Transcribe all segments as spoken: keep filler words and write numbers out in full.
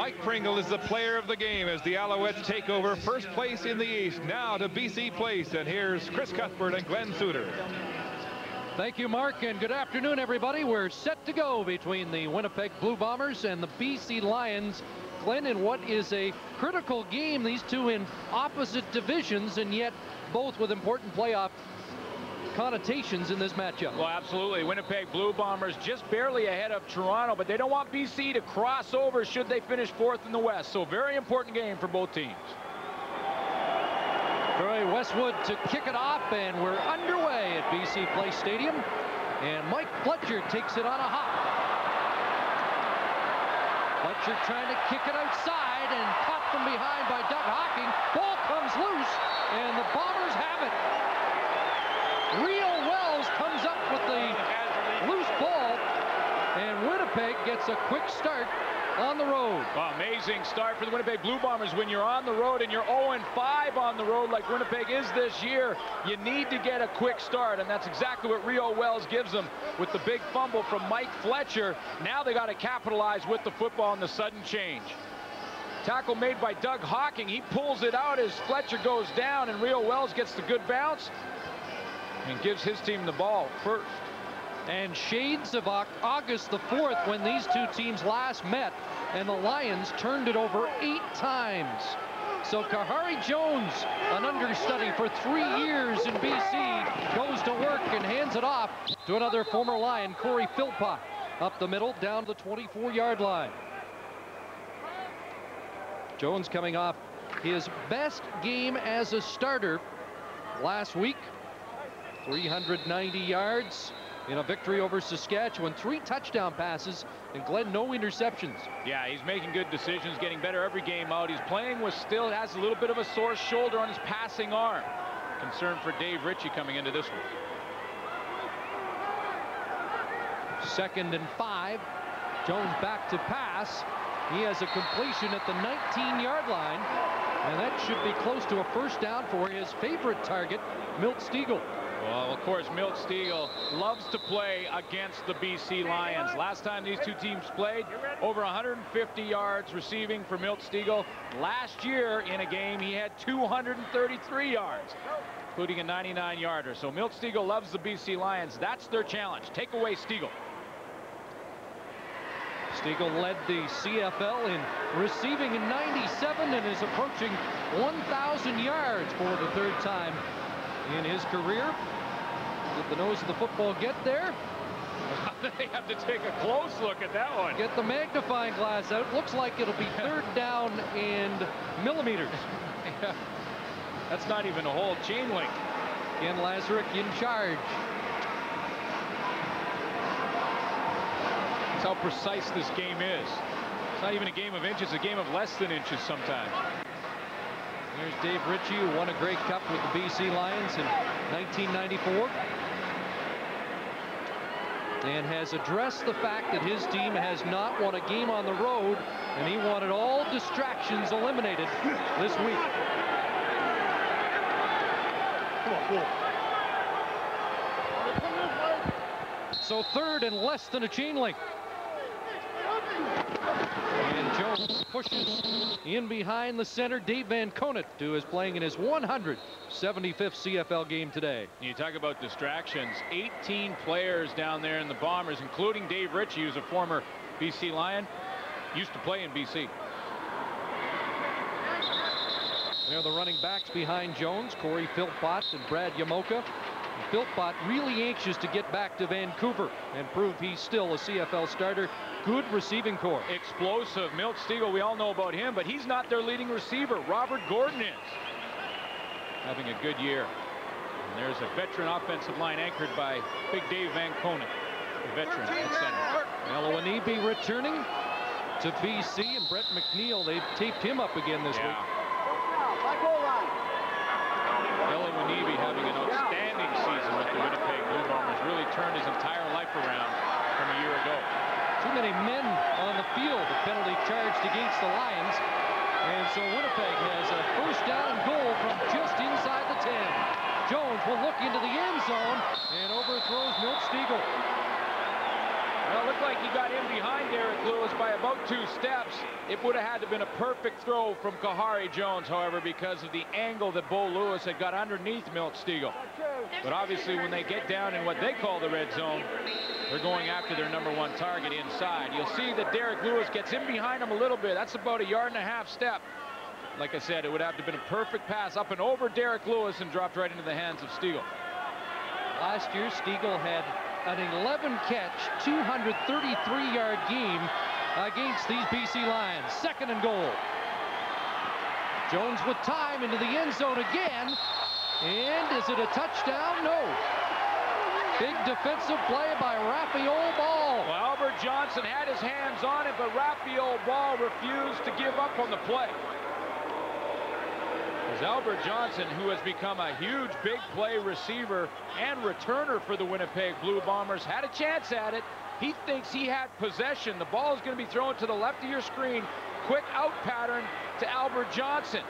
Mike Pringle is the player of the game as the Alouettes take over first place in the East. Now to B C Place, and here's Chris Cuthbert and Glenn Suter. Thank you, Mark, and good afternoon, everybody. We're set to go between the Winnipeg Blue Bombers and the B C Lions. Glenn, in what is a critical game, these two in opposite divisions, and yet both with important playoff connotations in this matchup. Well, absolutely. Winnipeg Blue Bombers just barely ahead of Toronto, but they don't want B C to cross over should they finish fourth in the West. So very important game for both teams. Troy Westwood to kick it off, and we're underway at B C Place Stadium. And Mike Fletcher takes it on a hop. Fletcher trying to kick it outside and caught from behind by Doug Hocking. Ball comes loose, and the Bombers have it. Rio Wells comes up with the loose ball, and Winnipeg gets a quick start on the road. Well, amazing start for the Winnipeg Blue Bombers. When you're on the road and you're oh and five on the road like Winnipeg is this year, you need to get a quick start, and that's exactly what Rio Wells gives them with the big fumble from Mike Fletcher. Now they got to capitalize with the football and the sudden change. Tackle made by Doug Hocking. He pulls it out as Fletcher goes down, and Rio Wells gets the good bounce and gives his team the ball first. And shades of August the fourth when these two teams last met, and the Lions turned it over eight times. So Khari Jones, an understudy for three years in B C, goes to work and hands it off to another former Lion, Corey Philpott, up the middle down to the twenty-four yard line. Jones coming off his best game as a starter last week. three hundred ninety yards in a victory over Saskatchewan, three touchdown passes, and Glenn, no interceptions. Yeah, he's making good decisions, getting better every game out. He's playing with still has a little bit of a sore shoulder on his passing arm. Concern for Dave Ritchie coming into this one. Second and five. Jones back to pass. He has a completion at the nineteen yard line, and that should be close to a first down for his favorite target, Milt Stegall. Well, of course, Milt Stegall loves to play against the B C Lions. Last time these two teams played, over one hundred fifty yards receiving for Milt Stegall. Last year in a game, he had two hundred thirty-three yards, including a ninety-nine yarder. So Milt Stegall loves the B C Lions. That's their challenge. Take away Stegall. Stegall led the C F L in receiving in ninety-seven and is approaching one thousand yards for the third time in his career. Did the nose of the football get there? They have to take a close look at that one. Get the magnifying glass out. Looks like it'll be third down and millimeters. Yeah. That's not even a whole chain link. Ken Lazarek in charge. That's how precise this game is. It's not even a game of inches, a game of less than inches sometimes. Here's Dave Ritchie, who won a Grey Cup with the B C Lions in nineteen ninety-four. And has addressed the fact that his team has not won a game on the road, and he wanted all distractions eliminated this week. Come on, come on. So third and less than a chain link. And Jones pushes in behind the center, Dave Van Konit, who is playing in his one hundred seventy-fifth C F L game today. You talk about distractions. eighteen players down there in the Bombers, including Dave Ritchie, who's a former B C Lion, used to play in B C. They're the running backs behind Jones, Corey Philpott and Brad Yamoka. Philpott really anxious to get back to Vancouver and prove he's still a C F L starter. Good receiving corps. Explosive. Milt Stegall, we all know about him, but he's not their leading receiver. Robert Gordon is having a good year. And there's a veteran offensive line anchored by Big Dave Van Konit, the veteran at center. Melowanibi returning to B C, and Brett McNeil, they've taped him up again this yeah. week. Melowanibi having an outstanding season with the Winnipeg Blue Bombers. Really turned his entire life around from a year ago. Too many men on the field, the penalty charged against the Lions. And so Winnipeg has a first down and goal from just inside the ten. Jones will look into the end zone and overthrows Milt Stegall. Well, it looked like he got in behind Derek Lewis by about two steps. It would have had to have been a perfect throw from Khari Jones, however, because of the angle that Bo Lewis had got underneath Milt Stegall. But obviously, when they get down in what they call the red zone, they're going after their number one target inside. You'll see that Derek Lewis gets in behind him a little bit. That's about a yard and a half step. Like I said, it would have to have been a perfect pass up and over Derek Lewis and dropped right into the hands of Stegall. Last year, Stegall had an eleven catch, two hundred thirty-three yard game against these B C Lions. Second and goal. Jones with time into the end zone again. And is it a touchdown? No. Big defensive play by Raphael Ball. Well, Albert Johnson had his hands on it, but Raphael Ball refused to give up on the play. Albert Johnson, who has become a huge big play receiver and returner for the Winnipeg Blue Bombers, had a chance at it. He thinks he had possession. The ball is going to be thrown to the left of your screen. Quick out pattern to Albert Johnson.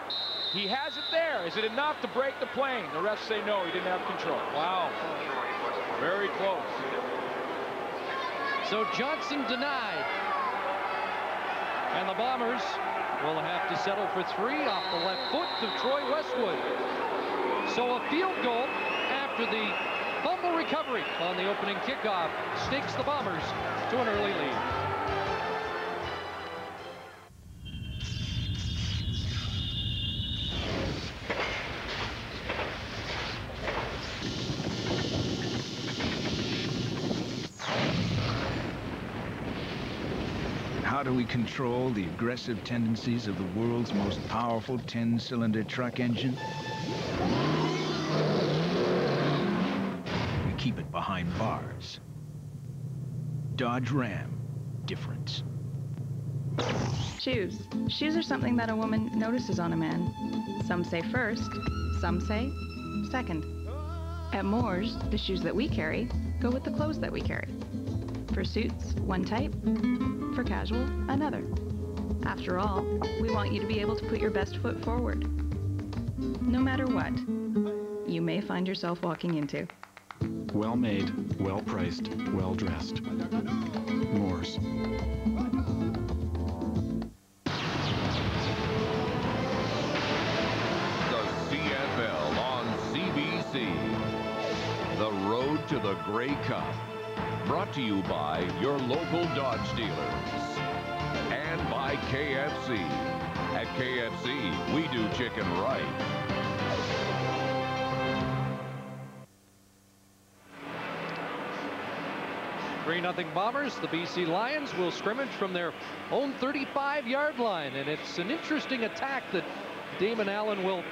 He has it there. Is it enough to break the plane? The refs say no, he didn't have control. Wow. Very close. So Johnson denied. And the Bombers will have to settle for three off the left foot of Troy Westwood. So a field goal after the fumble recovery on the opening kickoff stakes the Bombers to an early lead. How do we control the aggressive tendencies of the world's most powerful ten cylinder truck engine? We keep it behind bars. Dodge Ram, difference. Shoes. Shoes are something that a woman notices on a man. Some say first, some say second. At Moore's, the shoes that we carry go with the clothes that we carry. For suits, one type. For casual, another. After all, we want you to be able to put your best foot forward. No matter what, you may find yourself walking into. Well made, well priced, well dressed. Moore's. The C F L on C B C. The road to the Grey Cup. Brought to you by your local Dodge dealers and by K F C. At K F C, we do chicken right. three nothing Bombers. The B C Lions will scrimmage from their own thirty-five yard line, and it's an interesting attack that Damon Allen will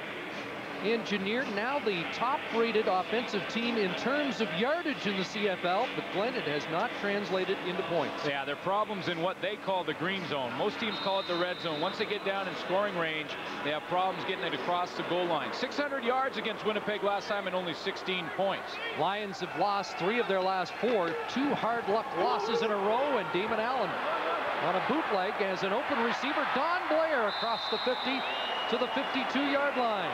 engineered. Now the top-rated offensive team in terms of yardage in the C F L, but Glenn, it has not translated into points. Yeah, their problems in what they call the green zone. Most teams call it the red zone. Once they get down in scoring range, they have problems getting it across the goal line. six hundred yards against Winnipeg last time and only sixteen points. Lions have lost three of their last four. Two hard luck losses in a row, and Damon Allen on a bootleg as an open receiver. Don Blair across the fifty to the fifty-two yard line.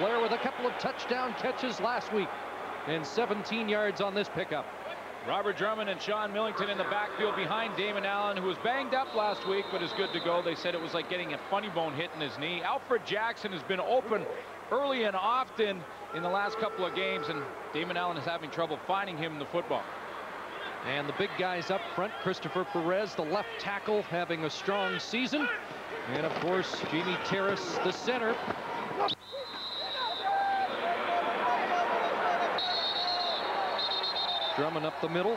Blair with a couple of touchdown catches last week and seventeen yards on this pickup. Robert Drummond and Sean Millington in the backfield behind Damon Allen, who was banged up last week but is good to go. They said it was like getting a funny bone hit in his knee. Alfred Jackson has been open early and often in the last couple of games, and Damon Allen is having trouble finding him in the football. And the big guys up front, Christopher Perez, the left tackle, having a strong season. And of course, Jamie Terrace, the center. Drummond up the middle,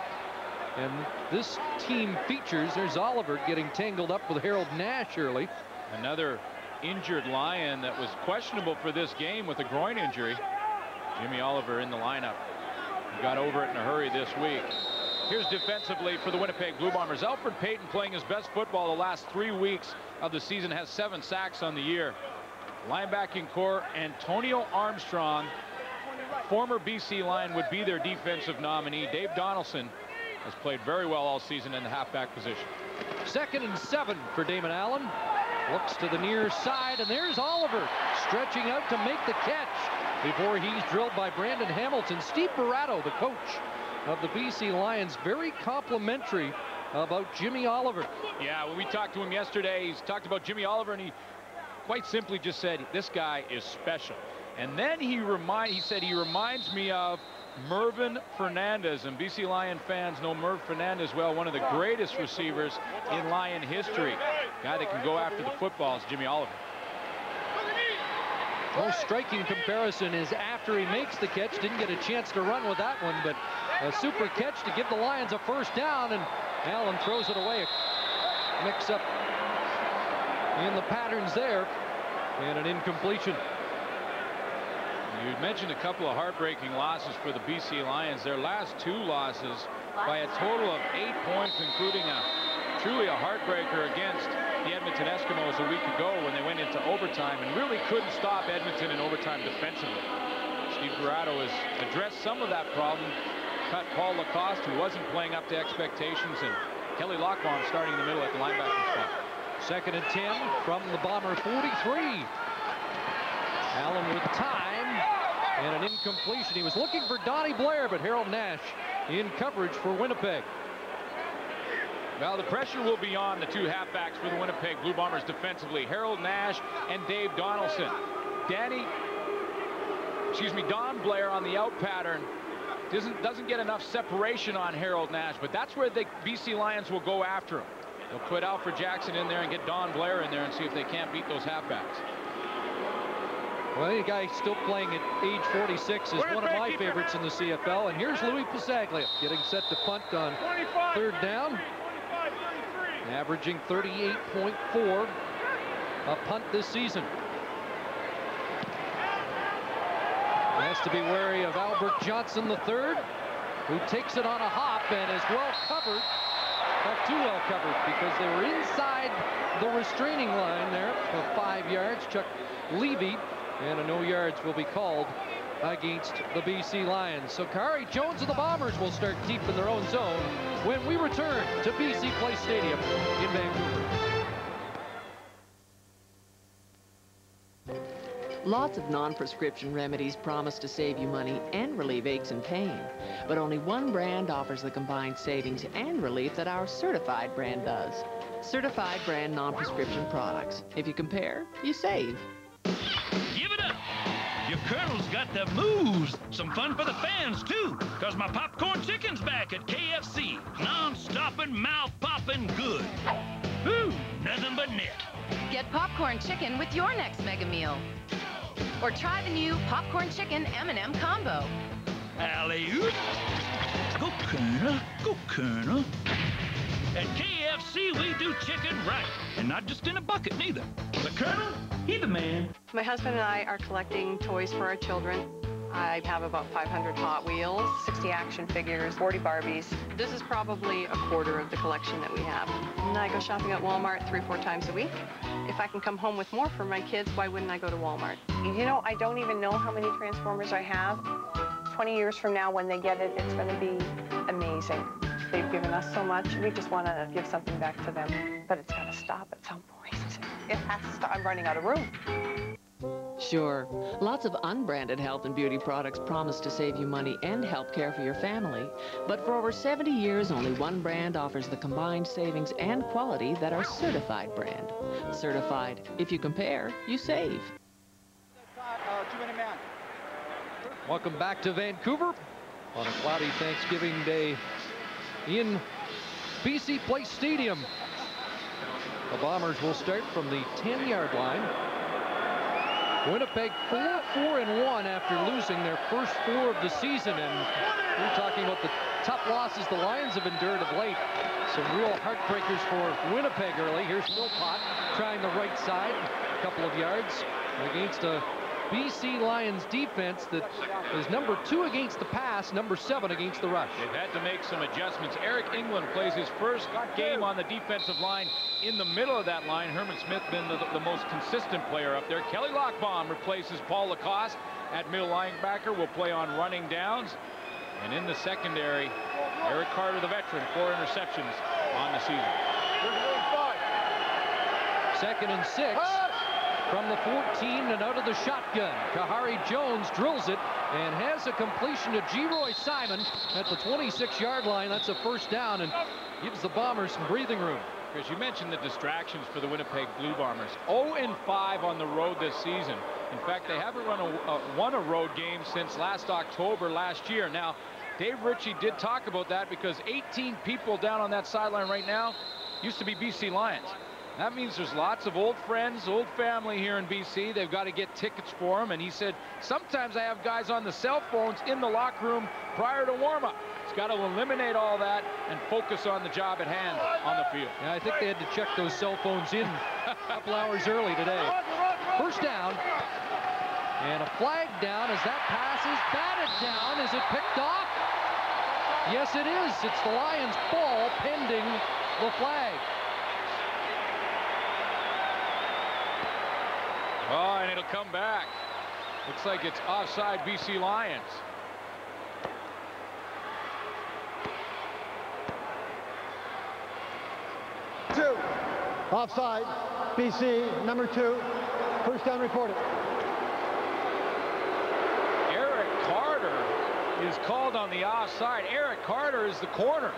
and this team features, there's Oliver getting tangled up with Harold Nash early. Another injured Lion that was questionable for this game with a groin injury. Jimmy Oliver in the lineup. He got over it in a hurry this week. Here's defensively for the Winnipeg Blue Bombers. Alfred Payton playing his best football the last three weeks of the season, has seven sacks on the year. Linebacking core, Antonio Armstrong, former B C Lion, would be their defensive nominee. Dave Donaldson has played very well all season in the halfback position. Second and seven for Damon Allen. Looks to the near side, and there's Oliver stretching out to make the catch before he's drilled by Brandon Hamilton. Steve Barato, the coach of the B C Lions, very complimentary about Jimmy Oliver. Yeah, when we talked to him yesterday, he's talked about Jimmy Oliver, and he quite simply just said, this guy is special. And then he remind, he said he reminds me of Mervyn Fernandez, and B C Lion fans know Merv Fernandez well, one of the greatest receivers in Lion history. Guy that can go after the football is Jimmy Oliver. Most striking comparison is after he makes the catch, didn't get a chance to run with that one, but a super catch to give the Lions a first down, and Allen throws it away. A mix up in the patterns there, and an incompletion. You mentioned a couple of heartbreaking losses for the B C Lions. Their last two losses by a total of eight points, including a truly a heartbreaker against the Edmonton Eskimos a week ago when they went into overtime and really couldn't stop Edmonton in overtime defensively. Steve Guarado has addressed some of that problem. Cut Paul Lacoste, who wasn't playing up to expectations, and Kelly Lockbaum starting in the middle at the linebacker spot. Second and ten from the Bomber forty-three. Allen with time and an incompletion. He was looking for Donnie Blair, but Harold Nash in coverage for Winnipeg. Well, the pressure will be on the two halfbacks for the Winnipeg Blue Bombers defensively, Harold Nash and Dave Donaldson. Danny, excuse me, Don Blair on the out pattern doesn't, doesn't get enough separation on Harold Nash, but that's where the B C Lions will go after him. They'll put Alfred Jackson in there and get Don Blair in there and see if they can't beat those halfbacks. Well, the guy still playing at age forty-six is one of my favorites in the C F L. And here's Louis Passaglia getting set to punt on third down. Averaging thirty-eight point four a punt this season. Has to be wary of Albert Johnson the third, who takes it on a hop and is well covered. Not too well covered, because they were inside the restraining line there for five yards. Chuck Levy. And a no yards will be called against the B C Lions. So Khari Jones and the Bombers will start deep in their own zone when we return to B C Place Stadium in Vancouver. Lots of non-prescription remedies promise to save you money and relieve aches and pain. But only one brand offers the combined savings and relief that our certified brand does. Certified brand non-prescription products. If you compare, you save. Give it up. Your Colonel's got the moves. Some fun for the fans, too, because my popcorn chicken's back at K F C. Non-stopping, mouth-popping good. Ooh, nothing but net. Get popcorn chicken with your next mega meal. Or try the new popcorn chicken M and M combo. Alley-oop. Go, Colonel. Go, Colonel. At K F C, we do chicken right. And not just in a bucket, neither. The Colonel, he the man. My husband and I are collecting toys for our children. I have about five hundred Hot Wheels, sixty action figures, forty Barbies. This is probably a quarter of the collection that we have. And I go shopping at Walmart three, four times a week. If I can come home with more for my kids, why wouldn't I go to Walmart? You know, I don't even know how many Transformers I have. twenty years from now, when they get it, it's going to be amazing. They've given us so much. We just want to give something back to them. But it's got to stop at some point. It has to stop. I'm running out of room. Sure. Lots of unbranded health and beauty products promise to save you money and help care for your family. But for over seventy years, only one brand offers the combined savings and quality that our certified brand. Certified. If you compare, you save. Welcome back to Vancouver on a cloudy Thanksgiving Day in B C Place Stadium. The Bombers will start from the ten-yard line. Winnipeg four four and one after losing their first four of the season, and we're talking about the tough losses the Lions have endured of late. Some real heartbreakers for Winnipeg early. Here's Philpott trying the right side, a couple of yards against a B C Lions defense that is number two against the pass, number seven against the rush. They've had to make some adjustments. Eric Englund plays his first game on the defensive line in the middle of that line. Herman Smith been the, the most consistent player up there. Kelly Lockbaum replaces Paul Lacoste at middle linebacker. Will play on running downs. And in the secondary, Eric Carter, the veteran, four interceptions on the season. Second and six. From the fourteen and out of the shotgun, Khari Jones drills it and has a completion to Geroy Simon at the twenty-six yard line. That's a first down and gives the Bombers some breathing room. Chris, you mentioned the distractions for the Winnipeg Blue Bombers. oh and five on the road this season. In fact, they haven't run a, uh, won a road game since last October last year. Now, Dave Ritchie did talk about that because eighteen people down on that sideline right now used to be B C Lions. That means there's lots of old friends, old family here in B C. They've got to get tickets for them. And he said, sometimes I have guys on the cell phones in the locker room prior to warm-up. He's got to eliminate all that and focus on the job at hand on the field. Yeah, I think they had to check those cell phones in a couple hours early today. First down. And a flag down as that pass is batted down. Is it picked off? Yes, it is. It's the Lions' ball pending the flag. Oh, and it'll come back. Looks like it's offside B C Lions. Two. Offside, B C, number two. First down reported. Eric Carter is called on the offside. Eric Carter is the corner.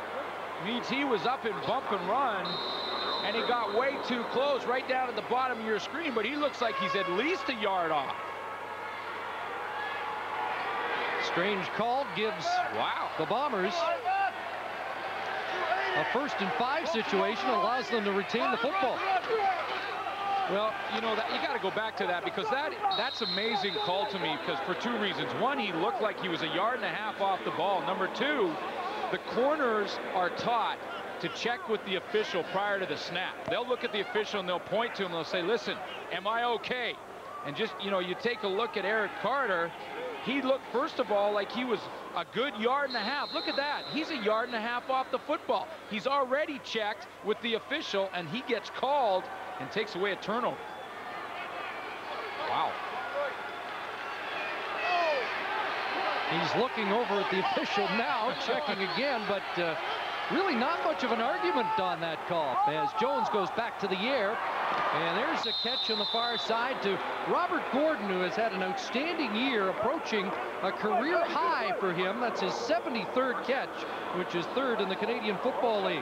Means he was up in bump and run. And he got way too close, right down at the bottom of your screen, but he looks like he's at least a yard off. Strange call gives wow. the Bombers a first and five situation, allows them to retain the football. Well, you know, that, you got to go back to that because that that's amazing call to me because for two reasons. One, he looked like he was a yard and a half off the ball. Number two, the corners are taught to check with the official prior to the snap. They'll look at the official and they'll point to him and they'll say, listen, am I okay? And just, you know, you take a look at Eric Carter. He looked, first of all, like he was a good yard and a half. Look at that. He's a yard and a half off the football. He's already checked with the official and he gets called and takes away a turnover. Wow. He's looking over at the official now, checking again, but uh, really not much of an argument on that call as Jones goes back to the air. And there's a catch on the far side to Robert Gordon, who has had an outstanding year, approaching a career high for him. That's his seventy-third catch, which is third in the Canadian Football League.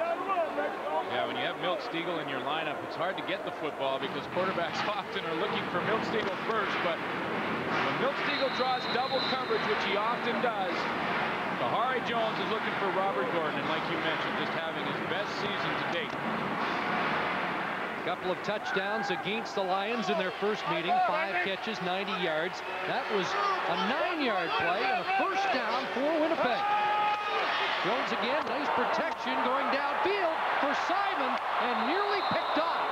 Yeah, when you have Milt Stegall in your lineup, it's hard to get the football because quarterbacks often are looking for Milt Stegall first. But when Milt Stegall draws double coverage, which he often does, Khari Jones is looking for Robert Gordon, and like you mentioned, just having his best season to date. A couple of touchdowns against the Lions in their first meeting, five catches, ninety yards. That was a nine yard play and a first down for Winnipeg. Jones again, nice protection going downfield for Simon, and nearly picked off.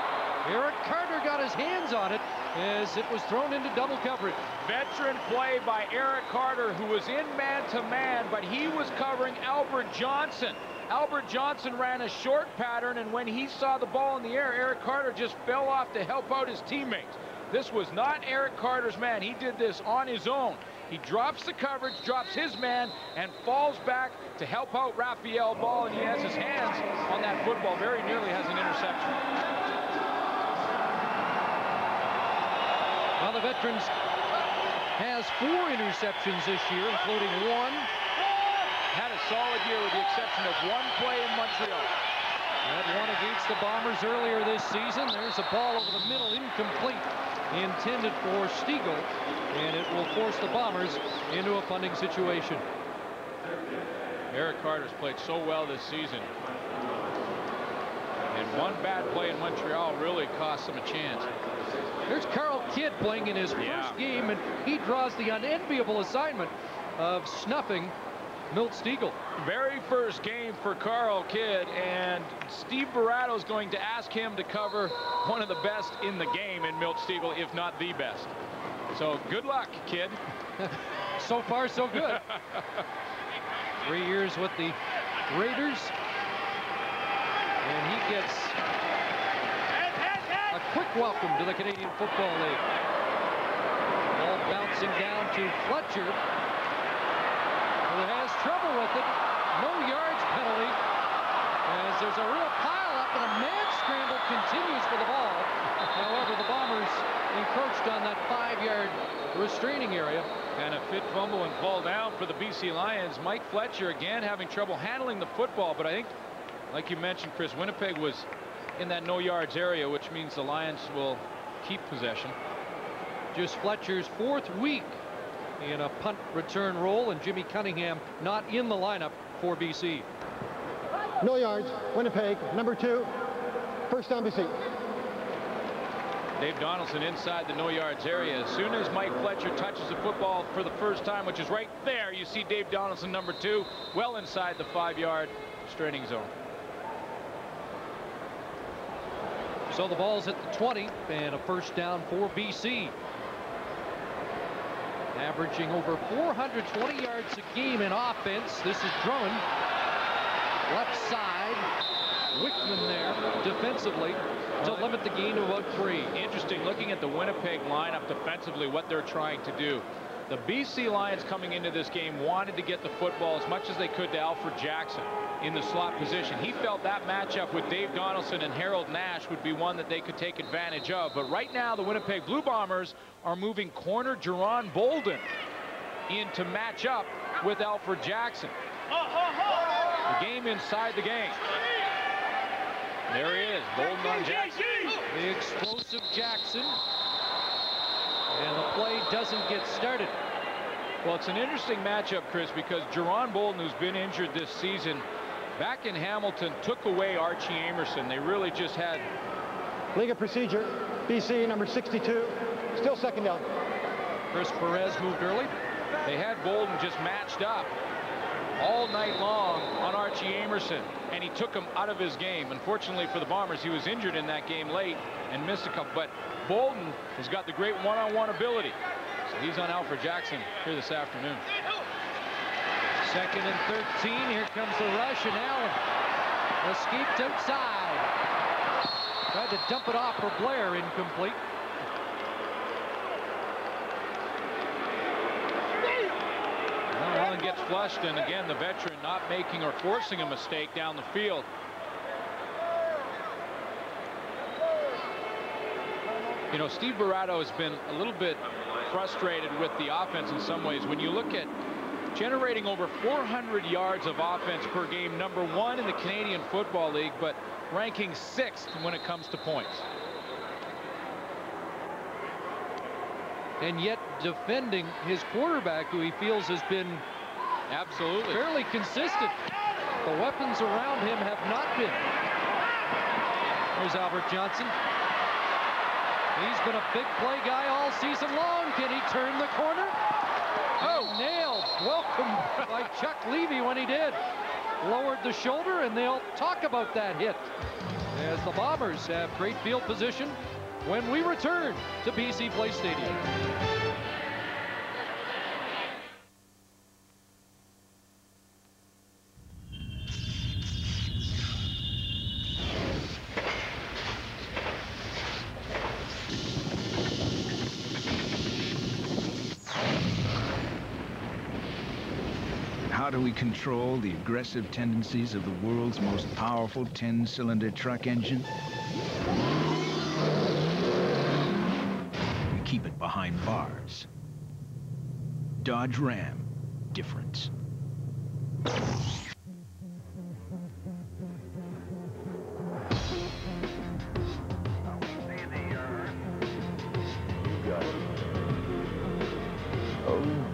Eric Carter got his hands on it as it was thrown into double coverage. Veteran play by Eric Carter, who was in man-to-man, but he was covering Albert Johnson. Albert Johnson ran a short pattern, and when he saw the ball in the air, Eric Carter just fell off to help out his teammates. This was not Eric Carter's man. He did this on his own. He drops the coverage, drops his man, and falls back to help out Raphael Ball, and he has his hands on that football. Very nearly has an interception. Well, the Veterans has four interceptions this year, including one. Had a solid year with the exception of one play in Montreal. Had one against the Bombers earlier this season. There's a ball over the middle, incomplete, intended for Stegall, and it will force the Bombers into a punting situation. Eric Carter's played so well this season. And one bad play in Montreal really cost them a chance. There's Carl Kidd playing in his first yeah. game, and he draws the unenviable assignment of snuffing Milt Stegall. Very first game for Carl Kidd, and Steve Barato's going to ask him to cover one of the best in the game in Milt Stegall, if not the best. So good luck, Kidd. So far, so good. Three years with the Raiders. And he gets a quick welcome to the Canadian Football League. Ball bouncing down to Fletcher, who has trouble with it. No yards penalty, as there's a real pile-up, and a mad scramble continues for the ball. However, the Bombers encroached on that five yard restraining area, And a fit fumble and fall down for the B C Lions. Mike Fletcher again having trouble handling the football, but I think, like you mentioned, Chris, Winnipeg was in that no yards area, which means the Lions will keep possession. Just Fletcher's fourth week in a punt return role, and Jimmy Cunningham not in the lineup for B C. No yards, Winnipeg, number two, first down B C. Dave Donaldson inside the no yards area. As soon as Mike Fletcher touches the football for the first time, which is right there, you see Dave Donaldson, number two, well inside the five-yard straining zone. So the ball's at the twenty, and a first down for B C. Averaging over four hundred twenty yards a game in offense. This is Drummond. Left side. Wickman there defensively to limit the gain to about three. Interesting looking at the Winnipeg lineup defensively, what they're trying to do. The B C Lions coming into this game wanted to get the football as much as they could to Alfred Jackson in the slot position. He felt that matchup with Dave Donaldson and Harold Nash would be one that they could take advantage of. But right now the Winnipeg Blue Bombers are moving corner Jerron Bolden in to match up with Alfred Jackson. The game inside the game. There he is, Bolden on Jackson. The explosive Jackson. And the play doesn't get started. Well, it's an interesting matchup, Chris, because Jerron Bolden, who's been injured this season, back in Hamilton, took away Archie Amerson. They really just had... League of procedure, B C, number sixty-two, still second down. Chris Perez moved early. They had Bolden just matched up all night long on Archie Amerson, and he took him out of his game. Unfortunately for the Bombers, he was injured in that game late and missed a couple, but Bolden has got the great one-on-one ability. So he's on Alfred Jackson here this afternoon. Second and thirteen, here comes the rush, and Allen escaped outside. Tried to dump it off for Blair, incomplete. Allen gets flushed, and again the veteran not making or forcing a mistake down the field. You know, Steve Barrato has been a little bit frustrated with the offense in some ways. When you look at generating over four hundred yards of offense per game, number one in the Canadian Football League, but ranking sixth when it comes to points. And yet defending his quarterback, who he feels has been absolutely fairly consistent. The weapons around him have not been. Here's Albert Johnson. He's been a big play guy all season long. Can he turn the corner? Oh, nailed. Welcome by Chuck Levy when he did. Lowered the shoulder, and they'll talk about that hit. As the Bombers have great field position when we return to B C Place Stadium. How do we control the aggressive tendencies of the world's most powerful ten-cylinder truck engine? Keep it behind bars. Dodge Ram, difference. Oh,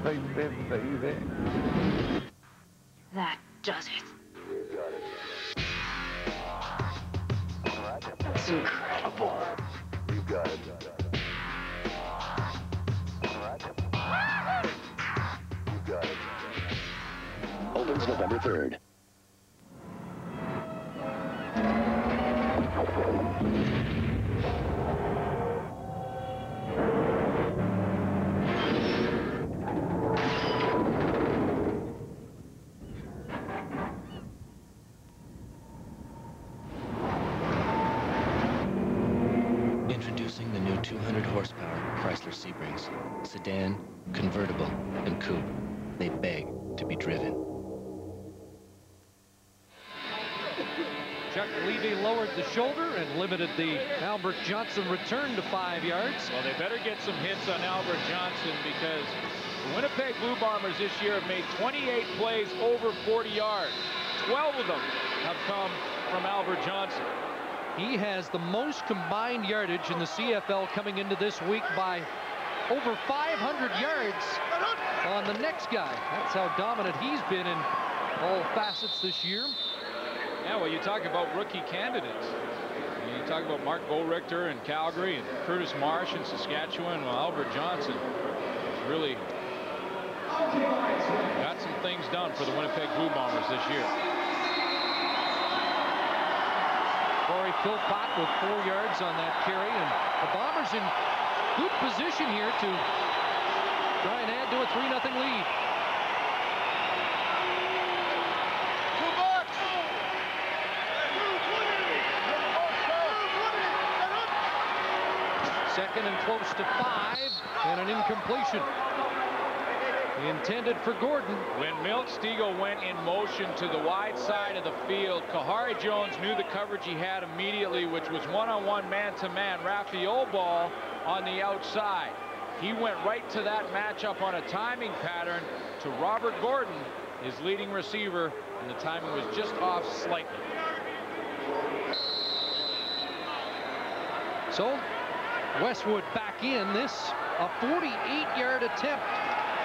baby, baby. That does it. It's incredible. You got it. Opens November third. Introducing the new two hundred horsepower Chrysler Sebrings. Sedan, convertible, and coupe. They beg to be driven. Chuck Levy lowered the shoulder and limited the Albert Johnson return to five yards. Well, they better get some hits on Albert Johnson, because the Winnipeg Blue Bombers this year have made twenty-eight plays over forty yards. twelve of them have come from Albert Johnson. He has the most combined yardage in the C F L coming into this week by over five hundred yards on the next guy. That's how dominant he's been in all facets this year. Yeah, well, you talk about rookie candidates. You talk about Mark Boerichter in Calgary and Curtis Marsh in Saskatchewan. Well, Albert Johnson has really got some things done for the Winnipeg Blue Bombers this year. Corey Philpott with four yards on that carry, and the Bombers in good position here to try and add to a three nothing lead. Second and close to five, and an incompletion intended for Gordon. When Milt Stegall went in motion to the wide side of the field, Khari Jones knew the coverage he had immediately, which was one-on-one, man-to-man Raphael ball on the outside. He went right to that matchup on a timing pattern to Robert Gordon, his leading receiver, and the timing was just off slightly. So Westwood back in. This a forty-eight yard attempt.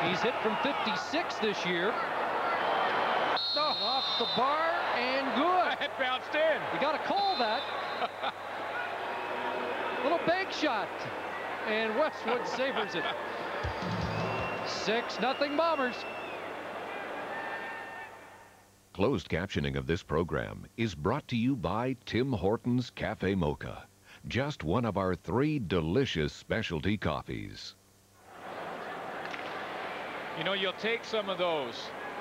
He's hit from fifty-six this year. Oh. Off the bar and good. It bounced in. You got to call that. Little bank shot, and Westwood savors it. six nothing Bombers. Closed captioning of this program is brought to you by Tim Hortons Cafe Mocha. Just one of our three delicious specialty coffees. You know, you'll take some of those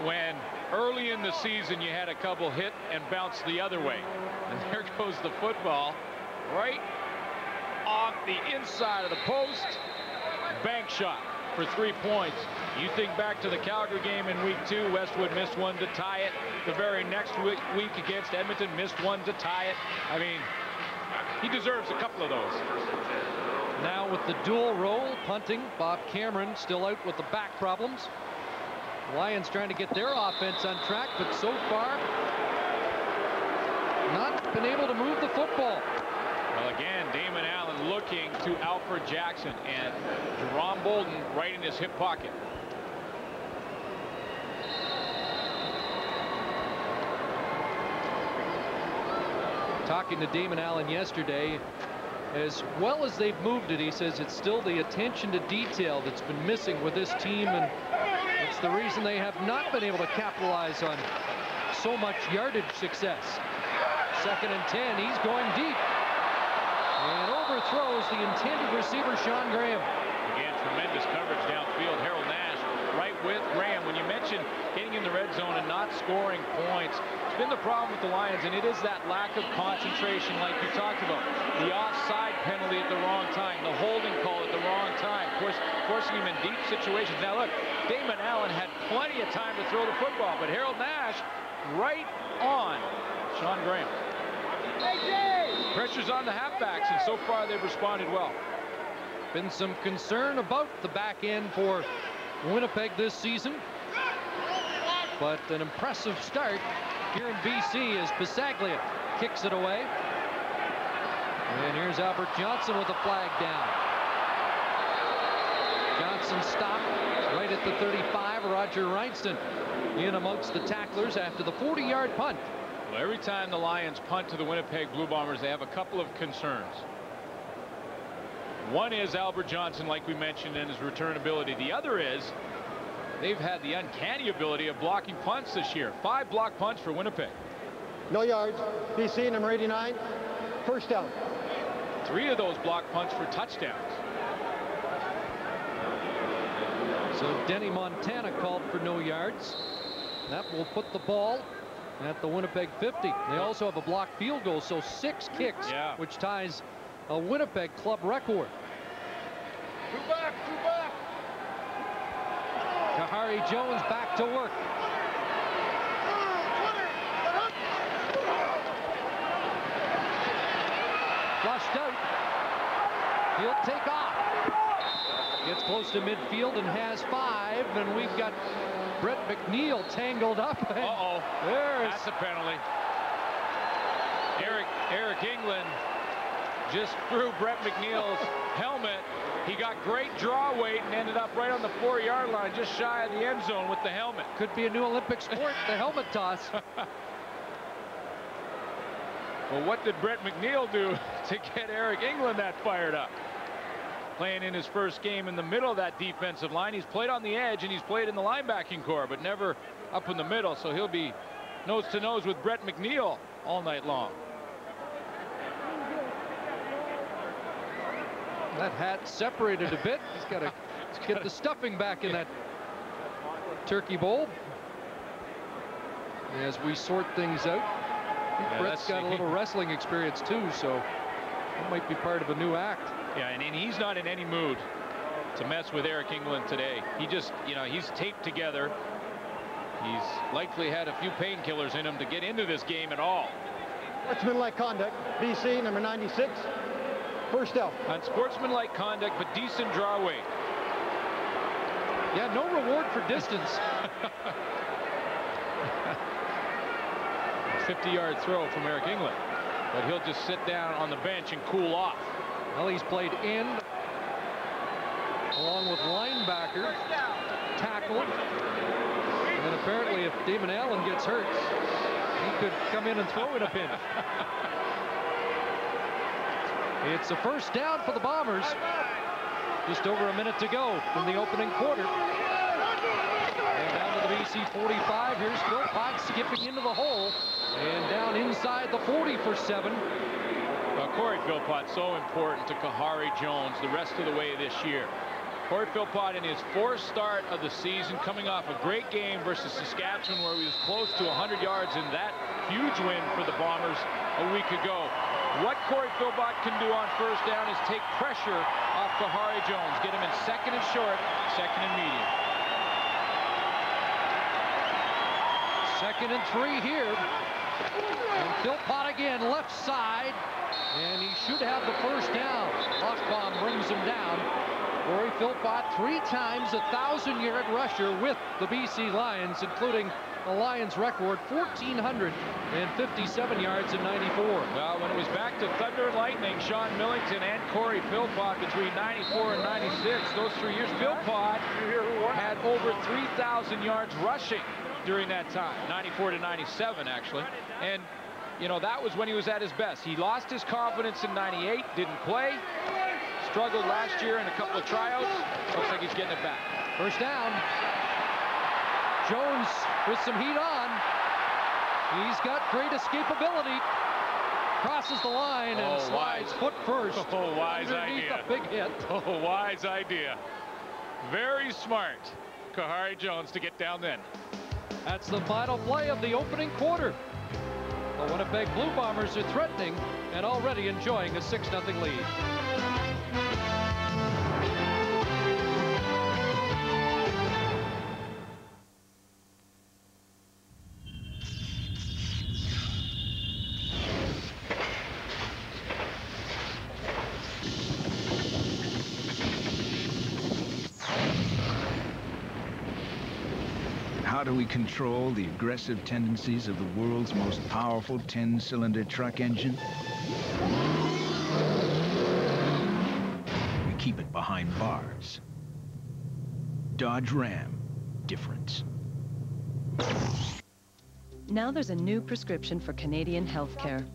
when early in the season you had a couple hit and bounce the other way. And there goes the football right off the inside of the post. Bank shot for three points. You think back to the Calgary game in week two, Westwood missed one to tie it. The very next week, week against Edmonton, missed one to tie it. I mean, he deserves a couple of those. Now with the dual roll, punting, Bob Cameron still out with the back problems. Lions trying to get their offense on track, but so far not been able to move the football. Well, again, Damon Allen looking to Alfred Jackson, and Jerron Bolden right in his hip pocket. Talking to Damon Allen yesterday, as well as they've moved it, he says it's still the attention to detail that's been missing with this team, and it's the reason they have not been able to capitalize on so much yardage success. Second and ten, he's going deep. And overthrows the intended receiver, Sean Graham. Again, tremendous coverage downfield. Harold Nash right with Graham. When you mentioned getting in the red zone and not scoring points, been the problem with the Lions, and it is that lack of concentration, like you talked about. The offside penalty at the wrong time, the holding call at the wrong time, force, forcing him in deep situations. Now look, Damon Allen had plenty of time to throw the football, but Harold Nash right on Sean Graham. Pressure's on the halfbacks, and so far they've responded well. Been some concern about the back end for Winnipeg this season, but an impressive start here in B C as Passaglia kicks it away. And here's Albert Johnson with a flag down. Johnson stopped right at the thirty-five. Roger Reinston in amongst the tacklers after the forty yard punt. Well, every time the Lions punt to the Winnipeg Blue Bombers, they have a couple of concerns. One is Albert Johnson, like we mentioned, and his returnability. The other is they've had the uncanny ability of blocking punts this year. Five block punts for Winnipeg. No yards. B C, number eighty-nine. First down. Three of those block punts for touchdowns. So Denny Montana called for no yards. That will put the ball at the Winnipeg fifty. They also have a blocked field goal, so six kicks, yeah, which ties a Winnipeg club record. Two back, two back. Khari Jones back to work. take off. Gets close to midfield and has five, and we've got Brett McNeil tangled up. Uh-oh. There's That's a penalty. Eric, Eric Englund just threw Brett McNeil's helmet. He got great draw weight and ended up right on the four-yard line, just shy of the end zone with the helmet. Could be a new Olympic sport, the helmet toss. Well, what did Brett McNeil do to get Eric Englund that fired up? Playing in his first game in the middle of that defensive line. He's played on the edge and he's played in the linebacking corps, but never up in the middle. So he'll be nose to nose with Brett McNeil all night long. That hat separated a bit. He's got to get the stuffing back in that turkey bowl. As we sort things out, yeah, Brett's got a little wrestling experience too, so it might be part of a new act. Yeah, and, and he's not in any mood to mess with Eric Englund today. He just, you know, he's taped together. He's likely had a few painkillers in him to get into this game at all. Sportsmanlike conduct, B C, number ninety-six. First out. On sportsmanlike conduct, but decent draw weight. Yeah, no reward for distance. fifty-yard throw from Eric Englund. But he'll just sit down on the bench and cool off. Well, he's played in along with linebacker, tackle, and then apparently if Damon Allen gets hurt, he could come in and throw in a pinch. It's a first down for the Bombers. Just over a minute to go from the opening quarter. And down to the B C forty-five. Here's Philpott skipping into the hole. And down inside the forty for seven. Well, Corey Philpott, so important to Khari Jones the rest of the way this year. Corey Philpott in his fourth start of the season, coming off a great game versus Saskatchewan, where he was close to one hundred yards in that huge win for the Bombers a week ago. What Corey Philpott can do on first down is take pressure off Khari Jones. Get him in second and short, second and medium. Second and three here. And Philpott again, left side. And he should have the first down. Hochbaum brings him down. Corey Philpott, three times a thousand-yard rusher with the B C Lions, including the Lions record, one thousand four hundred fifty-seven yards in ninety-four. Well, when it was back to thunder and lightning, Sean Millington and Corey Philpott between ninety-four and ninety-six, those three years, Philpott had over three thousand yards rushing during that time, ninety-four to ninety-seven, actually. And, you know, that was when he was at his best. He lost his confidence in ninety-eight, didn't play, struggled last year in a couple of tryouts. Looks like he's getting it back. First down. Jones with some heat on. He's got great escapability. Crosses the line oh, and slides wise. Foot first. Oh, wise idea. A big hit. Oh, wise idea. Very smart. Khari Jones to get down then. That's the final play of the opening quarter. The Winnipeg Blue Bombers are threatening and already enjoying a six nothing lead. How do we control the aggressive tendencies of the world's most powerful ten-cylinder truck engine? We keep it behind bars. Dodge Ram, difference. Now there's a new prescription for Canadian healthcare.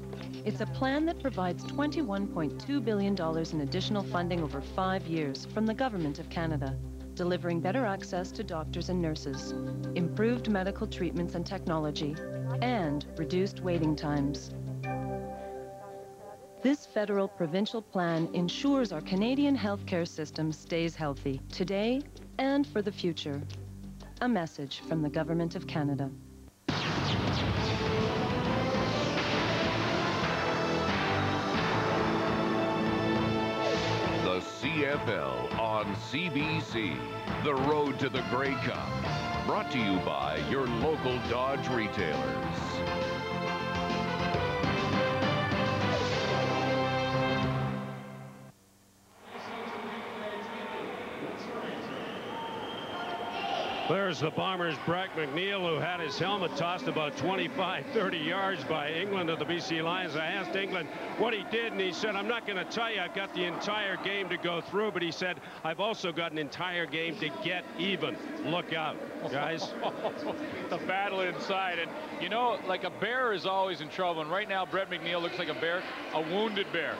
It's a plan that provides twenty-one point two billion dollars in additional funding over five years from the Government of Canada, delivering better access to doctors and nurses, improved medical treatments and technology, and reduced waiting times. This federal provincial plan ensures our Canadian healthcare system stays healthy today and for the future. A message from the Government of Canada. C F L on C B C. The road to the Grey Cup. Brought to you by your local Dodge retailers. There's the Bombers' Brack McNeil, who had his helmet tossed about twenty-five, thirty yards by Englund of the B C. Lions. I asked Englund what he did, and he said, I'm not going to tell you I've got the entire game to go through, but he said, I've also got an entire game to get even. Look out, guys. The battle inside. And, you know, like a bear is always in trouble, and right now Brett McNeil looks like a bear, a wounded bear.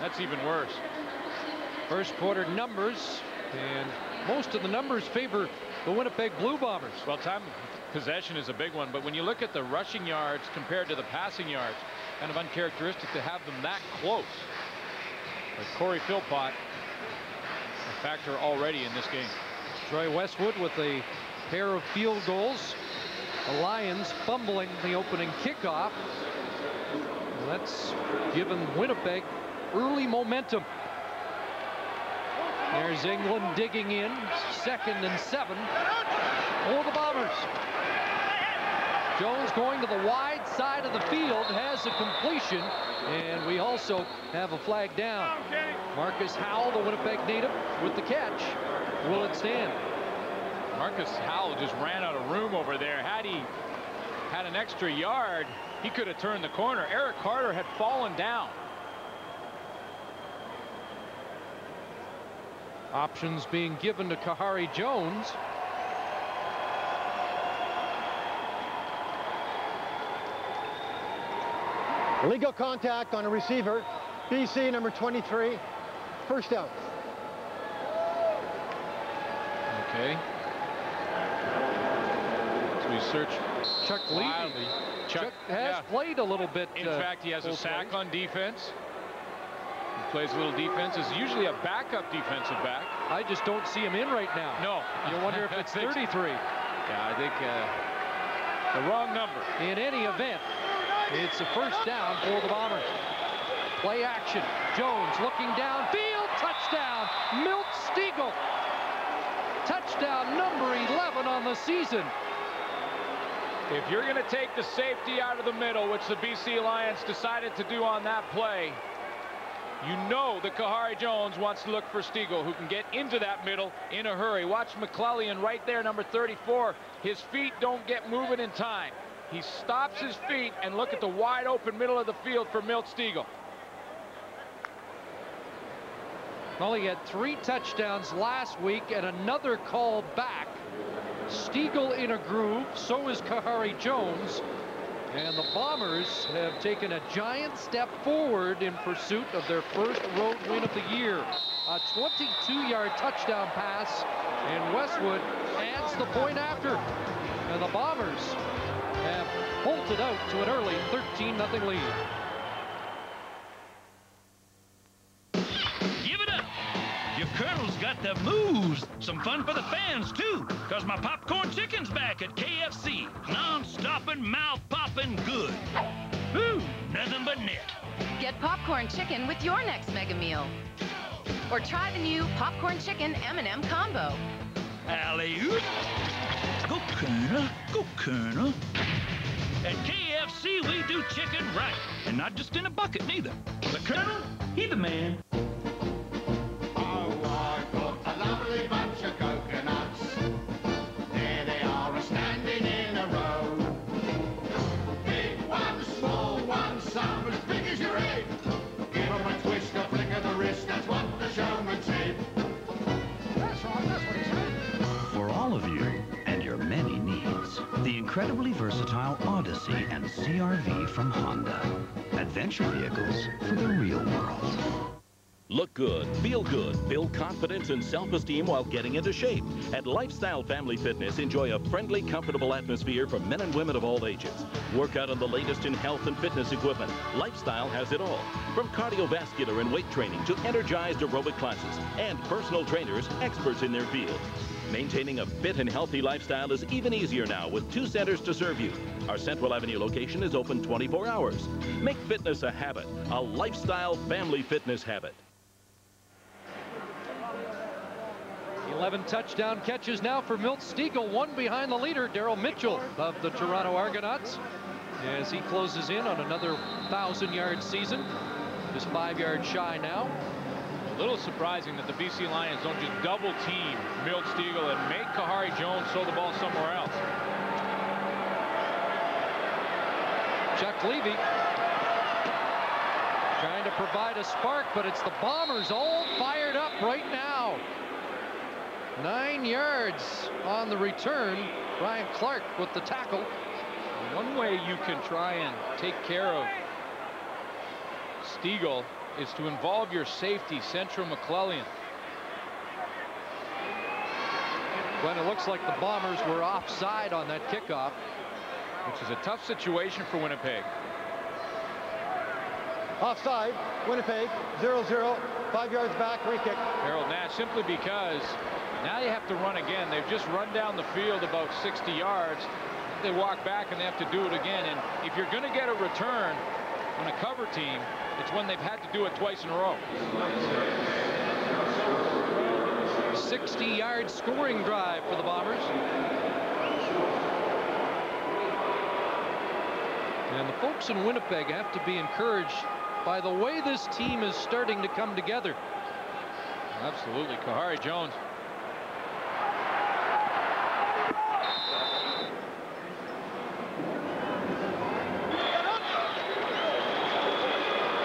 That's even worse. First quarter numbers, and most of the numbers favor the Winnipeg Blue Bombers. Well, time possession is a big one, but when you look at the rushing yards compared to the passing yards, kind of uncharacteristic to have them that close. But Corey Philpott, a factor already in this game. Troy Westwood with a pair of field goals. The Lions fumbling the opening kickoff. That's given Winnipeg early momentum. There's Englund digging in, second and seven for the Bombers. Jones going to the wide side of the field, has a completion, and we also have a flag down. Marcus Howell, the Winnipeg native, with the catch. Will it stand? Marcus Howell just ran out of room over there. Had he had an extra yard, he could have turned the corner. Eric Carter had fallen down. Options being given to Khari Jones. Legal contact on a receiver. B C number twenty-three. First down. Okay. So we search Chuck Levy. Chuck, Chuck has yeah. played a little bit. In uh, fact, he has a sack plays. on defense. Plays a little defense. Is usually a backup defensive back. I just don't see him in right now. No. You wonder if it's thirty-three. Yeah, I think uh, the wrong number. In any event, it's a first down for the Bombers. Play action. Jones looking downfield. Touchdown. Milt Stegall. Touchdown number eleven on the season. If you're going to take the safety out of the middle, which the B C. Lions decided to do on that play, you know that Khari Jones wants to look for Stegall, who can get into that middle in a hurry. Watch McClellan right there, number thirty-four. His feet don't get moving in time. He stops his feet and look at the wide open middle of the field for Milt Stegall. Well, he had three touchdowns last week and another call back. Stegall in a groove, so is Khari Jones. And the Bombers have taken a giant step forward in pursuit of their first road win of the year. A twenty-two yard touchdown pass, and Westwood adds the point after. And the Bombers have bolted out to an early thirteen nothing lead. Your Colonel's got the moves. Some fun for the fans, too, because my popcorn chicken's back at K F C. Non-stopping, mouth-popping good. Ooh, nothing but net. Get popcorn chicken with your next mega meal. Or try the new popcorn chicken M and M combo. Alley-oop. Go, Colonel. Go, Colonel. At K F C, we do chicken right. And not just in a bucket, neither. The Colonel, he the man. Incredibly versatile Odyssey and C R V from Honda. Adventure vehicles for the real world. Look good, feel good, build confidence and self-esteem while getting into shape. At Lifestyle Family Fitness, enjoy a friendly, comfortable atmosphere for men and women of all ages. Work out on the latest in health and fitness equipment. Lifestyle has it all. From cardiovascular and weight training to energized aerobic classes and personal trainers, experts in their field. Maintaining a fit and healthy lifestyle is even easier now with two centers to serve you. Our Central Avenue location is open twenty-four hours. Make fitness a habit, a Lifestyle Family Fitness habit. eleven touchdown catches now for Milt Stegall, one behind the leader, Daryl Mitchell of the Toronto Argonauts, as he closes in on another one thousand yard season. Just five yards shy now. little surprising that the B C. Lions don't just double team Milt Stegall and make Khari Jones throw the ball somewhere else. Chuck Levy trying to provide a spark, but it's the Bombers all fired up right now. Nine yards on the return. Ryan Clark with the tackle. One way you can try and take care of Stegall is to involve your safety, Central McClellan. Glenn, it looks like the Bombers were offside on that kickoff, which is a tough situation for Winnipeg. Offside, Winnipeg, zero zero, five yards back, free kick. Harold Nash, simply because now they have to run again. They've just run down the field about sixty yards. They walk back and they have to do it again. And if you're going to get a return on a cover team, it's when they've had to do it twice in a row. sixty-yard scoring drive for the Bombers. And the folks in Winnipeg have to be encouraged by the way this team is starting to come together. Absolutely. Khari Jones.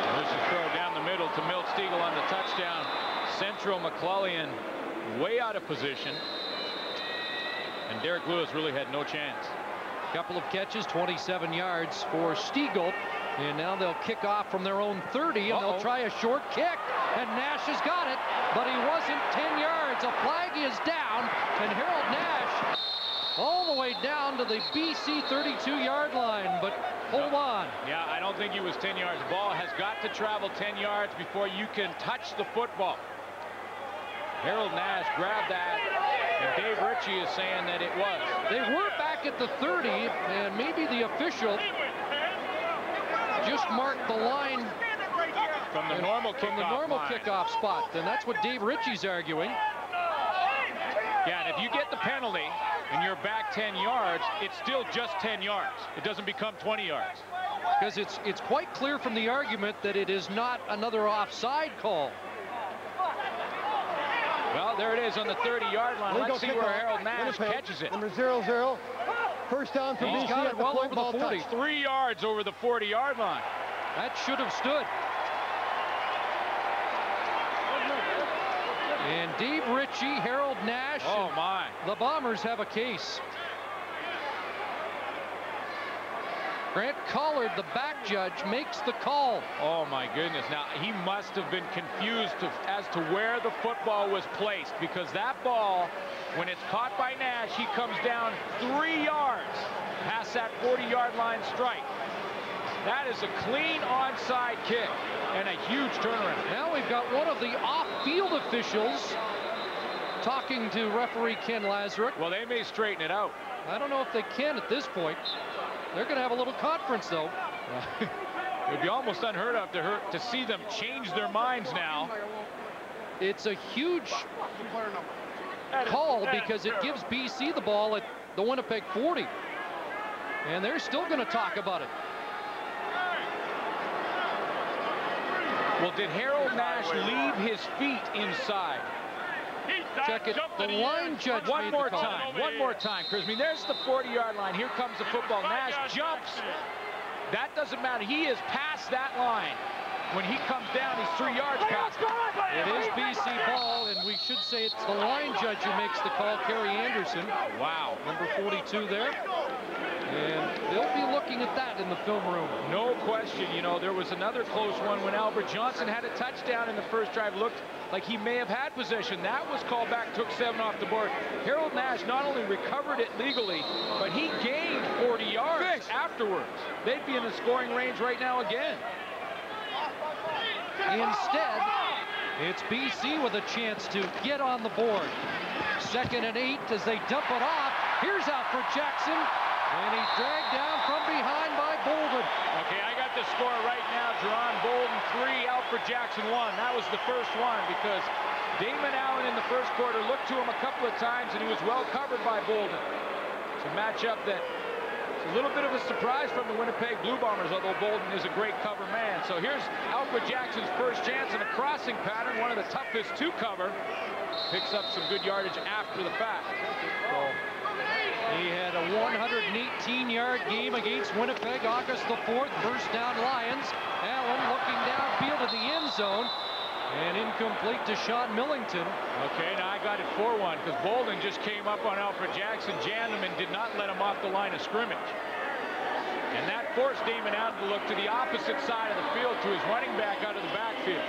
There's a throw down the middle to Milt Stegall on the touchdown. Central McClellan way out of position. And Derek Lewis really had no chance. Couple of catches, twenty-seven yards for Stegall. And now they'll kick off from their own thirty, and uh-oh. They'll try a short kick, and Nash has got it, but he wasn't ten yards. A flag is down, and Harold Nash all the way down to the B C thirty-two-yard line, but hold no. on. Yeah, I don't think he was ten yards. Ball has got to travel ten yards before you can touch the football. Harold Nash grabbed that, and Dave Ritchie is saying that it was. They were back at the thirty, and maybe the official just marked the line from the normal from the normal kickoff spot, and that's what Dave Ritchie's arguing. Yeah, and if you get the penalty and you're back ten yards, it's still just ten yards. It doesn't become twenty yards. Because it's it's quite clear from the argument that it is not another offside call. Well, there it is on the thirty-yard line. Let's see where Harold Nash catches it. Number zero zero. First down for B C at the point ball touch. Three yards over the forty-yard line. That should have stood. And Dave Ritchie, Harold Nash. Oh, my. The Bombers have a case. Grant Collard, the back judge, makes the call. Oh, my goodness. Now, he must have been confused to, as to where the football was placed, because that ball, when it's caught by Nash, he comes down three yards past that forty-yard line strike. That is a clean onside kick and a huge turnaround. Now we've got one of the off-field officials talking to referee Ken Lazarek. Well, they may straighten it out. I don't know if they can at this point. They're going to have a little conference, though. It would be almost unheard of to, her, to see them change their minds now. It's a huge call because it gives B C the ball at the Winnipeg forty. And they're still going to talk about it. Well, did Harold Nash leave his feet inside? Check it. The line judge one more time. One more time, Chris. I mean, there's the forty-yard line. Here comes the football. Nash jumps. That doesn't matter. He is past that line. When he comes down, he's three yards past. It is B C ball, and we should say it's the line judge who makes the call, Kerry Anderson. Wow. Number forty-two there. And they'll be looking at that in the film room. No question. You know, there was another close one when Albert Johnson had a touchdown in the first drive. Looked like he may have had possession. That was called back, took seven off the board. Harold Nash not only recovered it legally, but he gained forty yards Fix. afterwards. They'd be in the scoring range right now again. Instead, it's B C with a chance to get on the board. Second and eight as they dump it off. Here's Alfred Jackson. And he's dragged down from behind by Bolden. Okay, I got the score right now. Jerron Bolden three, Alfred Jackson one. That was the first one because Damon Allen in the first quarter looked to him a couple of times and he was well covered by Bolden. It's a matchup that A little bit of a surprise from the Winnipeg Blue Bombers, although Bolden is a great cover man. So here's Alfred Jackson's first chance in a crossing pattern, one of the toughest to cover. Picks up some good yardage after the fact. Well, he had a one hundred eighteen yard game against Winnipeg, August the fourth, first down Lions. Allen looking downfield to the end zone. And incomplete to Sean Millington. Okay, now I got it four one because Bolden just came up on Alfred Jackson, jammed him, and did not let him off the line of scrimmage. And that forced Damon Allen to look to the opposite side of the field to his running back out of the backfield.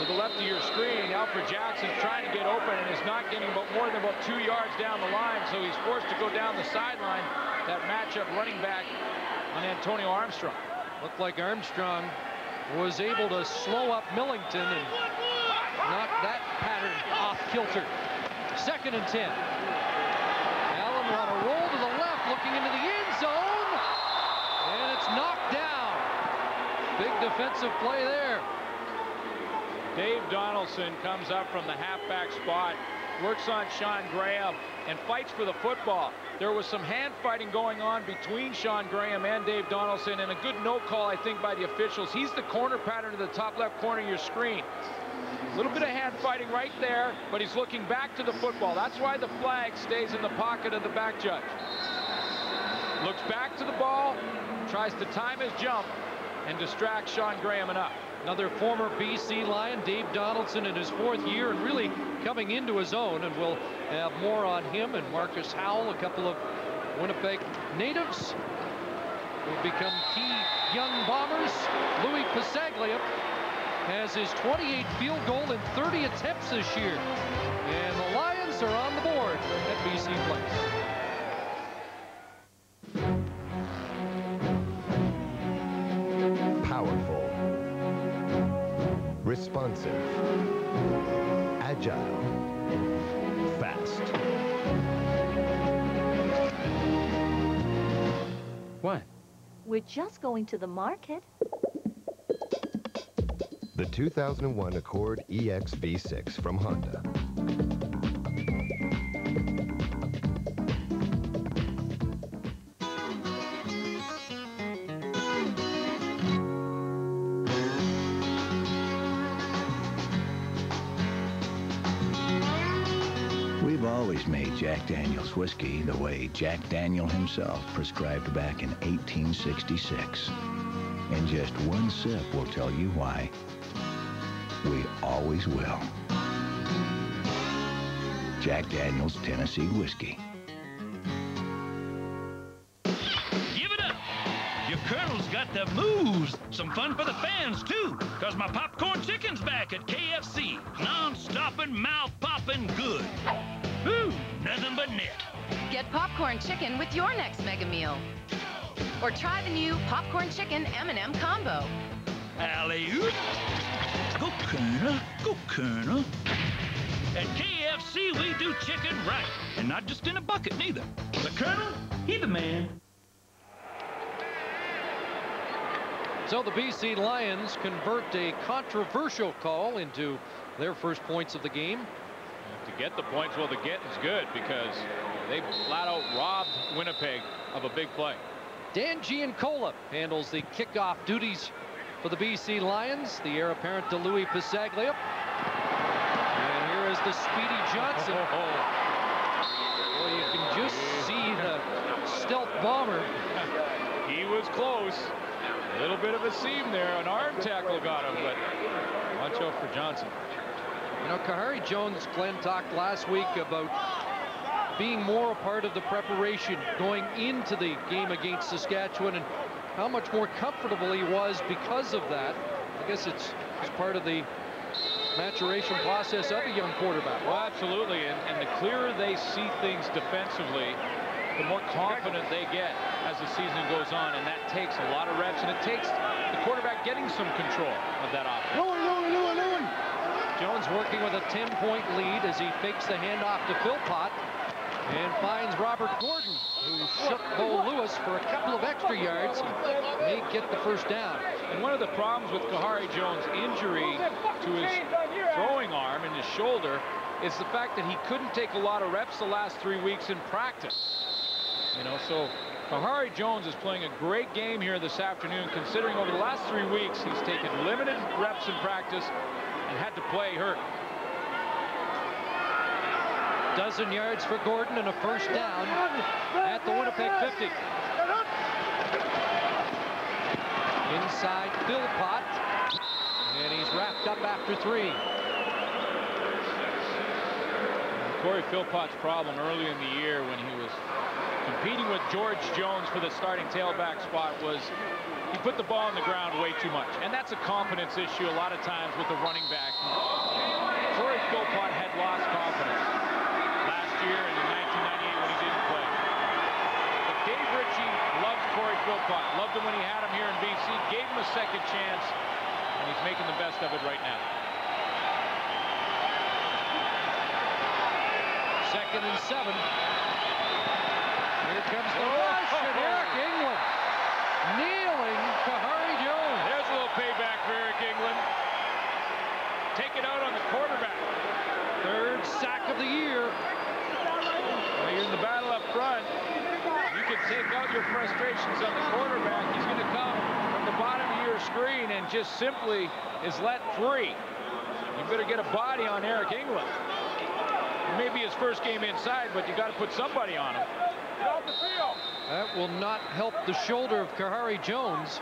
To the left of your screen, Alfred Jackson's trying to get open and is not getting but more than about two yards down the line, so he's forced to go down the sideline. That matchup running back on Antonio Armstrong. Looked like Armstrong was able to slow up Millington and knock that pattern off kilter. Second and ten. Allen on a roll to the left, looking into the end zone, and it's knocked down. Big defensive play there. Dave Donaldson comes up from the halfback spot, works on Sean Graham, and fights for the football. There was some hand fighting going on between Sean Graham and Dave Donaldson, and a good no call, I think, by the officials. He's the corner pattern to the top left corner of your screen. A little bit of hand fighting right there, but he's looking back to the football. That's why the flag stays in the pocket of the back judge. Looks back to the ball, tries to time his jump, and distract Sean Graham enough. Another former B C Lion, Dave Donaldson, in his fourth year and really coming into his own. And we'll have more on him and Marcus Howell, a couple of Winnipeg natives who've become key young Bombers. Louis Passaglia has his twenty-eighth field goal in thirty attempts this year. And the Lions are on the board at B C Place. Responsive, agile, fast. What? We're just going to the market. The two thousand one Accord E X V six from Honda. Made Jack Daniel's whiskey the way Jack Daniel himself prescribed back in eighteen sixty-six. And just one sip will tell you why. We always will. Jack Daniel's Tennessee Whiskey. Give it up! Your Colonel's got the moves. Some fun for the fans, too, because my popcorn chicken's back at K F C. Non-stopping, mouth-popping good. Ooh, nothing but net. Get popcorn chicken with your next mega meal. Or try the new popcorn chicken M and M combo. Alley-oop. Go Colonel, go Colonel. At K F C, we do chicken right. And not just in a bucket, neither. The Colonel, he the man. So the B C Lions convert a controversial call into their first points of the game. To get the points, well, the get is good because they flat out robbed Winnipeg of a big play. Dan Giancola handles the kickoff duties for the B C Lions, the heir apparent to Louis Passaglia. And here is the Speedy Johnson. Oh, oh, oh. Well, you can just see the stealth bomber. He was close. A little bit of a seam there. An arm tackle got him, but watch out for Johnson. You know, Khari Jones, Glenn, talked last week about being more a part of the preparation going into the game against Saskatchewan and how much more comfortable he was because of that. I guess it's, it's part of the maturation process of a young quarterback. Well, absolutely, and, and the clearer they see things defensively, the more confident they get as the season goes on, and that takes a lot of reps, and it takes the quarterback getting some control of that offense. No, no, no, no. Jones working with a ten point lead as he fakes the handoff to Philpott and finds Robert Gordon, who shook Bo Lewis for a couple of extra yards. He may get the first down. And one of the problems with Khari Jones' injury to his throwing arm and his shoulder It's the fact that he couldn't take a lot of reps the last three weeks in practice. You know, so Khari Jones is playing a great game here this afternoon, considering over the last three weeks he's taken limited reps in practice and had to play hurt. Dozen yards for Gordon and a first down at the Winnipeg fifty. Inside Philpott, and he's wrapped up after three. Corey Philpott's problem early in the year when he was competing with George Jones for the starting tailback spot was he put the ball on the ground way too much, and that's a confidence issue a lot of times with the running back. Corey Philpott had lost confidence in nineteen ninety-eight when he didn't play. But Dave Ritchie loves Corey Philpott, loved him when he had him here in B C, gave him a second chance, and he's making the best of it right now. Second and seven. Here comes the rush, and Eric Englund kneeling Khari Jones. There's a little payback for Eric Englund. Take it out on the quarterback. Third sack of the year. You're in the battle up front. You can take out your frustrations on the quarterback. He's going to come from the bottom of your screen and just simply is let free. You better get a body on Eric Englund. Maybe his first game inside, but you got to put somebody on him. Get off the field. That will not help the shoulder of Khari Jones.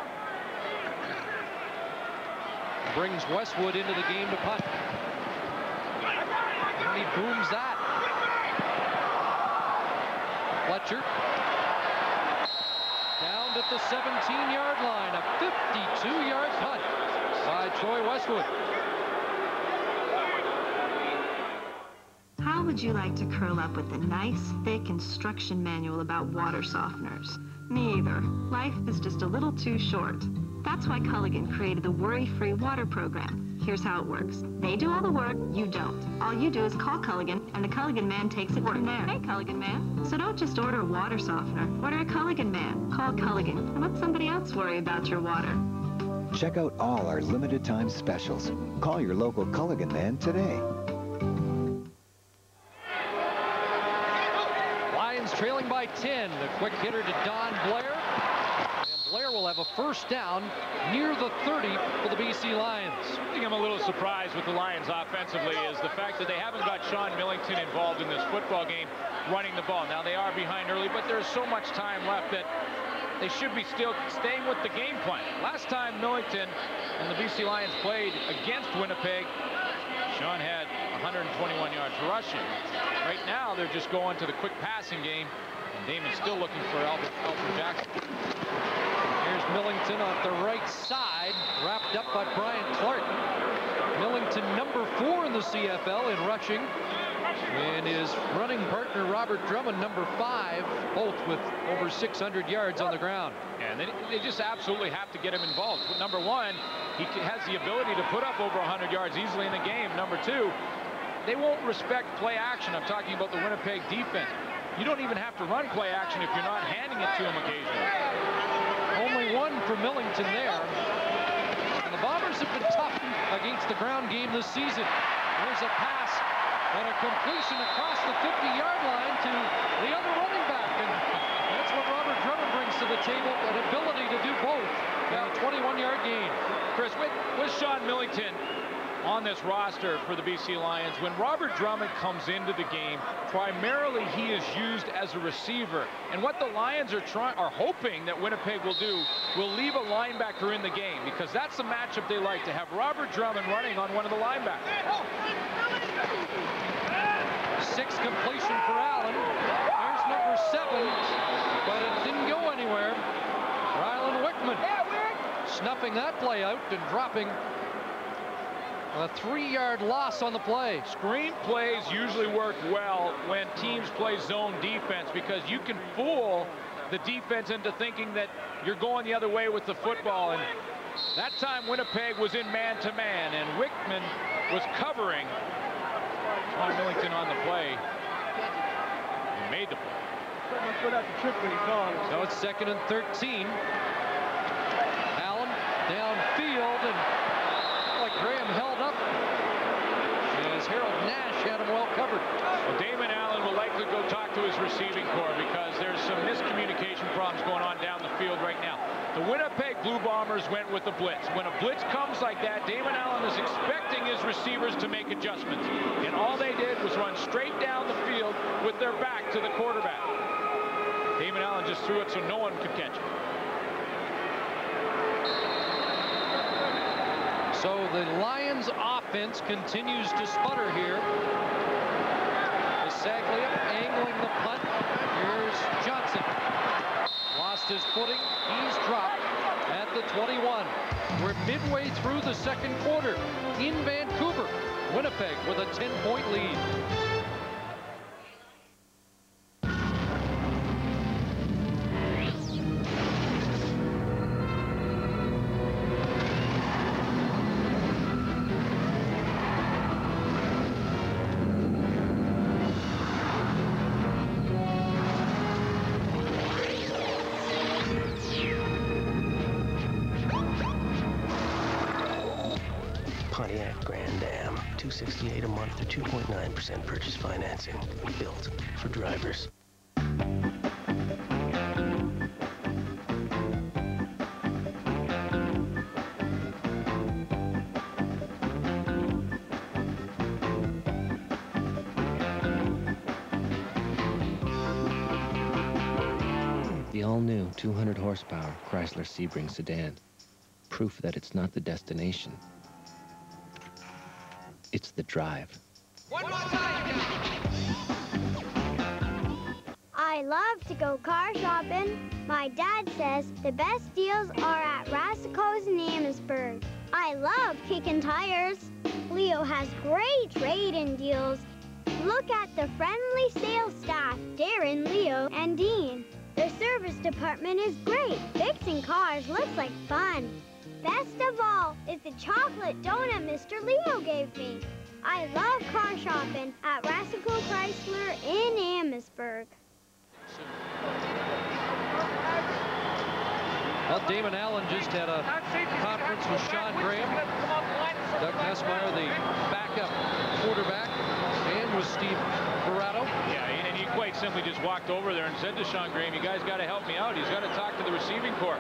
Brings Westwood into the game to punt. And he booms that. Fletcher down at the seventeen yard line, a fifty-two yard punt by Troy Westwood. How would you like to curl up with a nice, thick instruction manual about water softeners? Me either. Life is just a little too short. That's why Culligan created the Worry-Free Water Program. Here's how it works. They do all the work, you don't. All you do is call Culligan, and the Culligan man takes it from there. Hey, Culligan man. So don't just order a water softener. Order a Culligan man. Call Culligan, and let somebody else worry about your water. Check out all our limited time specials. Call your local Culligan man today. Lions trailing by ten. The quick hitter to Don Blair. Blair will have a first down near the thirty for the B C Lions. I think I'm a little surprised with the Lions offensively is the fact that they haven't got Sean Millington involved in this football game running the ball. Now, they are behind early, but there's so much time left that they should be still staying with the game plan. Last time Millington and the B C Lions played against Winnipeg, Sean had one hundred twenty-one yards rushing. Right now, they're just going to the quick passing game, and Damon's still looking for Albert, Alfred Jackson. Millington off the right side, wrapped up by Brian Clark. Millington, number four in the C F L in rushing, and his running partner Robert Drummond, number five, both with over six hundred yards on the ground. And they, they just absolutely have to get him involved. Number one, he has the ability to put up over one hundred yards easily in the game. Number two, they won't respect play action. I'm talking about the Winnipeg defense. You don't even have to run play action if you're not handing it to him occasionally. Only one for Millington there. And the Bombers have been tough against the ground game this season. There's a pass and a completion across the fifty yard line to the other running back. And that's what Robert Drummond brings to the table, an ability to do both. Now, twenty-one yard gain. Chris, with Sean Millington on this roster for the B C Lions, when Robert Drummond comes into the game, primarily he is used as a receiver. And what the Lions are trying, are hoping that Winnipeg will do, will leave a linebacker in the game, because that's the matchup they like to have Robert Drummond running on one of the linebackers. Six completion for Allen. There's number seven, but it didn't go anywhere. Rylan Wickman snuffing that play out and dropping a three yard loss on the play. Screen plays usually work well when teams play zone defense, because you can fool the defense into thinking that you're going the other way with the football. And that time Winnipeg was in man-to-man, and Wickman was covering Sean Millington on the play. He made the play. So it's second and thirteen. Allen downfield, and Graham held up as Harold Nash had him well covered. The Winnipeg Blue Bombers went with the blitz. When a blitz comes like that, Damon Allen is expecting his receivers to make adjustments. And all they did was run straight down the field with their back to the quarterback. Damon Allen just threw it so no one could catch it. So the Lions offense continues to sputter here. Passaglia angling the punt. Here's Johnson. Lost his footing. He's dropped at the twenty-one. We're midway through the second quarter in Vancouver. Winnipeg with a ten-point lead. two sixty-eight a month to two point nine percent purchase financing. Built for drivers. The all-new two hundred horsepower Chrysler Sebring sedan. Proof that it's not the destination. It's the drive. One more time. I love to go car shopping. My dad says the best deals are at Rassico's in Amherstburg. I love kicking tires. Leo has great trade-in deals. Look at the friendly sales staff, Darren, Leo, and Dean. Their service department is great. Fixing cars looks like fun. Best of all is the chocolate donut Mister Leo gave me. I love car shopping at Rassico Chrysler in Amherstburg. Well, Damon Allen just had a conference with Sean Graham, Doug Nessmeyer, the backup quarterback, and with Steve Corrado. Yeah, and he quite simply just walked over there and said to Sean Graham, you guys got to help me out. He's got to talk to the receiving corps.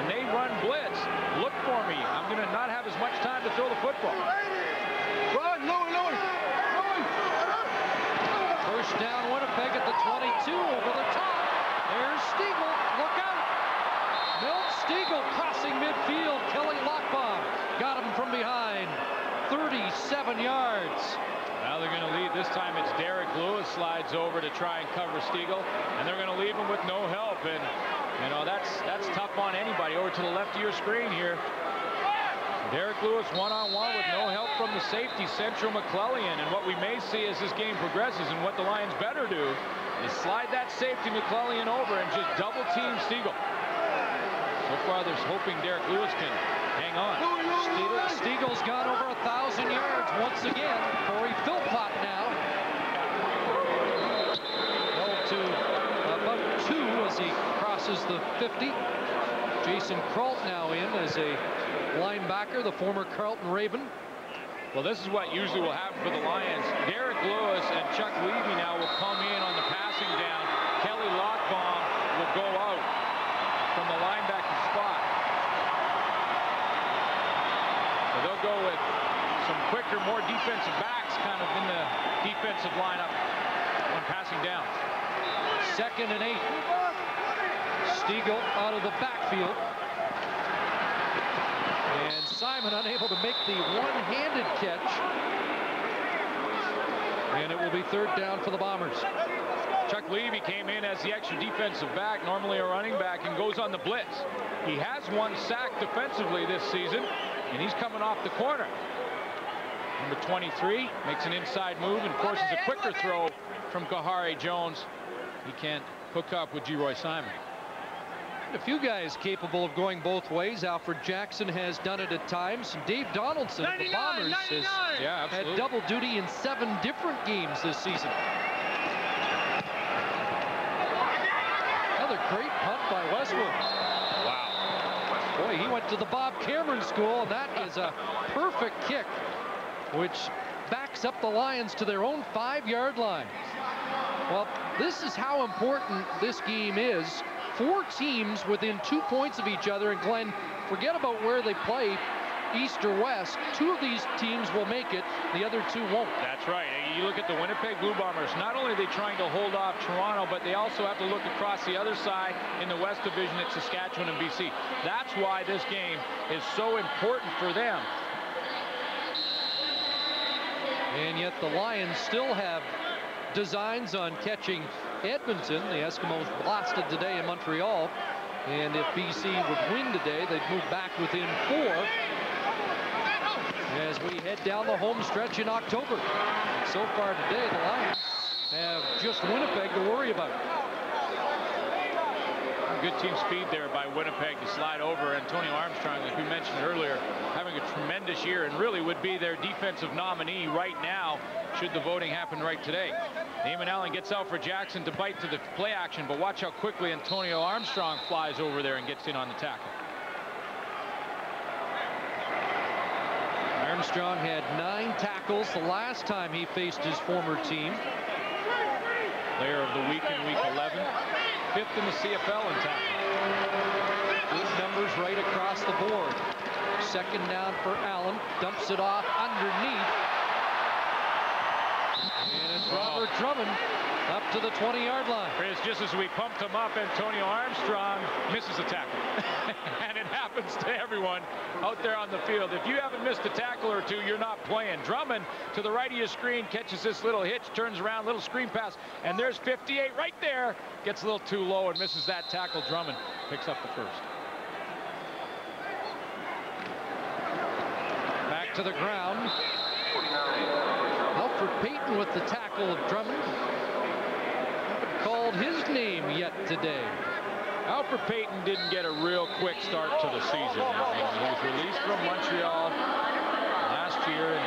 When they run blitz, look for me. I'm going to not have as much time to throw the football. Run, Louis, Louis, Louis. First down, Winnipeg at the twenty-two, over the top. There's Stegall. Look out. Milt Stegall crossing midfield. Kelly Lockbaum got him from behind. thirty-seven yards. Now they're going to lead. This time it's Derek Lewis slides over to try and cover Stegall, and they're going to leave him with no help. And you know, that's that's tough on anybody. Over to the left of your screen here. Derek Lewis one-on-one with no help from the safety, Central McClellan. And what we may see as this game progresses, and what the Lions better do, is slide that safety McClellan over and just double team Stegall. So far, they're hoping Derek Lewis can hang on. Stegall's got over a thousand yards once again. Corey Philpott now. Well, to about two as he crosses the fifty. Jason Kralt now in as a linebacker, the former Carlton Raven. Well, this is what usually will happen for the Lions. Derek Lewis and Chuck Levy now will come in on the passing down. Kelly Lockbaum will go out from the linebacker spot. So they'll go with some quicker, more defensive backs kind of in the defensive lineup on passing down. Second and eight. Stegall out of the backfield. And Simon unable to make the one-handed catch. And it will be third down for the Bombers. Chuck Levy came in as the extra defensive back, normally a running back, and goes on the blitz. He has one sack defensively this season, and he's coming off the corner. Number twenty-three makes an inside move and forces a quicker throw from Khari Jones. He can't hook up with Geroy Simon. A few guys capable of going both ways. Alfred Jackson has done it at times. Dave Donaldson of the Bombers has yeah, had double duty in seven different games this season. Another great punt by Westwood. Wow. Boy, he went to the Bob Cameron School, and that is a perfect kick, which backs up the Lions to their own five-yard line. Well, this is how important this game is four teams within two points of each other. And Glenn, forget about where they play, east or west, two of these teams will make it, the other two won't. That's right. You look at the Winnipeg Blue Bombers, not only are they trying to hold off Toronto, but they also have to look across the other side in the West Division at Saskatchewan and B C. That's why this game is so important for them. And yet the Lions still have designs on catching Edmonton. The Eskimos blasted today in Montreal, and if B C would win today, they'd move back within four as we head down the home stretch in October. And so far today, the Lions have just Winnipeg to worry about. Good team speed there by Winnipeg to slide over. Antonio Armstrong, like we mentioned earlier, having a tremendous year and really would be their defensive nominee right now should the voting happen right today. Damon Allen gets Alfred Jackson to bite to the play action, but watch how quickly Antonio Armstrong flies over there and gets in on the tackle. Armstrong had nine tackles the last time he faced his former team. Player of the week in week eleven. Fifth in the C F L in tackles. Good numbers right across the board. Second down for Allen. Dumps it off underneath. And it's Robert Drummond up to the twenty yard line. Chris, just as we pumped him up, Antonio Armstrong misses a tackle. And it happens to everyone out there on the field. If you haven't missed a tackle or two, you're not playing. Drummond to the right of your screen catches this little hitch, turns around, little screen pass, and there's fifty-eight right there. Gets a little too low and misses that tackle. Drummond picks up the first. Back to the ground. Alfred Payton with the tackle of Drummond. Called his name yet today. Alfred Payton didn't get a real quick start to the season. He was released from Montreal last year, and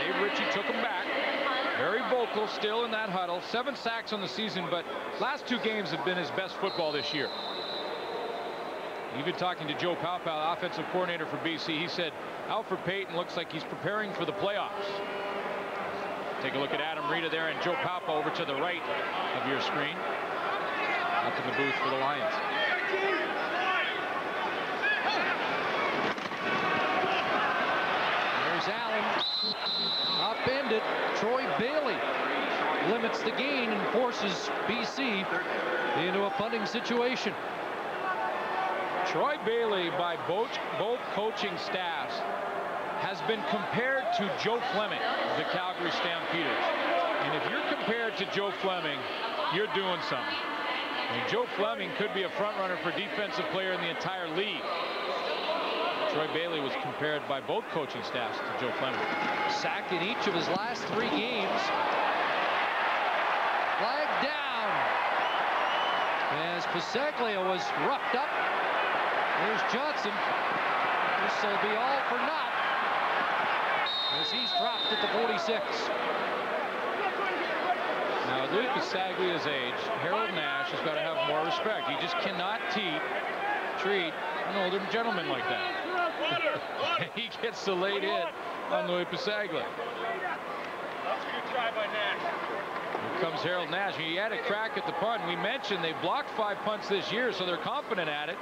Dave Ritchie took him back. Very vocal still in that huddle. Seven sacks on the season, but last two games have been his best football this year. Even talking to Joe Powell, offensive coordinator for B C, he said Alfred Payton looks like he's preparing for the playoffs. Take a look at Adam Rita there and Joe Papa over to the right of your screen. Up in the booth for the Lions. There's Allen. Upended. Troy Bailey limits the gain and forces B C into a punting situation. Troy Bailey, by both, both coaching staffs, has been compared to Joe Fleming, the Calgary Stampeders. And if you're compared to Joe Fleming, you're doing something. I mean, Joe Fleming could be a front runner for defensive player in the entire league. Troy Bailey was compared by both coaching staffs to Joe Fleming. Sack in each of his last three games. Flag down as Passaglia was roughed up. There's Johnson. This will be all for naught as he's dropped at the forty-six. Now, Louis Passaglia's age, Harold Nash has got to have more respect. You just cannot te treat an older gentleman like that. He gets the late hit on Louis Passaglia. That's a good try by Nash. Here comes Harold Nash. He had a crack at the punt. We mentioned they blocked five punts this year, so they're confident at it.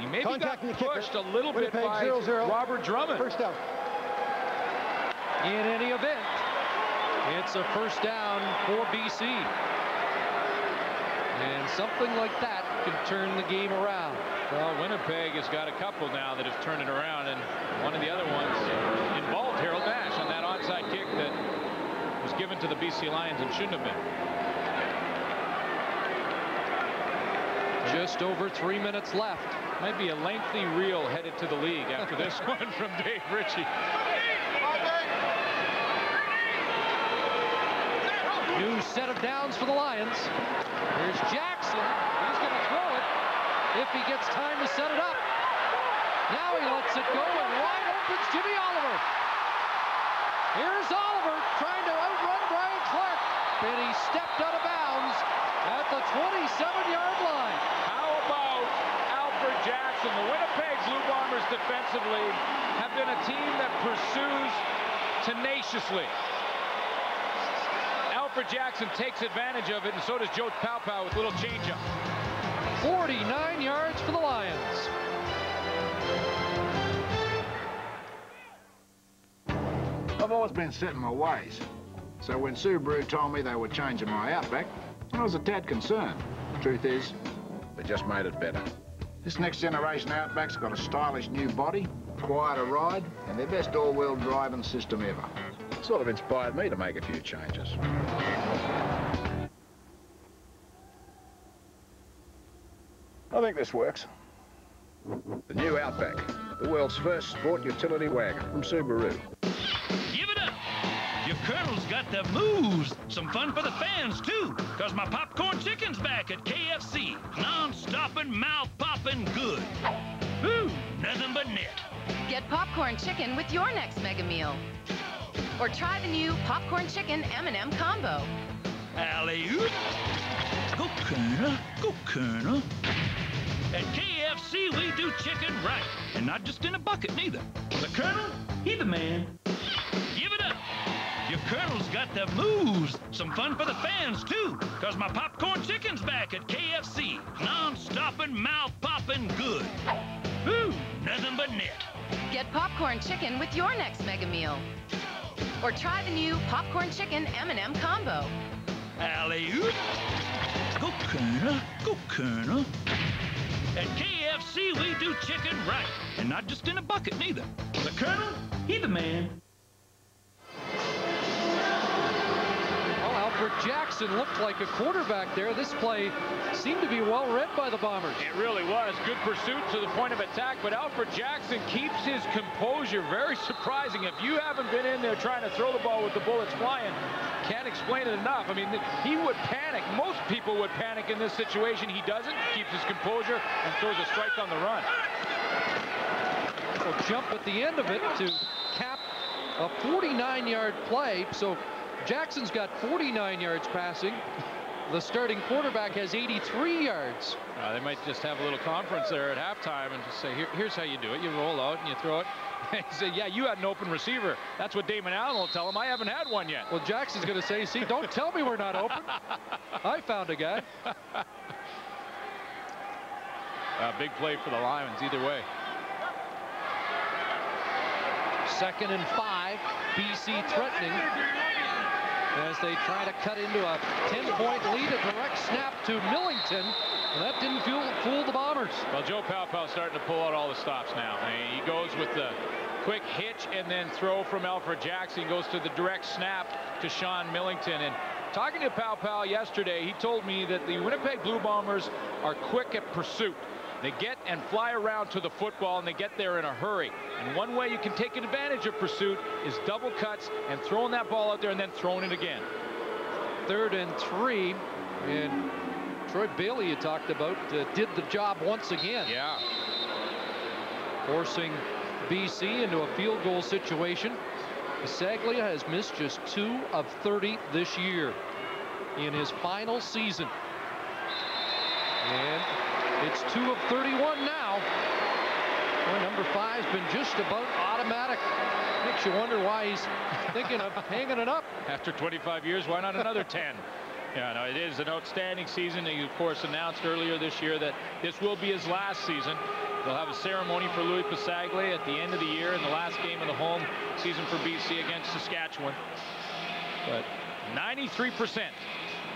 He maybe Contacting got pushed a little Winnipeg bit by zero, zero. Robert Drummond. First down. In any event, it's a first down for B C. And something like that can turn the game around. Well, Winnipeg has got a couple now that have turned it around, and one of the other ones involved Harold Nash on that onside kick that was given to the B C Lions and shouldn't have been. Just over three minutes left. Might be a lengthy reel headed to the league after this one from Dave Ritchie. New set of downs for the Lions. Here's Jackson. He's going to throw it if he gets time to set it up. Now he lets it go, and wide open's Jimmy Oliver. Here's Oliver trying to outrun Brian Clark, and he stepped out of bounds at the twenty-seven yard line. How about Alfred Jackson? The Winnipeg Blue Bombers defensively have been a team that pursues tenaciously. Jackson takes advantage of it, and so does Joe Pow Pow with a little change-up. forty-nine yards for the Lions. I've always been set in my ways, so when Subaru told me they were changing my Outback, I was a tad concerned. The truth is, they just made it better. This next generation Outback's got a stylish new body, quieter ride, and their best all-wheel driving system ever. It sort of inspired me to make a few changes. I think this works. The new Outback, the world's first sport utility wagon from Subaru. Your Colonel's got the moves. Some fun for the fans, too, because my popcorn chicken's back at K F C. Non-stopping, mouth-popping good. Ooh, nothing but net. Get popcorn chicken with your next mega meal. Or try the new popcorn chicken M and M combo. Alley-oop. Go, Colonel. Go, Colonel. At K F C, we do chicken right. And not just in a bucket, neither. The Colonel, he the man. Give it up. Your Colonel's got the moves. Some fun for the fans, too, because my popcorn chicken's back at K F C. Non-stopping, mouth-popping good. Ooh, nothing but net. Get popcorn chicken with your next mega meal. Or try the new popcorn chicken M and M combo. Alley-oop. Go, Colonel. Go, Colonel. At K F C, we do chicken right. And not just in a bucket, neither. The Colonel, he the man. Albert Jackson looked like a quarterback there. This play seemed to be well read by the Bombers. It really was. Good pursuit to the point of attack, but Alfred Jackson keeps his composure. Very surprising. If you haven't been in there trying to throw the ball with the bullets flying, can't explain it enough. I mean, he would panic. Most people would panic in this situation. He doesn't. Keeps his composure and throws a strike on the run. He'll jump at the end of it to cap a forty-nine yard play. So Jackson's got forty-nine yards passing. The starting quarterback has eighty-three yards. Uh, they might just have a little conference there at halftime and just say, Here, here's how you do it. You roll out and you throw it. And you say, yeah, you had an open receiver. That's what Damon Allen will tell him. I haven't had one yet. Well, Jackson's going to say, see, don't tell me we're not open. I found a guy. Uh, big play for the Lions either way. Second and five. B C threatening as they try to cut into a ten point lead. A direct snap to Millington, and that didn't fool, fool the Bombers. Well, Joe Palpow's starting to pull out all the stops now. I mean, he goes with the quick hitch and then throw from Alfred Jackson. He goes to the direct snap to Sean Millington. And talking to Palpow yesterday, he told me that the Winnipeg Blue Bombers are quick at pursuit. They get and fly around to the football, and they get there in a hurry. And one way you can take advantage of pursuit is double cuts and throwing that ball out there and then throwing it again. Third and three, and Troy Bailey, you talked about, uh, did the job once again. Yeah. Forcing B C into a field goal situation. Passaglia has missed just two of thirty this year in his final season. And it's two of thirty-one now. Well, number five's been just about automatic. Makes you wonder why he's thinking of hanging it up. After twenty-five years, why not another ten? Yeah, no, it is an outstanding season. He, of course, announced earlier this year that this will be his last season. They'll have a ceremony for Louis Passaglia at the end of the year in the last game of the home season for B C against Saskatchewan. But ninety-three percent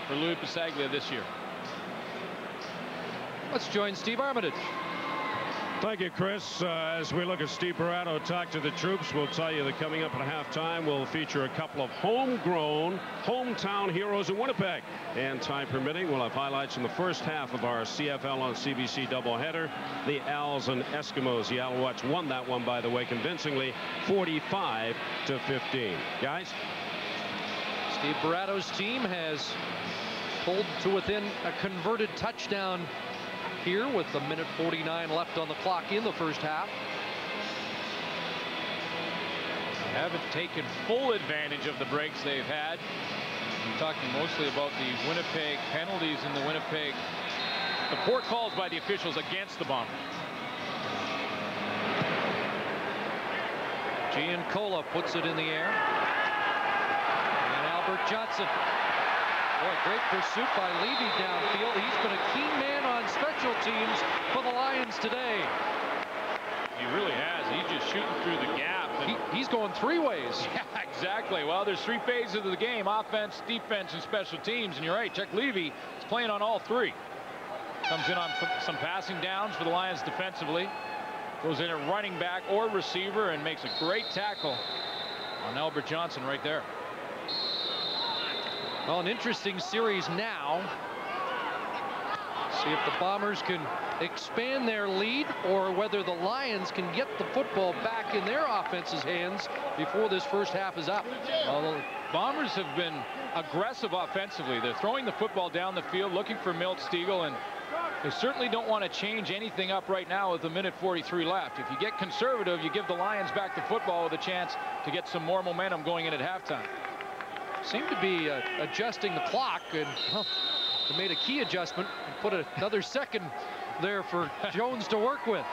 for Louis Passaglia this year. Let's join Steve Armitage. Thank you, Chris. Uh, as we look at Steve Barrato talk to the troops, we'll tell you that coming up at halftime, we'll feature a couple of homegrown, hometown heroes in Winnipeg. And time permitting, we'll have highlights from the first half of our C F L on C B C doubleheader. The Owls and Eskimos. The Alouettes won that one, by the way, convincingly, forty-five to fifteen. Guys? Steve Barrato's team has pulled to within a converted touchdown here with a minute forty-nine left on the clock in the first half. Haven't taken full advantage of the breaks they've had. I'm talking mostly about the Winnipeg penalties and the Winnipeg, the poor calls by the officials against the Bombers. Giancola puts it in the air. And Albert Johnson Boy, great pursuit by Levy downfield. He's been a key man on special teams for the Lions today. He really has. He's just shooting through the gap. And he, he's going three ways. Yeah, exactly. Well, there's three phases of the game: offense, defense, and special teams. And you're right, Chuck Levy is playing on all three. Comes in on some passing downs for the Lions defensively. Goes in at running back or receiver and makes a great tackle on Albert Johnson right there. Well, an interesting series now. See if the Bombers can expand their lead or whether the Lions can get the football back in their offense's hands before this first half is up. Well, the Bombers have been aggressive offensively. They're throwing the football down the field, looking for Milt Stegall, and they certainly don't want to change anything up right now with a minute forty-three left. If you get conservative, you give the Lions back the football with a chance to get some more momentum going in at halftime. Seem to be uh, adjusting the clock, and well, they made a key adjustment and put another second there for Jones to work with.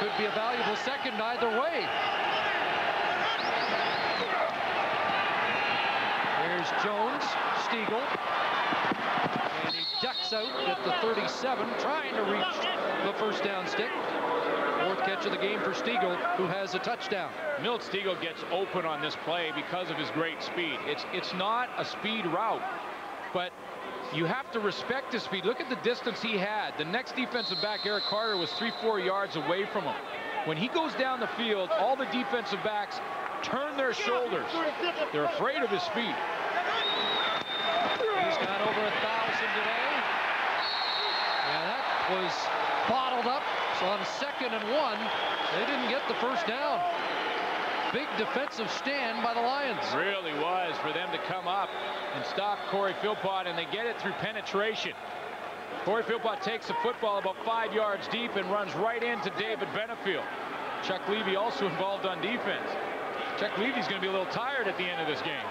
Could be a valuable second either way. There's Jones, Stegall, and he ducks out at the thirty-seven, trying to reach the first down stick. Fourth catch of the game for Stegall, who has a touchdown. Milt Stegall gets open on this play because of his great speed. It's it's not a speed route, but you have to respect his speed. Look at the distance he had. The next defensive back, Eric Carter, was three, four yards away from him. When he goes down the field, all the defensive backs turn their shoulders. They're afraid of his speed. He's got over a thousand today. And that was bottled up. So on second and one, they didn't get the first down. Big defensive stand by the Lions. It really was for them to come up and stop Corey Philpott, and they get it through penetration. Corey Philpott takes the football about five yards deep and runs right into David Benefield. Chuck Levy also involved on defense. Chuck Levy's going to be a little tired at the end of this game.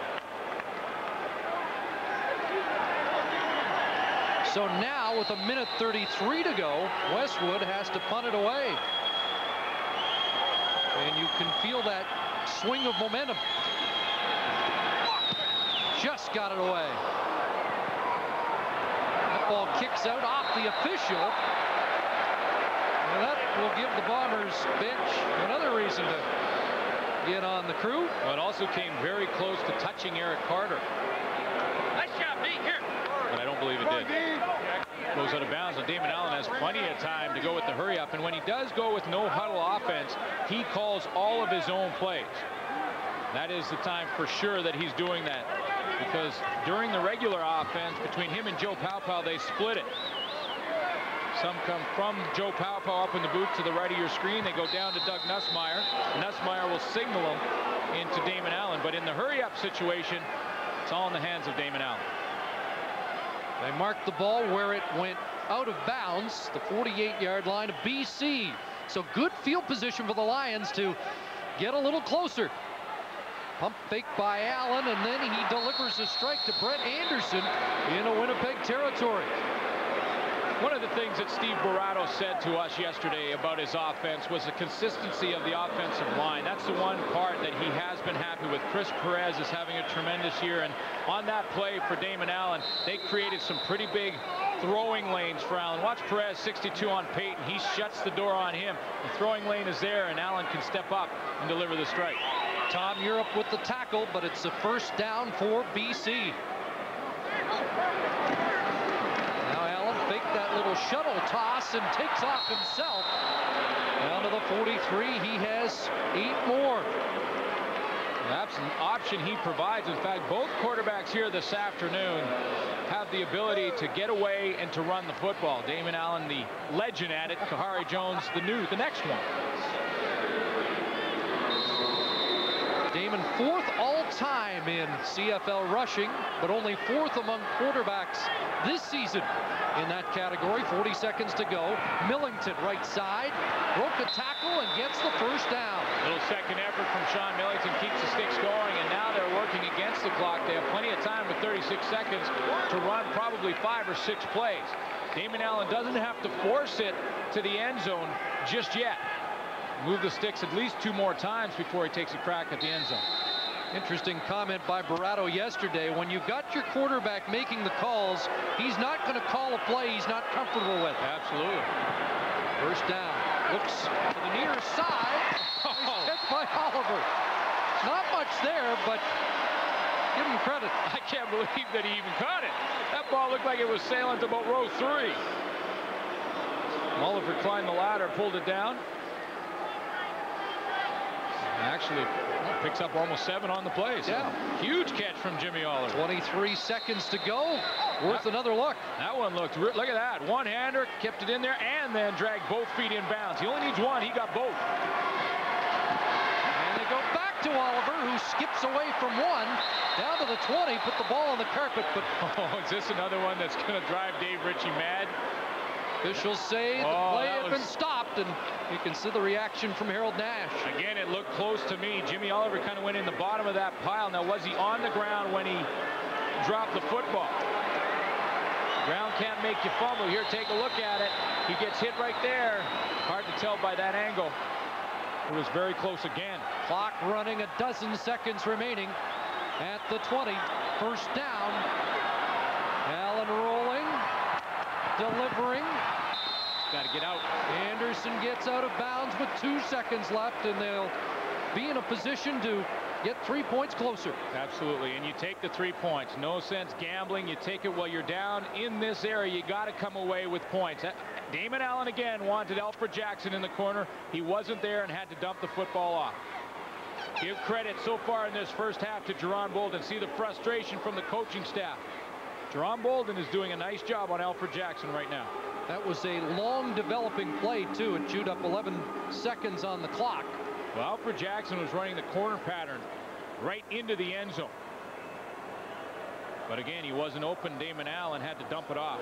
So now, with a minute thirty-three to go, Westwood has to punt it away. And you can feel that swing of momentum. Just got it away. That ball kicks out off the official. And that will give the Bombers bench another reason to get on the crew. Well, it also came very close to touching Eric Carter. Nice job, D. Here. But I don't believe it did. Goes out of bounds, and Damon Allen has plenty of time to go with the hurry up. And when he does go with no huddle offense, he calls all of his own plays. That is the time for sure that he's doing that, because during the regular offense between him and Joe Pow-Pow, they split it. Some come from Joe Pow-Pow up in the booth to the right of your screen. They go down to Doug Nussmeier. Nussmeier will signal him into Damon Allen. But in the hurry up situation, it's all in the hands of Damon Allen. They marked the ball where it went out of bounds, the forty-eight yard line of B C. So good field position for the Lions to get a little closer. Pump fake by Allen, and then he delivers a strike to Brett Anderson in a Winnipeg territory. One of the things that Steve Barato said to us yesterday about his offense was the consistency of the offensive line. That's the one part that he has been happy with. Chris Perez is having a tremendous year, and on that play for Damon Allen, they created some pretty big throwing lanes for Allen. Watch Perez, sixty-two on Peyton. He shuts the door on him. The throwing lane is there, and Allen can step up and deliver the strike. Tom Europe with the tackle, but it's the first down for B C. That little shuttle toss and takes off himself down to the forty-three. He has eight more. That's an option he provides. In fact, both quarterbacks here this afternoon have the ability to get away and to run the football. Damon Allen, the legend at it. Khari Jones, the new, the next one. Damon, fourth all-time in C F L rushing, but only fourth among quarterbacks this season in that category. forty seconds to go. Millington, right side, broke the tackle and gets the first down. Little second effort from Sean Millington keeps the sticks going, and now they're working against the clock. They have plenty of time with thirty-six seconds to run probably five or six plays. Damon Allen doesn't have to force it to the end zone just yet. move the sticks at least two more times before he takes a crack at the end zone. Interesting comment by Barrato yesterday. When you've got your quarterback making the calls, he's not going to call a play he's not comfortable with. Absolutely. First down. Looks to the near side. Oh. Hit by Oliver. Not much there, but give him credit. I can't believe that he even caught it. That ball looked like it was sailing to about row three. Oliver climbed the ladder, pulled it down. And actually picks up almost seven on the play. So yeah. Huge catch from Jimmy Oliver. twenty-three seconds to go. Worth that, another look. That one looked, look at that. One-hander, kept it in there, and then dragged both feet in bounds. He only needs one, he got both. And they go back to Oliver, who skips away from one, down to the twenty, put the ball on the carpet. But oh, is this another one that's going to drive Dave Ritchie mad? Officials say the oh, play had been stopped, and you can see the reaction from Harold Nash. Again, it looked close to me. Jimmy Oliver kind of went in the bottom of that pile. Now, was he on the ground when he dropped the football? Ground can't make you fumble. Here, take a look at it. He gets hit right there. Hard to tell by that angle. It was very close again. Clock running, a dozen seconds remaining at the twenty. First down. Allen rolling. Delivering. Got to get out. Anderson gets out of bounds with two seconds left, and they'll be in a position to get three points closer. Absolutely, and you take the three points. No sense gambling. You take it while you're down in this area. You got to come away with points. Damon Allen again wanted Alfred Jackson in the corner. He wasn't there and had to dump the football off. Give credit so far in this first half to Jerron Bolden. See the frustration from the coaching staff. Jerron Bolden is doing a nice job on Alfred Jackson right now. That was a long developing play too. It chewed up eleven seconds on the clock. Well, Alfred Jackson was running the corner pattern right into the end zone. But again, he wasn't open. Damon Allen had to dump it off.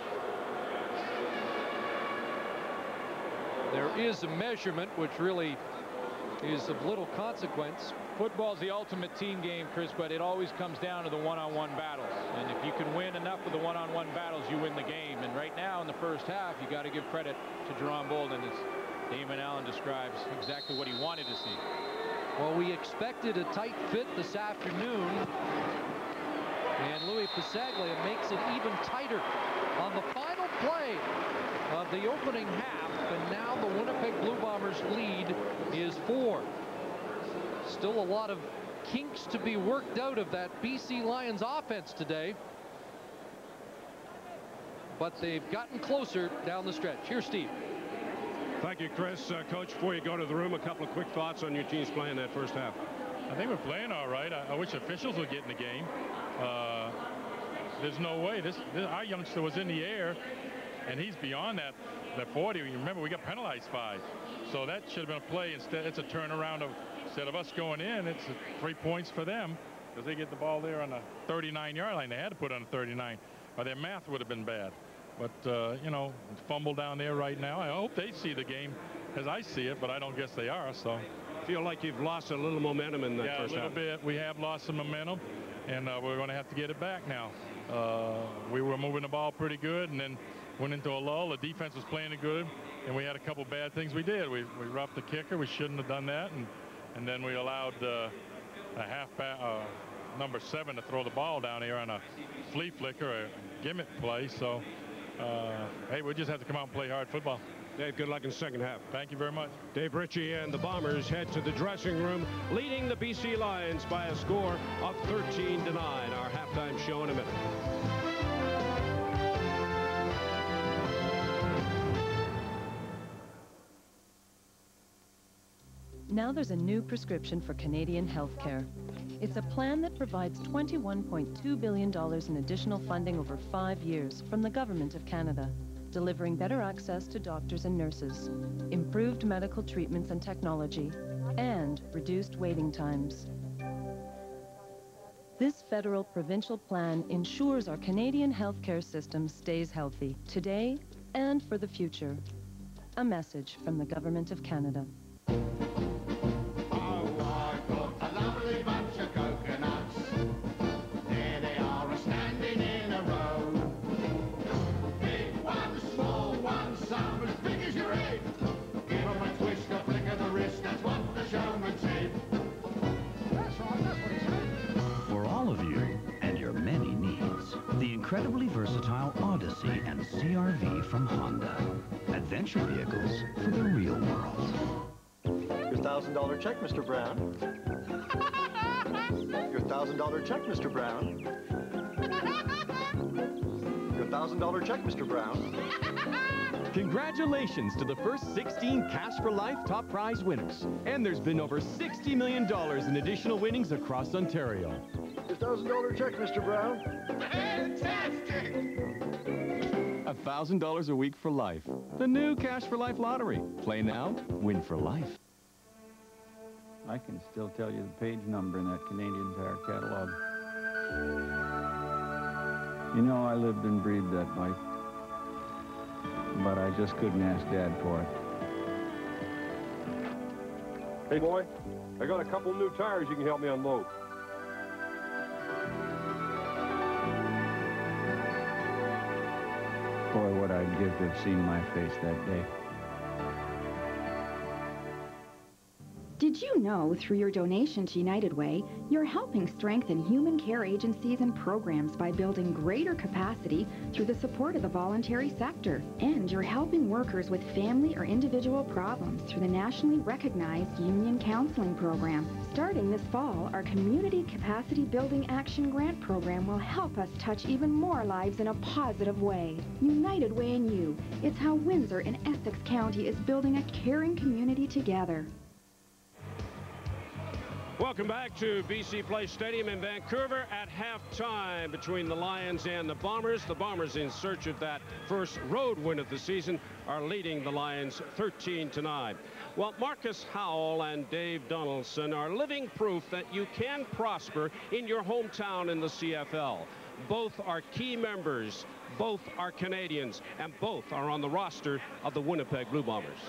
There is a measurement which really is of little consequence. Football's the ultimate team game, Chris, but it always comes down to the one-on-one battles. And if you can win enough of the one-on-one battles, you win the game. And right now in the first half, you got to give credit to Jerron Bolden, as Damon Allen describes exactly what he wanted to see. Well, we expected a tight fit this afternoon, and Louis Passaglia makes it even tighter on the final play of the opening half. And now the Winnipeg Blue Bombers lead is four. Still a lot of kinks to be worked out of that B C Lions offense today. But they've gotten closer down the stretch. Here's Steve. Thank you, Chris. Uh, Coach, before you go to the room, a couple of quick thoughts on your team's play in that first half. I think we're playing all right. I, I wish officials would get in the game. Uh, there's no way. This, this our youngster was in the air, and he's beyond that, that forty. Remember, we got penalized five. So that should have been a play. Instead, it's a turnaround of... Instead of us going in, it's three points for them because they get the ball there on the thirty-nine yard line. They had to put on the thirty-nine, or their math would have been bad. But, uh, you know, fumble down there right now. I hope they see the game as I see it, but I don't guess they are. So feel like you've lost a little momentum in the yeah, first half. Yeah, a little half. bit. We have lost some momentum, and uh, we're going to have to get it back now. Uh, we were moving the ball pretty good, and then went into a lull. The defense was playing good, and we had a couple bad things we did. We, we roughed the kicker. We shouldn't have done that. And And then we allowed uh, a halfback, uh, number seven, to throw the ball down here on a flea flicker, a gimmick play. So, uh, hey, we just have to come out and play hard football. Dave, good luck in the second half. Thank you very much. Dave Ritchie and the Bombers head to the dressing room, leading the B C Lions by a score of thirteen to nine. Our halftime show in a minute. Now there's a new prescription for Canadian health care. It's a plan that provides twenty-one point two billion dollars in additional funding over five years from the Government of Canada, delivering better access to doctors and nurses, improved medical treatments and technology, and reduced waiting times. This federal provincial plan ensures our Canadian health care system stays healthy today and for the future. A message from the Government of Canada. Big one, small one, some as big as your head. Give them a twist, a flick of the wrist. incredibly versatile Odyssey and C R V from Honda. Adventure vehicles for the real world. Your one thousand dollar check, Mister Brown. Your one thousand dollar check, Mister Brown. Your one thousand dollar check, Mister Brown. Congratulations to the first sixteen Cash for Life top prize winners. And there's been over sixty million dollars in additional winnings across Ontario. one thousand dollar check, Mister Brown. Fantastic! one thousand dollars a week for life. The new Cash for Life lottery. Play now, win for life. I can still tell you the page number in that Canadian Tire catalog. You know, I lived and breathed that life. But I just couldn't ask Dad for it. Hey, boy, I got a couple new tires you can help me unload. Boy, what I'd give to have seen my face that day. Did you know, through your donation to United Way, you're helping strengthen human care agencies and programs by building greater capacity through the support of the voluntary sector? And you're helping workers with family or individual problems through the nationally recognized union counseling program. Starting this fall, our Community Capacity Building Action Grant Program will help us touch even more lives in a positive way. United Way and you, it's how Windsor and Essex County is building a caring community together. Welcome back to B C. Place Stadium in Vancouver at halftime between the Lions and the Bombers. The Bombers, in search of that first road win of the season, are leading the Lions thirteen to nine. Well, Marcus Howell and Dave Donaldson are living proof that you can prosper in your hometown in the C F L. Both are key members, both are Canadians, and both are on the roster of the Winnipeg Blue Bombers.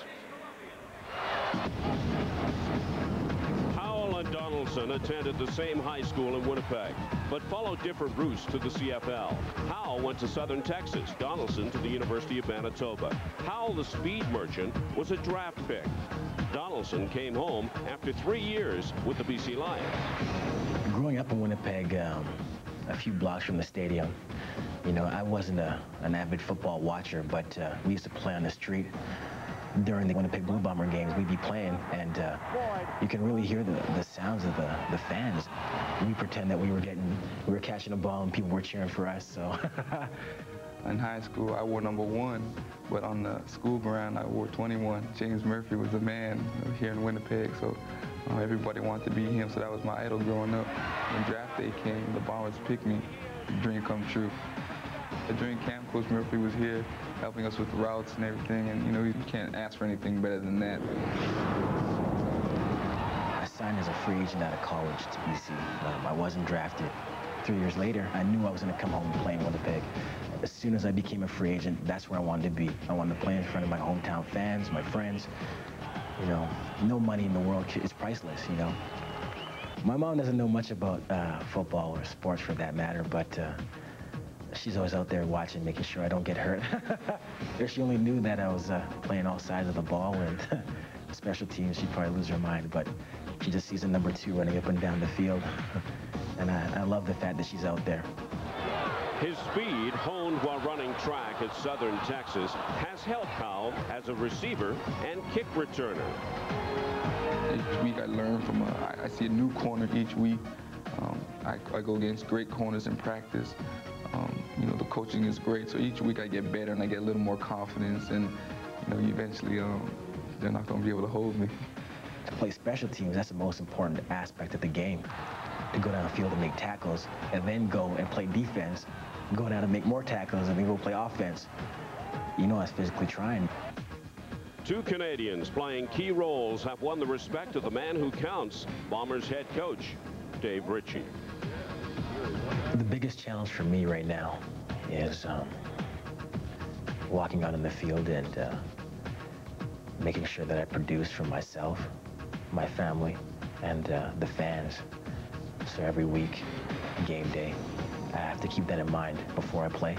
Donaldson attended the same high school in Winnipeg, but followed different routes to the C F L. Howell went to Southern Texas, Donaldson to the University of Manitoba. Howell, the speed merchant, was a draft pick. Donaldson came home after three years with the B C. Lions. Growing up in Winnipeg, um, a few blocks from the stadium, you know, I wasn't a, an avid football watcher, but uh, we used to play on the street. During the Winnipeg Blue Bomber games, we'd be playing, and uh, you can really hear the, the sounds of the, the fans. We pretend that we were getting, we were catching the ball, and people were cheering for us, so. In high school, I wore number one, but on the school ground, I wore twenty-one. James Murphy was the man here in Winnipeg, so uh, everybody wanted to be him, so that was my idol growing up. When draft day came, the Bombers picked me. The dream come true. During camp, Coach Murphy was here helping us with the routes and everything, and you know, you can't ask for anything better than that. I signed as a free agent out of college to B C. Um, I wasn't drafted. Three years later, I knew I was going to come home and play in Winnipeg. As soon as I became a free agent, that's where I wanted to be. I wanted to play in front of my hometown fans, my friends. You know, no money in the world is priceless, you know. My mom doesn't know much about uh, football or sports for that matter, but uh, she's always out there watching, making sure I don't get hurt. She only knew that I was uh, playing all sides of the ball and special teams, she'd probably lose her mind, but she just sees a number two running up and down the field. And I, I love the fact that she's out there. His speed, honed while running track at Southern Texas, has helped Howell as a receiver and kick returner. Each week I learn from, uh, I see a new corner each week. Um, I, I go against great corners in practice. Um, you know, the coaching is great, so each week I get better and I get a little more confidence, and you know, eventually um, they're not going to be able to hold me. To play special teams, that's the most important aspect of the game. To go downfield and make tackles, and then go and play defense, go down and make more tackles, and then go play offense. You know, that's physically trying. Two Canadians playing key roles have won the respect of the man who counts, Bombers head coach Dave Ritchie. The biggest challenge for me right now is um, walking out in the field and uh, making sure that I produce for myself, my family, and uh, the fans. So every week, game day, I have to keep that in mind before I play.